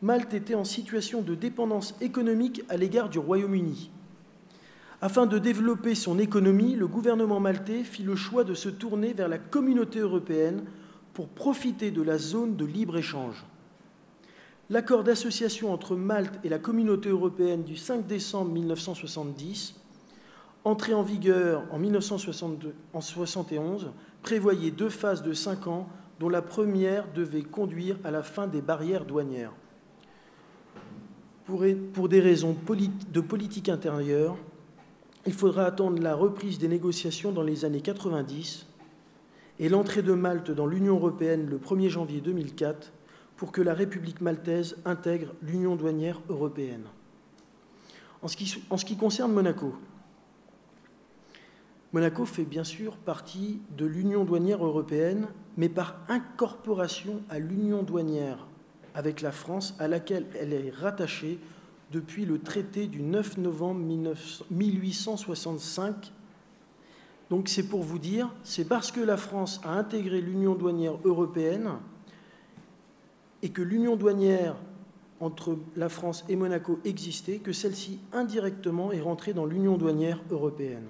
Malte était en situation de dépendance économique à l'égard du Royaume-Uni. Afin de développer son économie, le gouvernement maltais fit le choix de se tourner vers la communauté européenne pour profiter de la zone de libre-échange. L'accord d'association entre Malte et la Communauté européenne du cinq décembre mille neuf cent soixante-dix, entré en vigueur en mille neuf cent soixante-deux, en mille neuf cent soixante et onze, prévoyait deux phases de cinq ans, dont la première devait conduire à la fin des barrières douanières. Pour, pour des raisons de politique intérieure, il faudra attendre la reprise des négociations dans les années quatre-vingt-dix et l'entrée de Malte dans l'Union européenne le premier janvier deux mille quatre, pour que la République maltaise intègre l'Union douanière européenne. En ce, qui, en ce qui concerne Monaco, Monaco fait bien sûr partie de l'Union douanière européenne, mais par incorporation à l'Union douanière avec la France, à laquelle elle est rattachée depuis le traité du neuf novembre mille huit cent soixante-cinq. Donc c'est pour vous dire, c'est parce que la France a intégré l'Union douanière européenne et que l'union douanière entre la France et Monaco existait, que celle-ci indirectement est rentrée dans l'union douanière européenne.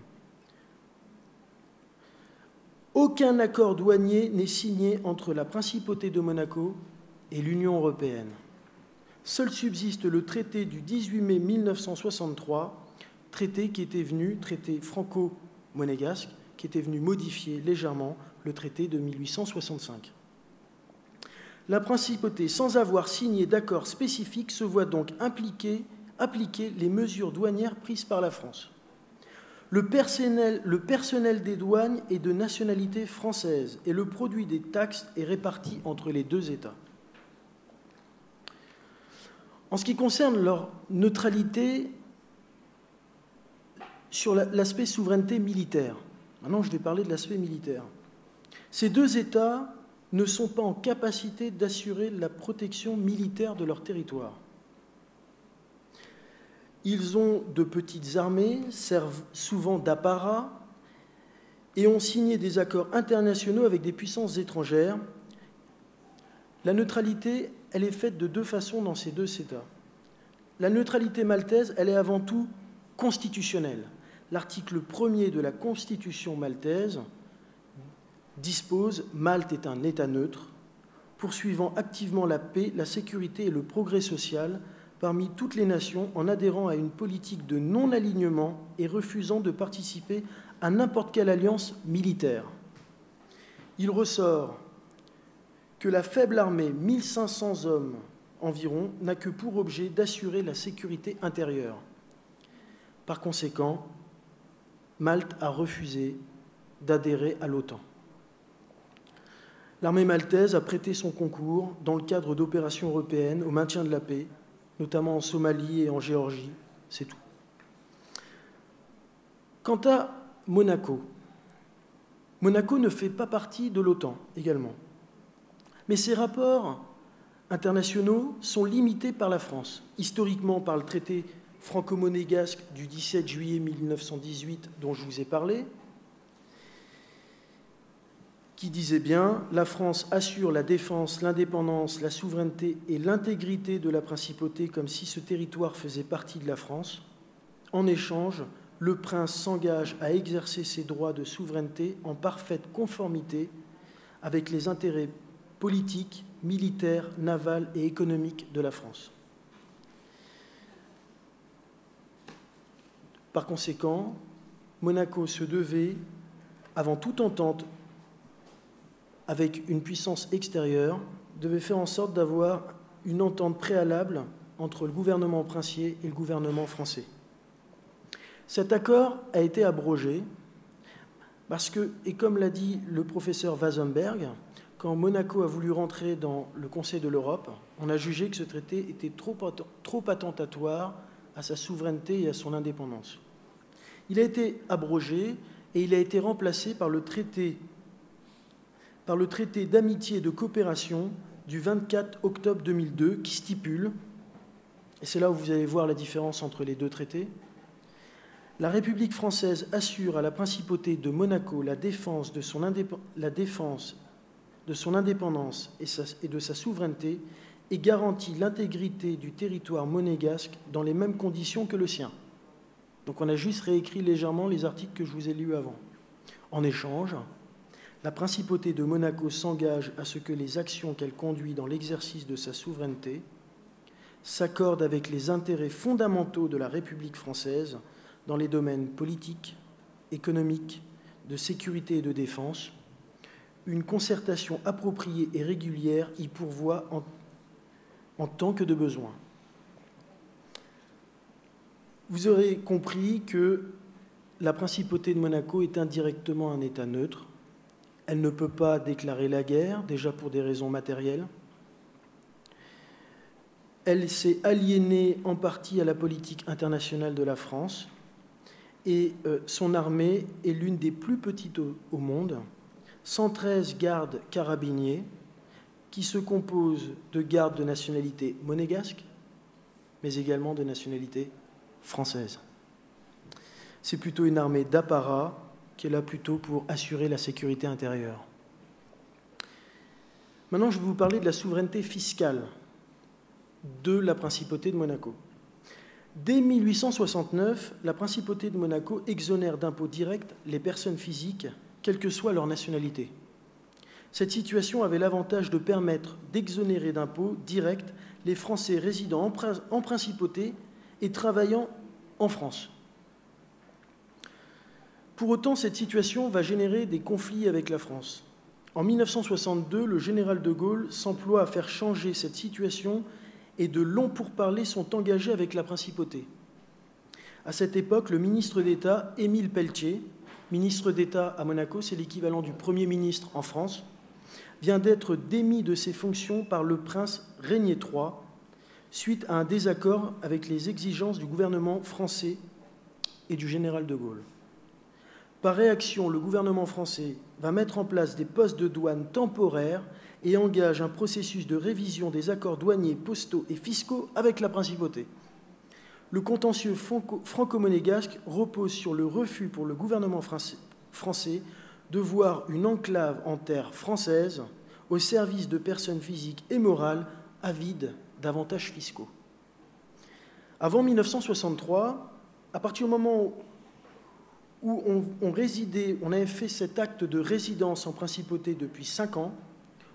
Aucun accord douanier n'est signé entre la Principauté de Monaco et l'Union européenne. Seul subsiste le traité du dix-huit mai mille neuf cent soixante-trois, traité qui était venu, traité franco-monégasque, qui était venu modifier légèrement le traité de mille huit cent soixante-cinq. La principauté, sans avoir signé d'accord spécifique, se voit donc impliquée, appliquer les mesures douanières prises par la France. Le personnel, le personnel des douanes est de nationalité française et le produit des taxes est réparti entre les deux États. En ce qui concerne leur neutralité sur l'aspect souveraineté militaire, maintenant je vais parler de l'aspect militaire. Ces deux États ne sont pas en capacité d'assurer la protection militaire de leur territoire. Ils ont de petites armées, servent souvent d'apparat, et ont signé des accords internationaux avec des puissances étrangères. La neutralité, elle est faite de deux façons dans ces deux États. La neutralité maltaise, elle est avant tout constitutionnelle. L'article premier de la Constitution maltaise dispose « Malte est un État neutre, poursuivant activement la paix, la sécurité et le progrès social parmi toutes les nations en adhérant à une politique de non-alignement et refusant de participer à n'importe quelle alliance militaire. » il ressort que la faible armée, mille cinq cents hommes environ, n'a que pour objet d'assurer la sécurité intérieure. Par conséquent, Malte a refusé d'adhérer à l'OTAN. L'armée maltaise a prêté son concours dans le cadre d'opérations européennes au maintien de la paix, notamment en Somalie et en Géorgie, c'est tout. Quant à Monaco, Monaco ne fait pas partie de l'OTAN également. Mais ses rapports internationaux sont limités par la France, historiquement par le traité franco-monégasque du dix-sept juillet mille neuf cent dix-huit dont je vous ai parlé, qui disait bien « La France assure la défense, l'indépendance, la souveraineté et l'intégrité de la principauté comme si ce territoire faisait partie de la France. En échange, le prince s'engage à exercer ses droits de souveraineté en parfaite conformité avec les intérêts politiques, militaires, navals et économiques de la France. » Par conséquent, Monaco se devait, avant toute entente avec une puissance extérieure, devait faire en sorte d'avoir une entente préalable entre le gouvernement princier et le gouvernement français. Cet accord a été abrogé parce que, et comme l'a dit le professeur Wassenberg, quand Monaco a voulu rentrer dans le Conseil de l'Europe, on a jugé que ce traité était trop, trop attentatoire à sa souveraineté et à son indépendance. Il a été abrogé et il a été remplacé par le traité par le traité d'amitié et de coopération du vingt-quatre octobre deux mille deux qui stipule, et c'est là où vous allez voir la différence entre les deux traités, « La République française assure à la principauté de Monaco la défense de son, indép la défense de son indépendance et, sa et de sa souveraineté et garantit l'intégrité du territoire monégasque dans les mêmes conditions que le sien. » Donc on a juste réécrit légèrement les articles que je vous ai lus avant. En échange, la principauté de Monaco s'engage à ce que les actions qu'elle conduit dans l'exercice de sa souveraineté s'accordent avec les intérêts fondamentaux de la République française dans les domaines politiques, économiques, de sécurité et de défense. Une concertation appropriée et régulière y pourvoit en, en tant que de besoin. Vous aurez compris que la principauté de Monaco est indirectement un État neutre. Elle ne peut pas déclarer la guerre, déjà pour des raisons matérielles. Elle s'est aliénée en partie à la politique internationale de la France et euh, son armée est l'une des plus petites au, au monde. cent treize gardes carabiniers qui se composent de gardes de nationalité monégasque, mais également de nationalité française. C'est plutôt une armée d'apparat qui est là plutôt pour assurer la sécurité intérieure. Maintenant, je vais vous parler de la souveraineté fiscale de la Principauté de Monaco. Dès mille huit cent soixante-neuf, la Principauté de Monaco exonère d'impôts directs les personnes physiques, quelle que soit leur nationalité. Cette situation avait l'avantage de permettre d'exonérer d'impôts directs les Français résidant en Principauté et travaillant en France. Pour autant, cette situation va générer des conflits avec la France. En mille neuf cent soixante-deux, le général de Gaulle s'emploie à faire changer cette situation et de longs pourparlers sont engagés avec la Principauté. À cette époque, le ministre d'État, Émile Pelletier, ministre d'État à Monaco, c'est l'équivalent du Premier ministre en France, vient d'être démis de ses fonctions par le prince Régnier trois suite à un désaccord avec les exigences du gouvernement français et du général de Gaulle. Par réaction, le gouvernement français va mettre en place des postes de douane temporaires et engage un processus de révision des accords douaniers, postaux et fiscaux avec la Principauté. Le contentieux franco-monégasque repose sur le refus pour le gouvernement français de voir une enclave en terre française au service de personnes physiques et morales avides d'avantages fiscaux. Avant mille neuf cent soixante-trois, à partir du moment où où on, on résidait, on avait fait cet acte de résidence en principauté depuis cinq ans,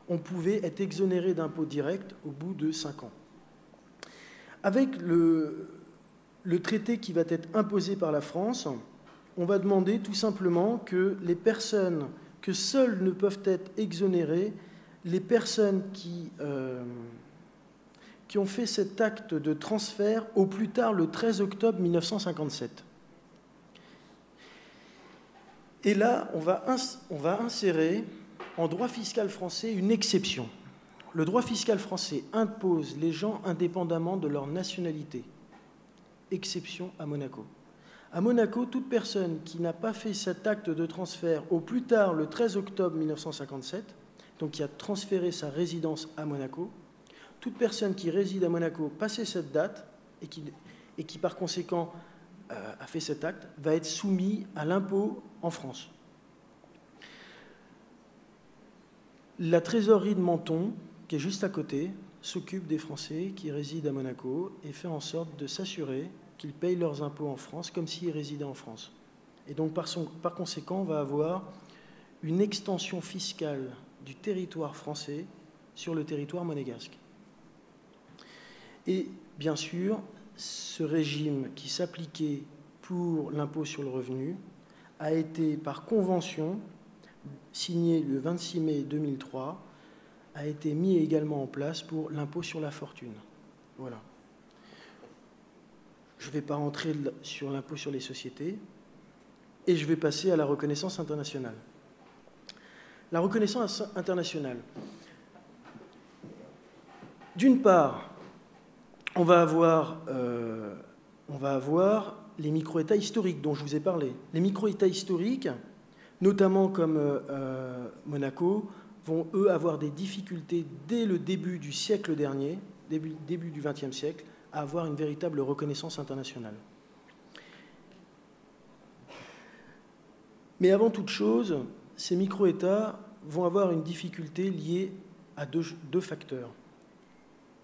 on pouvait être exonéré d'impôts directs au bout de cinq ans. Avec le, le traité qui va être imposé par la France, on va demander tout simplement que les personnes, que seules ne peuvent être exonérées les personnes qui, euh, qui ont fait cet acte de transfert au plus tard le treize octobre mille neuf cent cinquante-sept. Et là, on va, ins- on va insérer en droit fiscal français une exception. Le droit fiscal français impose les gens indépendamment de leur nationalité. Exception à Monaco. À Monaco, toute personne qui n'a pas fait cet acte de transfert au plus tard le treize octobre mille neuf cent cinquante-sept, donc qui a transféré sa résidence à Monaco, toute personne qui réside à Monaco passé cette date et qui, et qui par conséquent euh, a fait cet acte, va être soumise à l'impôt en France. La trésorerie de Menton, qui est juste à côté, s'occupe des Français qui résident à Monaco et fait en sorte de s'assurer qu'ils payent leurs impôts en France comme s'ils résidaient en France. Et donc, par, son, par conséquent, on va avoir une extension fiscale du territoire français sur le territoire monégasque. Et bien sûr, ce régime qui s'appliquait pour l'impôt sur le revenu a été, par convention, signé le vingt-six mai deux mille trois, a été mis également en place pour l'impôt sur la fortune. Voilà. Je ne vais pas rentrer sur l'impôt sur les sociétés et je vais passer à la reconnaissance internationale. La reconnaissance internationale. D'une part, on va avoir, euh, on va avoir les micro-États historiques dont je vous ai parlé. Les micro-États historiques, notamment comme euh, Monaco, vont, eux, avoir des difficultés dès le début du siècle dernier, début, début du vingtième siècle, à avoir une véritable reconnaissance internationale. Mais avant toute chose, ces micro-États vont avoir une difficulté liée à deux, deux facteurs.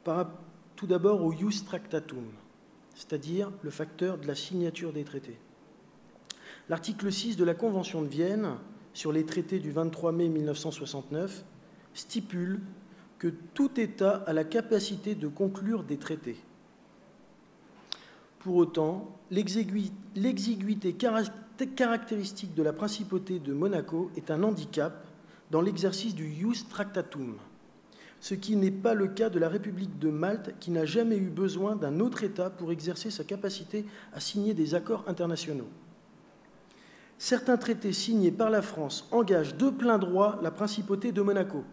Par, tout d'abord au jus tractatum, c'est-à-dire le facteur de la signature des traités. L'article six de la Convention de Vienne sur les traités du vingt-trois mai mille neuf cent soixante-neuf stipule que tout État a la capacité de conclure des traités. Pour autant, l'exiguïté caractéristique de la principauté de Monaco est un handicap dans l'exercice du jus tractatum, ce qui n'est pas le cas de la République de Malte qui n'a jamais eu besoin d'un autre État pour exercer sa capacité à signer des accords internationaux. Certains traités signés par la France engagent de plein droit la principauté de Monaco.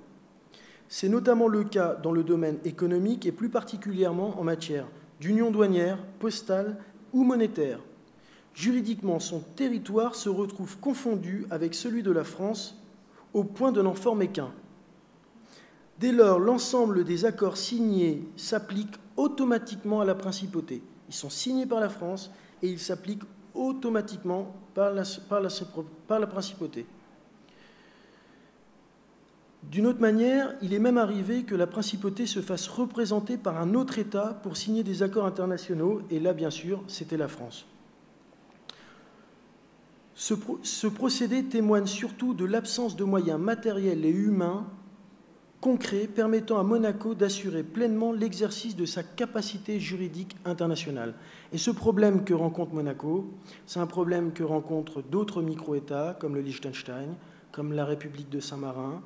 C'est notamment le cas dans le domaine économique et plus particulièrement en matière d'union douanière, postale ou monétaire. Juridiquement, son territoire se retrouve confondu avec celui de la France au point de n'en former qu'un. Dès lors, l'ensemble des accords signés s'appliquent automatiquement à la principauté. Ils sont signés par la France et ils s'appliquent automatiquement par la, par la, par la principauté. D'une autre manière, il est même arrivé que la principauté se fasse représenter par un autre État pour signer des accords internationaux, et là, bien sûr, c'était la France. Ce, pro, ce procédé témoigne surtout de l'absence de moyens matériels et humains concrets permettant à Monaco d'assurer pleinement l'exercice de sa capacité juridique internationale. Et ce problème que rencontre Monaco, c'est un problème que rencontrent d'autres micro-États, comme le Liechtenstein, comme la République de Saint-Marin,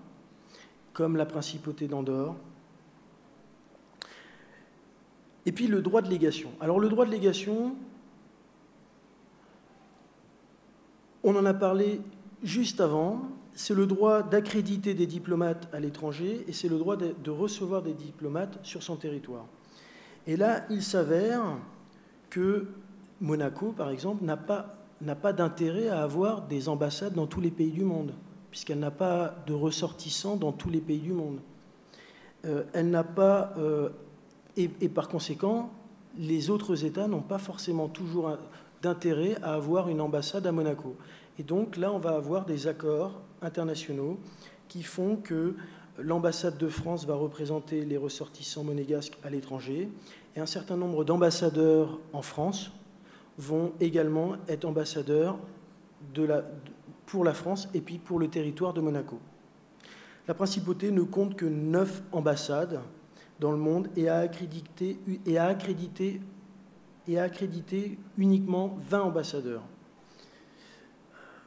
comme la Principauté d'Andorre. Et puis le droit de légation. Alors le droit de légation, on en a parlé juste avant, c'est le droit d'accréditer des diplomates à l'étranger et c'est le droit de recevoir des diplomates sur son territoire. Et là, il s'avère que Monaco, par exemple, n'a pas, n'a pas d'intérêt à avoir des ambassades dans tous les pays du monde, puisqu'elle n'a pas de ressortissants dans tous les pays du monde. Euh, elle n'a pas, euh, et, et par conséquent, les autres États n'ont pas forcément toujours d'intérêt à avoir une ambassade à Monaco. Et donc là, on va avoir des accords internationaux qui font que l'ambassade de France va représenter les ressortissants monégasques à l'étranger, et un certain nombre d'ambassadeurs en France vont également être ambassadeurs de la... De, pour la France et puis pour le territoire de Monaco. La principauté ne compte que neuf ambassades dans le monde et a accrédité, et a accrédité, et a accrédité uniquement vingt ambassadeurs.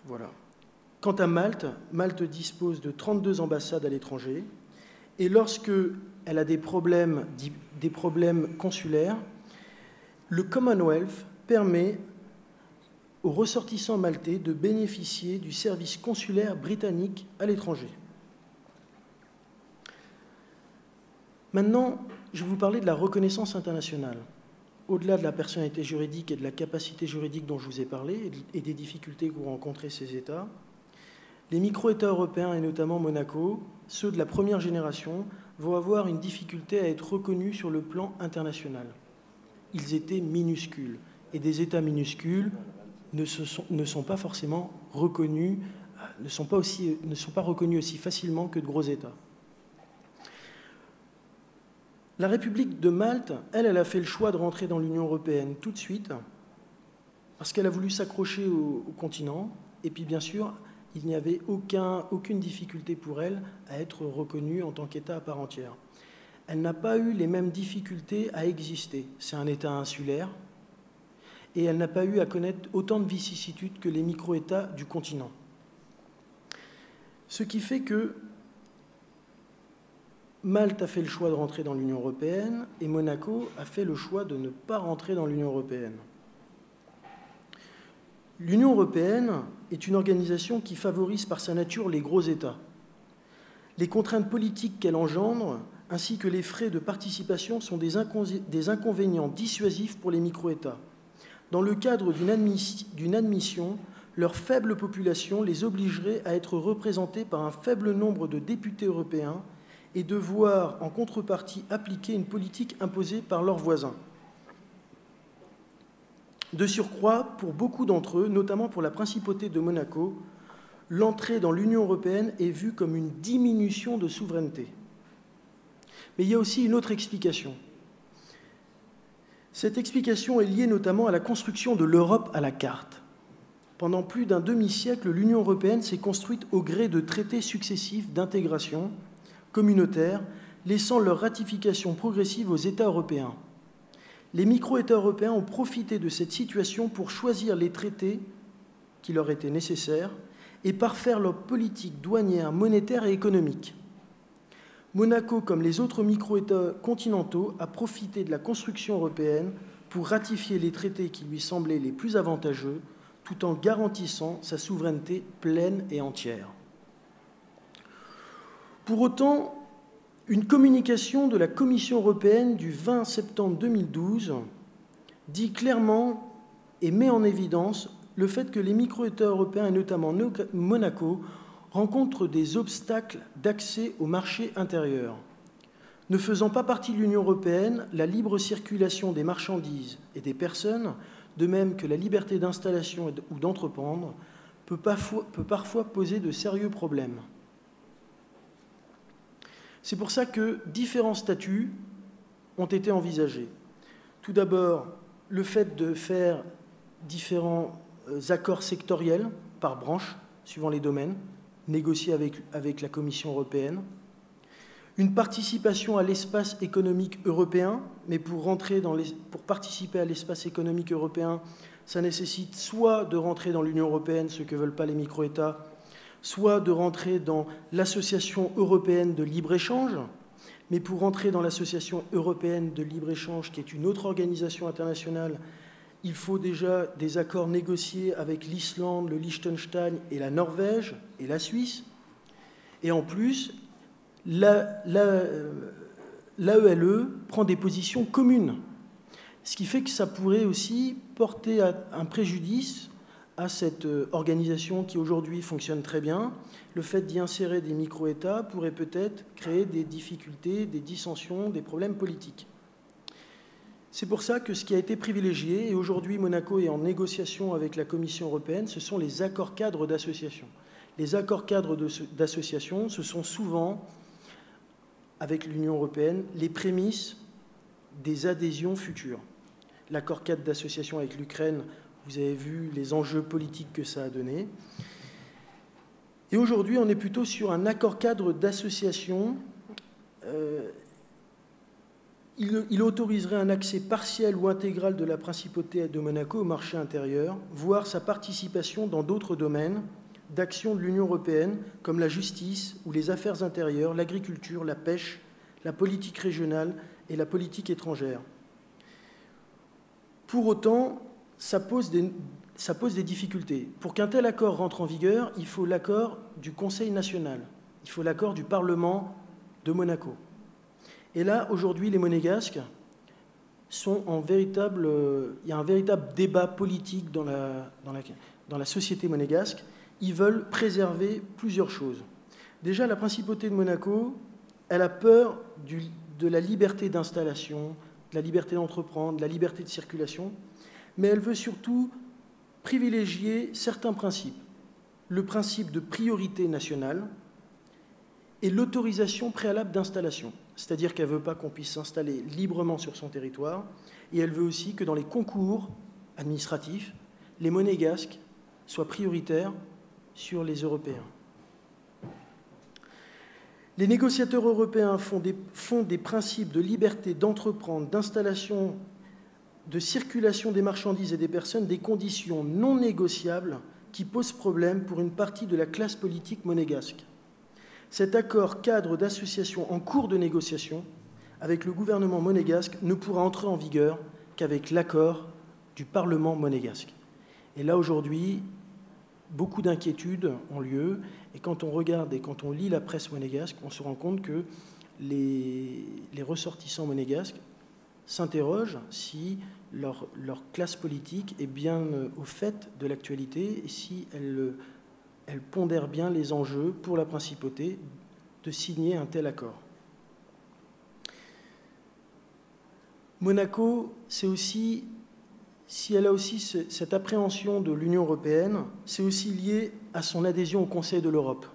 Voilà. Quant à Malte, Malte dispose de trente-deux ambassades à l'étranger, et lorsqu'elle a des problèmes, des problèmes consulaires, le Commonwealth permet aux ressortissants maltais de bénéficier du service consulaire britannique à l'étranger. Maintenant, je vais vous parler de la reconnaissance internationale. Au-delà de la personnalité juridique et de la capacité juridique dont je vous ai parlé et des difficultés que vous rencontrez ces États, les micro-États européens, et notamment Monaco, ceux de la première génération, vont avoir une difficulté à être reconnus sur le plan international. Ils étaient minuscules, et des États minuscules ne, se sont, ne sont pas forcément reconnus, ne sont pas, aussi, ne sont pas reconnus aussi facilement que de gros États. La République de Malte, elle, elle a fait le choix de rentrer dans l'Union européenne tout de suite, parce qu'elle a voulu s'accrocher au, au continent, et puis bien sûr, il n'y avait aucun, aucune difficulté pour elle à être reconnue en tant qu'État à part entière. Elle n'a pas eu les mêmes difficultés à exister. C'est un État insulaire, et elle n'a pas eu à connaître autant de vicissitudes que les micro-États du continent. Ce qui fait que Malte a fait le choix de rentrer dans l'Union européenne et Monaco a fait le choix de ne pas rentrer dans l'Union européenne. L'Union européenne est une organisation qui favorise par sa nature les gros États. Les contraintes politiques qu'elle engendre ainsi que les frais de participation sont des, inconv- des inconvénients dissuasifs pour les micro-États. Dans le cadre d'une admis- d'une admission, leur faible population les obligerait à être représentés par un faible nombre de députés européens et devoir en contrepartie appliquer une politique imposée par leurs voisins. De surcroît, pour beaucoup d'entre eux, notamment pour la principauté de Monaco, l'entrée dans l'Union européenne est vue comme une diminution de souveraineté. Mais il y a aussi une autre explication. Cette explication est liée notamment à la construction de l'Europe à la carte. Pendant plus d'un demi-siècle, l'Union européenne s'est construite au gré de traités successifs d'intégration communautaires, laissant leur ratification progressive aux États européens. Les micro-États européens ont profité de cette situation pour choisir les traités qui leur étaient nécessaires et parfaire leur politique douanière, monétaire et économique. Monaco, comme les autres micro-États continentaux, a profité de la construction européenne pour ratifier les traités qui lui semblaient les plus avantageux, tout en garantissant sa souveraineté pleine et entière. Pour autant, une communication de la Commission européenne du vingt septembre deux mille douze dit clairement et met en évidence le fait que les micro-États européens, et notamment Monaco, rencontrent des obstacles d'accès au marché intérieur. Ne faisant pas partie de l'Union européenne, la libre circulation des marchandises et des personnes, de même que la liberté d'installation ou d'entreprendre, peut parfois poser de sérieux problèmes. C'est pour ça que différents statuts ont été envisagés. Tout d'abord, le fait de faire différents accords sectoriels par branche, suivant les domaines, négociés avec, avec la Commission européenne. Une participation à l'espace économique européen, mais pour, rentrer dans les, pour participer à l'espace économique européen, ça nécessite soit de rentrer dans l'Union européenne, ce que ne veulent pas les micro-États, soit de rentrer dans l'Association européenne de libre-échange, mais pour rentrer dans l'Association européenne de libre-échange, qui est une autre organisation internationale, il faut déjà des accords négociés avec l'Islande, le Liechtenstein et la Norvège et la Suisse. Et en plus, la, la, l'A E L E prend des positions communes, ce qui fait que ça pourrait aussi porter à un préjudice à cette organisation qui aujourd'hui fonctionne très bien. Le fait d'y insérer des micro-États pourrait peut-être créer des difficultés, des dissensions, des problèmes politiques. C'est pour ça que ce qui a été privilégié, et aujourd'hui Monaco est en négociation avec la Commission européenne, ce sont les accords cadres d'association. Les accords cadres d'association, ce sont souvent, avec l'Union européenne, les prémices des adhésions futures. L'accord cadre d'association avec l'Ukraine, vous avez vu les enjeux politiques que ça a donné. Et aujourd'hui, on est plutôt sur un accord cadre d'association. Euh, il, il autoriserait un accès partiel ou intégral de la principauté de Monaco au marché intérieur, voire sa participation dans d'autres domaines, d'actions de l'Union européenne, comme la justice ou les affaires intérieures, l'agriculture, la pêche, la politique régionale et la politique étrangère. Pour autant, ça pose des, ça pose des difficultés. Pour qu'un tel accord rentre en vigueur, il faut l'accord du Conseil national, il faut l'accord du Parlement de Monaco. Et là, aujourd'hui, les Monégasques sont en véritable... Euh, il y a un véritable débat politique dans la, dans la, dans la société monégasque. Ils veulent préserver plusieurs choses. Déjà, la principauté de Monaco, elle a peur du, de la liberté d'installation, de la liberté d'entreprendre, de la liberté de circulation, mais elle veut surtout privilégier certains principes. Le principe de priorité nationale et l'autorisation préalable d'installation. C'est-à-dire qu'elle ne veut pas qu'on puisse s'installer librement sur son territoire, et elle veut aussi que dans les concours administratifs, les monégasques soient prioritaires sur les Européens. Les négociateurs européens font des, font des principes de liberté d'entreprendre, d'installation, de circulation des marchandises et des personnes, des conditions non négociables qui posent problème pour une partie de la classe politique monégasque. Cet accord cadre d'association en cours de négociation avec le gouvernement monégasque ne pourra entrer en vigueur qu'avec l'accord du Parlement monégasque. Et là, aujourd'hui, beaucoup d'inquiétudes ont lieu. Et quand on regarde et quand on lit la presse monégasque, on se rend compte que les, les ressortissants monégasques s'interrogent si leur, leur classe politique est bien au fait de l'actualité et si elle... Elle pondère bien les enjeux pour la principauté de signer un tel accord. Monaco, c'est aussi, si elle a aussi ce, cette appréhension de l'Union européenne, c'est aussi lié à son adhésion au Conseil de l'Europe.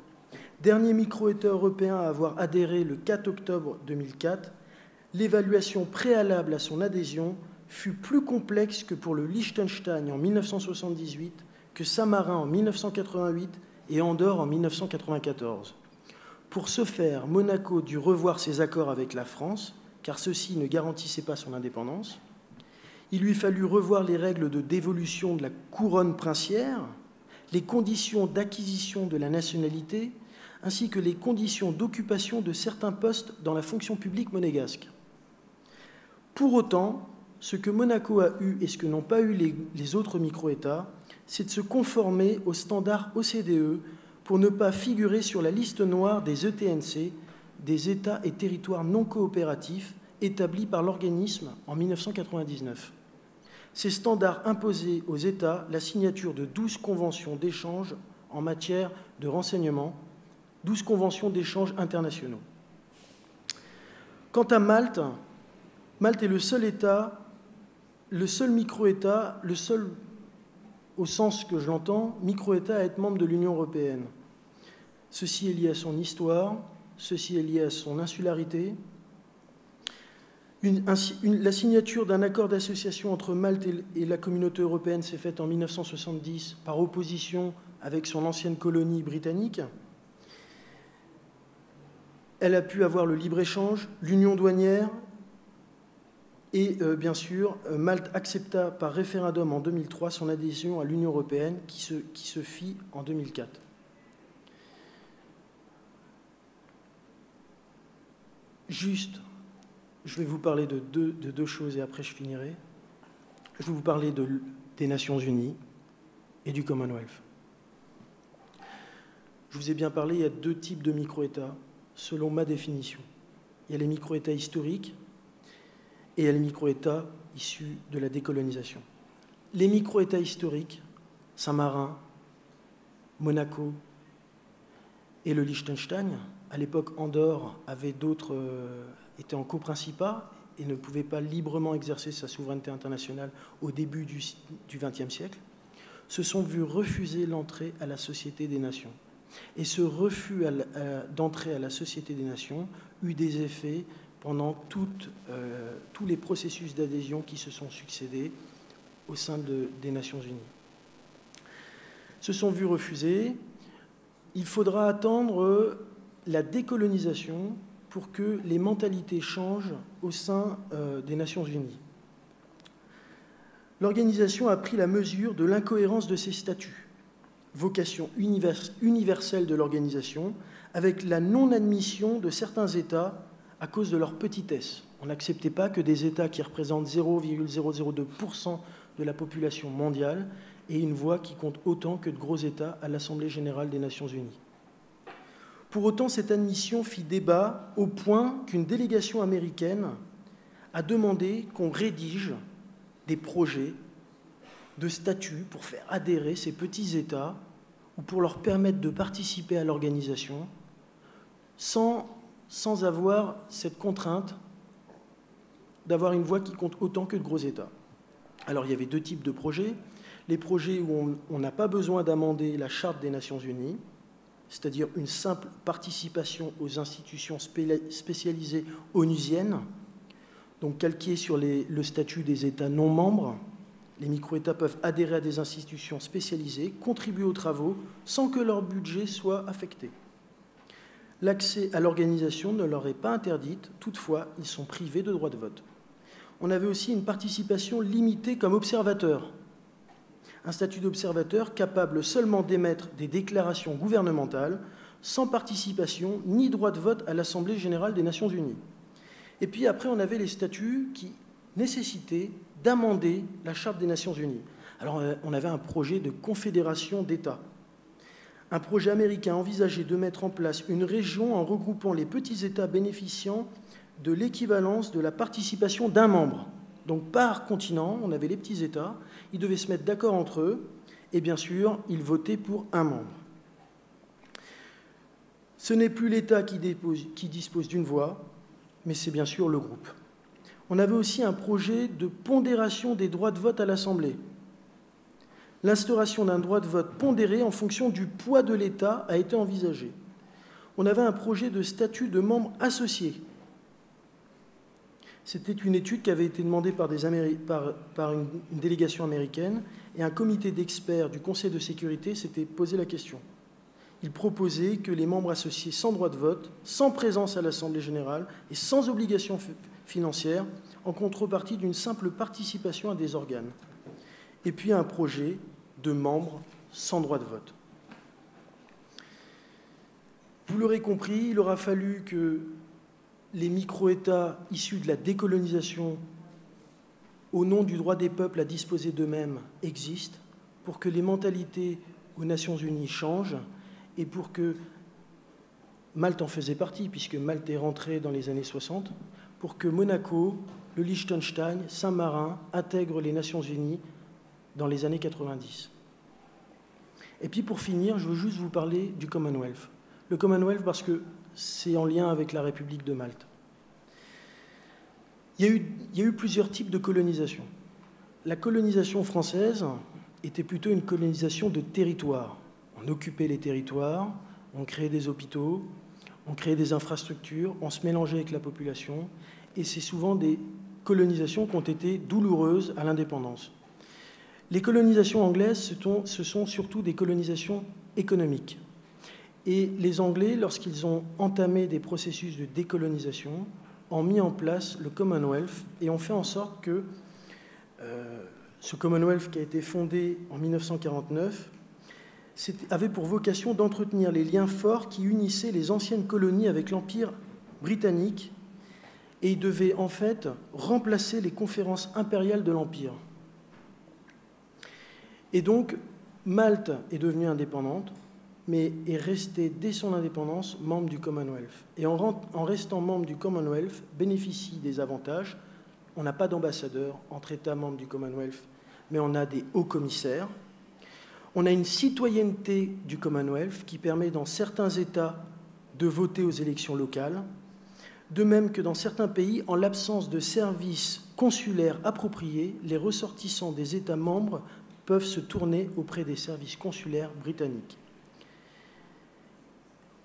Dernier micro-État européen à avoir adhéré le quatre octobre deux mille quatre, l'évaluation préalable à son adhésion fut plus complexe que pour le Liechtenstein en mille neuf cent soixante-dix-huit, que Saint-Marin en mille neuf cent quatre-vingt-huit et Andorre en mille neuf cent quatre-vingt-quatorze. Pour ce faire, Monaco dut revoir ses accords avec la France, car ceux-ci ne garantissaient pas son indépendance. Il lui fallut revoir les règles de dévolution de la couronne princière, les conditions d'acquisition de la nationalité, ainsi que les conditions d'occupation de certains postes dans la fonction publique monégasque. Pour autant, ce que Monaco a eu et ce que n'ont pas eu les, les autres micro-États, c'est de se conformer aux standards O C D E pour ne pas figurer sur la liste noire des E T N C, des États et territoires non coopératifs établis par l'organisme en mille neuf cent quatre-vingt-dix-neuf. Ces standards imposaient aux États la signature de douze conventions d'échange en matière de renseignement, douze conventions d'échange internationaux. Quant à Malte, Malte est le seul État, le seul micro-État, le seul... au sens que je l'entends, micro-État à être membre de l'Union européenne. Ceci est lié à son histoire, ceci est lié à son insularité. Une, une, la signature d'un accord d'association entre Malte et, et la communauté européenne s'est faite en mille neuf cent soixante-dix par opposition avec son ancienne colonie britannique. Elle a pu avoir le libre-échange, l'union douanière, et euh, bien sûr, Malte accepta par référendum en deux mille trois son adhésion à l'Union européenne qui se, qui se fit en deux mille quatre. Juste, je vais vous parler de deux, de deux choses et après je finirai. Je vais vous parler de, des Nations Unies et du Commonwealth. Je vous ai bien parlé, il y a deux types de micro-États selon ma définition. Il y a les micro-États historiques et à les micro-États issus de la décolonisation. Les micro-États historiques, Saint-Marin, Monaco et le Liechtenstein, à l'époque Andorre avait d'autres, euh, était en coprincipats et ne pouvait pas librement exercer sa souveraineté internationale au début du vingtième siècle, se sont vus refuser l'entrée à la Société des Nations. Et ce refus d'entrée à la Société des Nations eut des effets pendant tout, euh, tous les processus d'adhésion qui se sont succédés au sein de, des Nations Unies. Se sont vus refuser. Il faudra attendre la décolonisation pour que les mentalités changent au sein euh, des Nations Unies. L'organisation a pris la mesure de l'incohérence de ses statuts. vocation universelle de l'organisation, avec la non-admission de certains États à cause de leur petitesse. On n'acceptait pas que des États qui représentent zéro virgule zéro zéro deux pour cent de la population mondiale aient une voix qui compte autant que de gros États à l'Assemblée générale des Nations unies. Pour autant, cette admission fit débat au point qu'une délégation américaine a demandé qu'on rédige des projets de statuts pour faire adhérer ces petits États ou pour leur permettre de participer à l'organisation sans, sans avoir cette contrainte d'avoir une voix qui compte autant que de gros États. Alors il y avait deux types de projets. Les projets où on n'a pas besoin d'amender la Charte des Nations Unies, c'est-à-dire une simple participation aux institutions spé spécialisées onusiennes, donc calquées sur les, le statut des États non membres. Les micro-États peuvent adhérer à des institutions spécialisées, contribuer aux travaux, sans que leur budget soit affecté. L'accès à l'organisation ne leur est pas interdite, toutefois, ils sont privés de droit de vote. On avait aussi une participation limitée comme observateur. Un statut d'observateur capable seulement d'émettre des déclarations gouvernementales, sans participation ni droit de vote à l'Assemblée générale des Nations unies. Et puis après, on avait les statuts qui nécessitaient d'amender la Charte des Nations unies. Alors on avait un projet de confédération d'États. Un projet américain envisageait de mettre en place une région en regroupant les petits États bénéficiant de l'équivalence de la participation d'un membre. Donc par continent, on avait les petits États, ils devaient se mettre d'accord entre eux, et bien sûr, ils votaient pour un membre. Ce n'est plus l'État qui, qui dispose d'une voix, mais c'est bien sûr le groupe. On avait aussi un projet de pondération des droits de vote à l'Assemblée. L'instauration d'un droit de vote pondéré en fonction du poids de l'État a été envisagée. On avait un projet de statut de membre associé. C'était une étude qui avait été demandée par, des Améri par, par une, une délégation américaine et un comité d'experts du Conseil de sécurité s'était posé la question. Il proposait que les membres associés sans droit de vote, sans présence à l'Assemblée générale et sans obligation financière, en contrepartie d'une simple participation à des organes. Et puis un projet de membres sans droit de vote. Vous l'aurez compris, il aura fallu que les micro-États issus de la décolonisation, au nom du droit des peuples à disposer d'eux-mêmes, existent pour que les mentalités aux Nations Unies changent et pour que, Malte en faisait partie, puisque Malte est rentrée dans les années soixante, pour que Monaco, le Liechtenstein, Saint-Marin intègrent les Nations Unies dans les années quatre-vingt-dix. Et puis pour finir, je veux juste vous parler du Commonwealth. Le Commonwealth parce que c'est en lien avec la République de Malte. Il y a eu, il y a eu plusieurs types de colonisation. La colonisation française était plutôt une colonisation de territoire. On occupait les territoires, on créait des hôpitaux, on créait des infrastructures, on se mélangeait avec la population, et c'est souvent des colonisations qui ont été douloureuses à l'indépendance. Les colonisations anglaises, ce sont surtout des colonisations économiques. Et les Anglais, lorsqu'ils ont entamé des processus de décolonisation, ont mis en place le Commonwealth et ont fait en sorte que euh, ce Commonwealth qui a été fondé en mille neuf cent quarante-neuf avait pour vocation d'entretenir les liens forts qui unissaient les anciennes colonies avec l'Empire britannique et il devait en fait remplacer les conférences impériales de l'Empire. Et donc, Malte est devenue indépendante, mais est restée dès son indépendance membre du Commonwealth. Et en restant membre du Commonwealth, bénéficie des avantages. On n'a pas d'ambassadeur entre États membres du Commonwealth, mais on a des hauts commissaires. On a une citoyenneté du Commonwealth qui permet dans certains États de voter aux élections locales, de même que dans certains pays, en l'absence de services consulaires appropriés, les ressortissants des États membres peuvent se tourner auprès des services consulaires britanniques.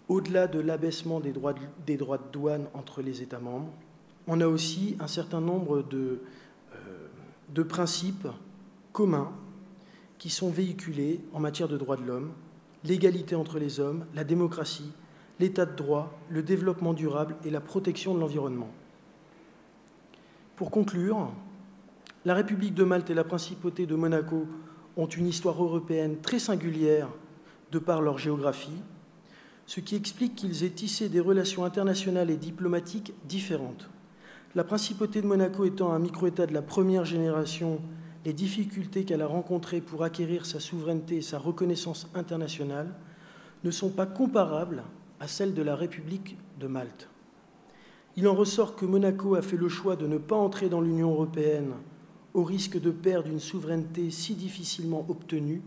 Au-delà de l'abaissement des droits de, des droits de douane entre les États membres, on a aussi un certain nombre de, euh, de principes communs qui sont véhiculés en matière de droits de l'homme, l'égalité entre les hommes, la démocratie, l'état de droit, le développement durable et la protection de l'environnement. Pour conclure, la République de Malte et la Principauté de Monaco ont une histoire européenne très singulière de par leur géographie, ce qui explique qu'ils aient tissé des relations internationales et diplomatiques différentes. La principauté de Monaco étant un micro-État de la première génération, les difficultés qu'elle a rencontrées pour acquérir sa souveraineté et sa reconnaissance internationale ne sont pas comparables à celles de la République de Malte. Il en ressort que Monaco a fait le choix de ne pas entrer dans l'Union européenne au risque de perdre une souveraineté si difficilement obtenue,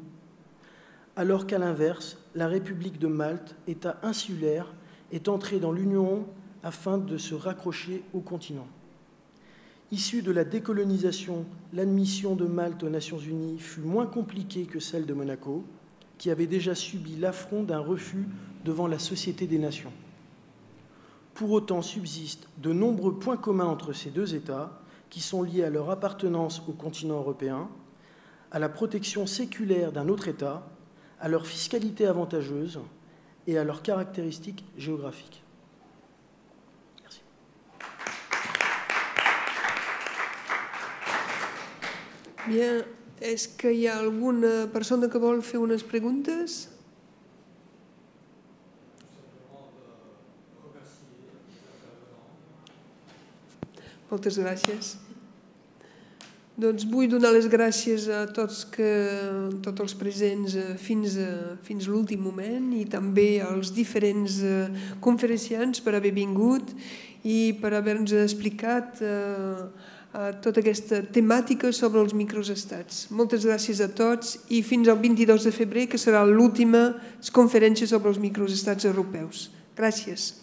alors qu'à l'inverse, la République de Malte, État insulaire, est entrée dans l'Union afin de se raccrocher au continent. Issue de la décolonisation, l'admission de Malte aux Nations Unies fut moins compliquée que celle de Monaco, qui avait déjà subi l'affront d'un refus devant la Société des Nations. Pour autant, subsistent de nombreux points communs entre ces deux États, qui sont liés à leur appartenance au continent européen, à la protection séculaire d'un autre État, à leur fiscalité avantageuse et à leurs caractéristiques géographiques. Merci. Bien. Est-ce qu'il y a alguna persona que vol fer unes preguntes? Moltes gràcies. Doncs vull donar les gràcies a tots, que, a tots els presents fins, fins l'últim moment i també als diferents conferenciants per haver vingut i per haver-nos explicat eh, tota aquesta temàtica sobre els microestats. Moltes gràcies a tots i fins al vint-i-dos de febrer, que serà l'última conferència sobre els microestats europeus. Gràcies.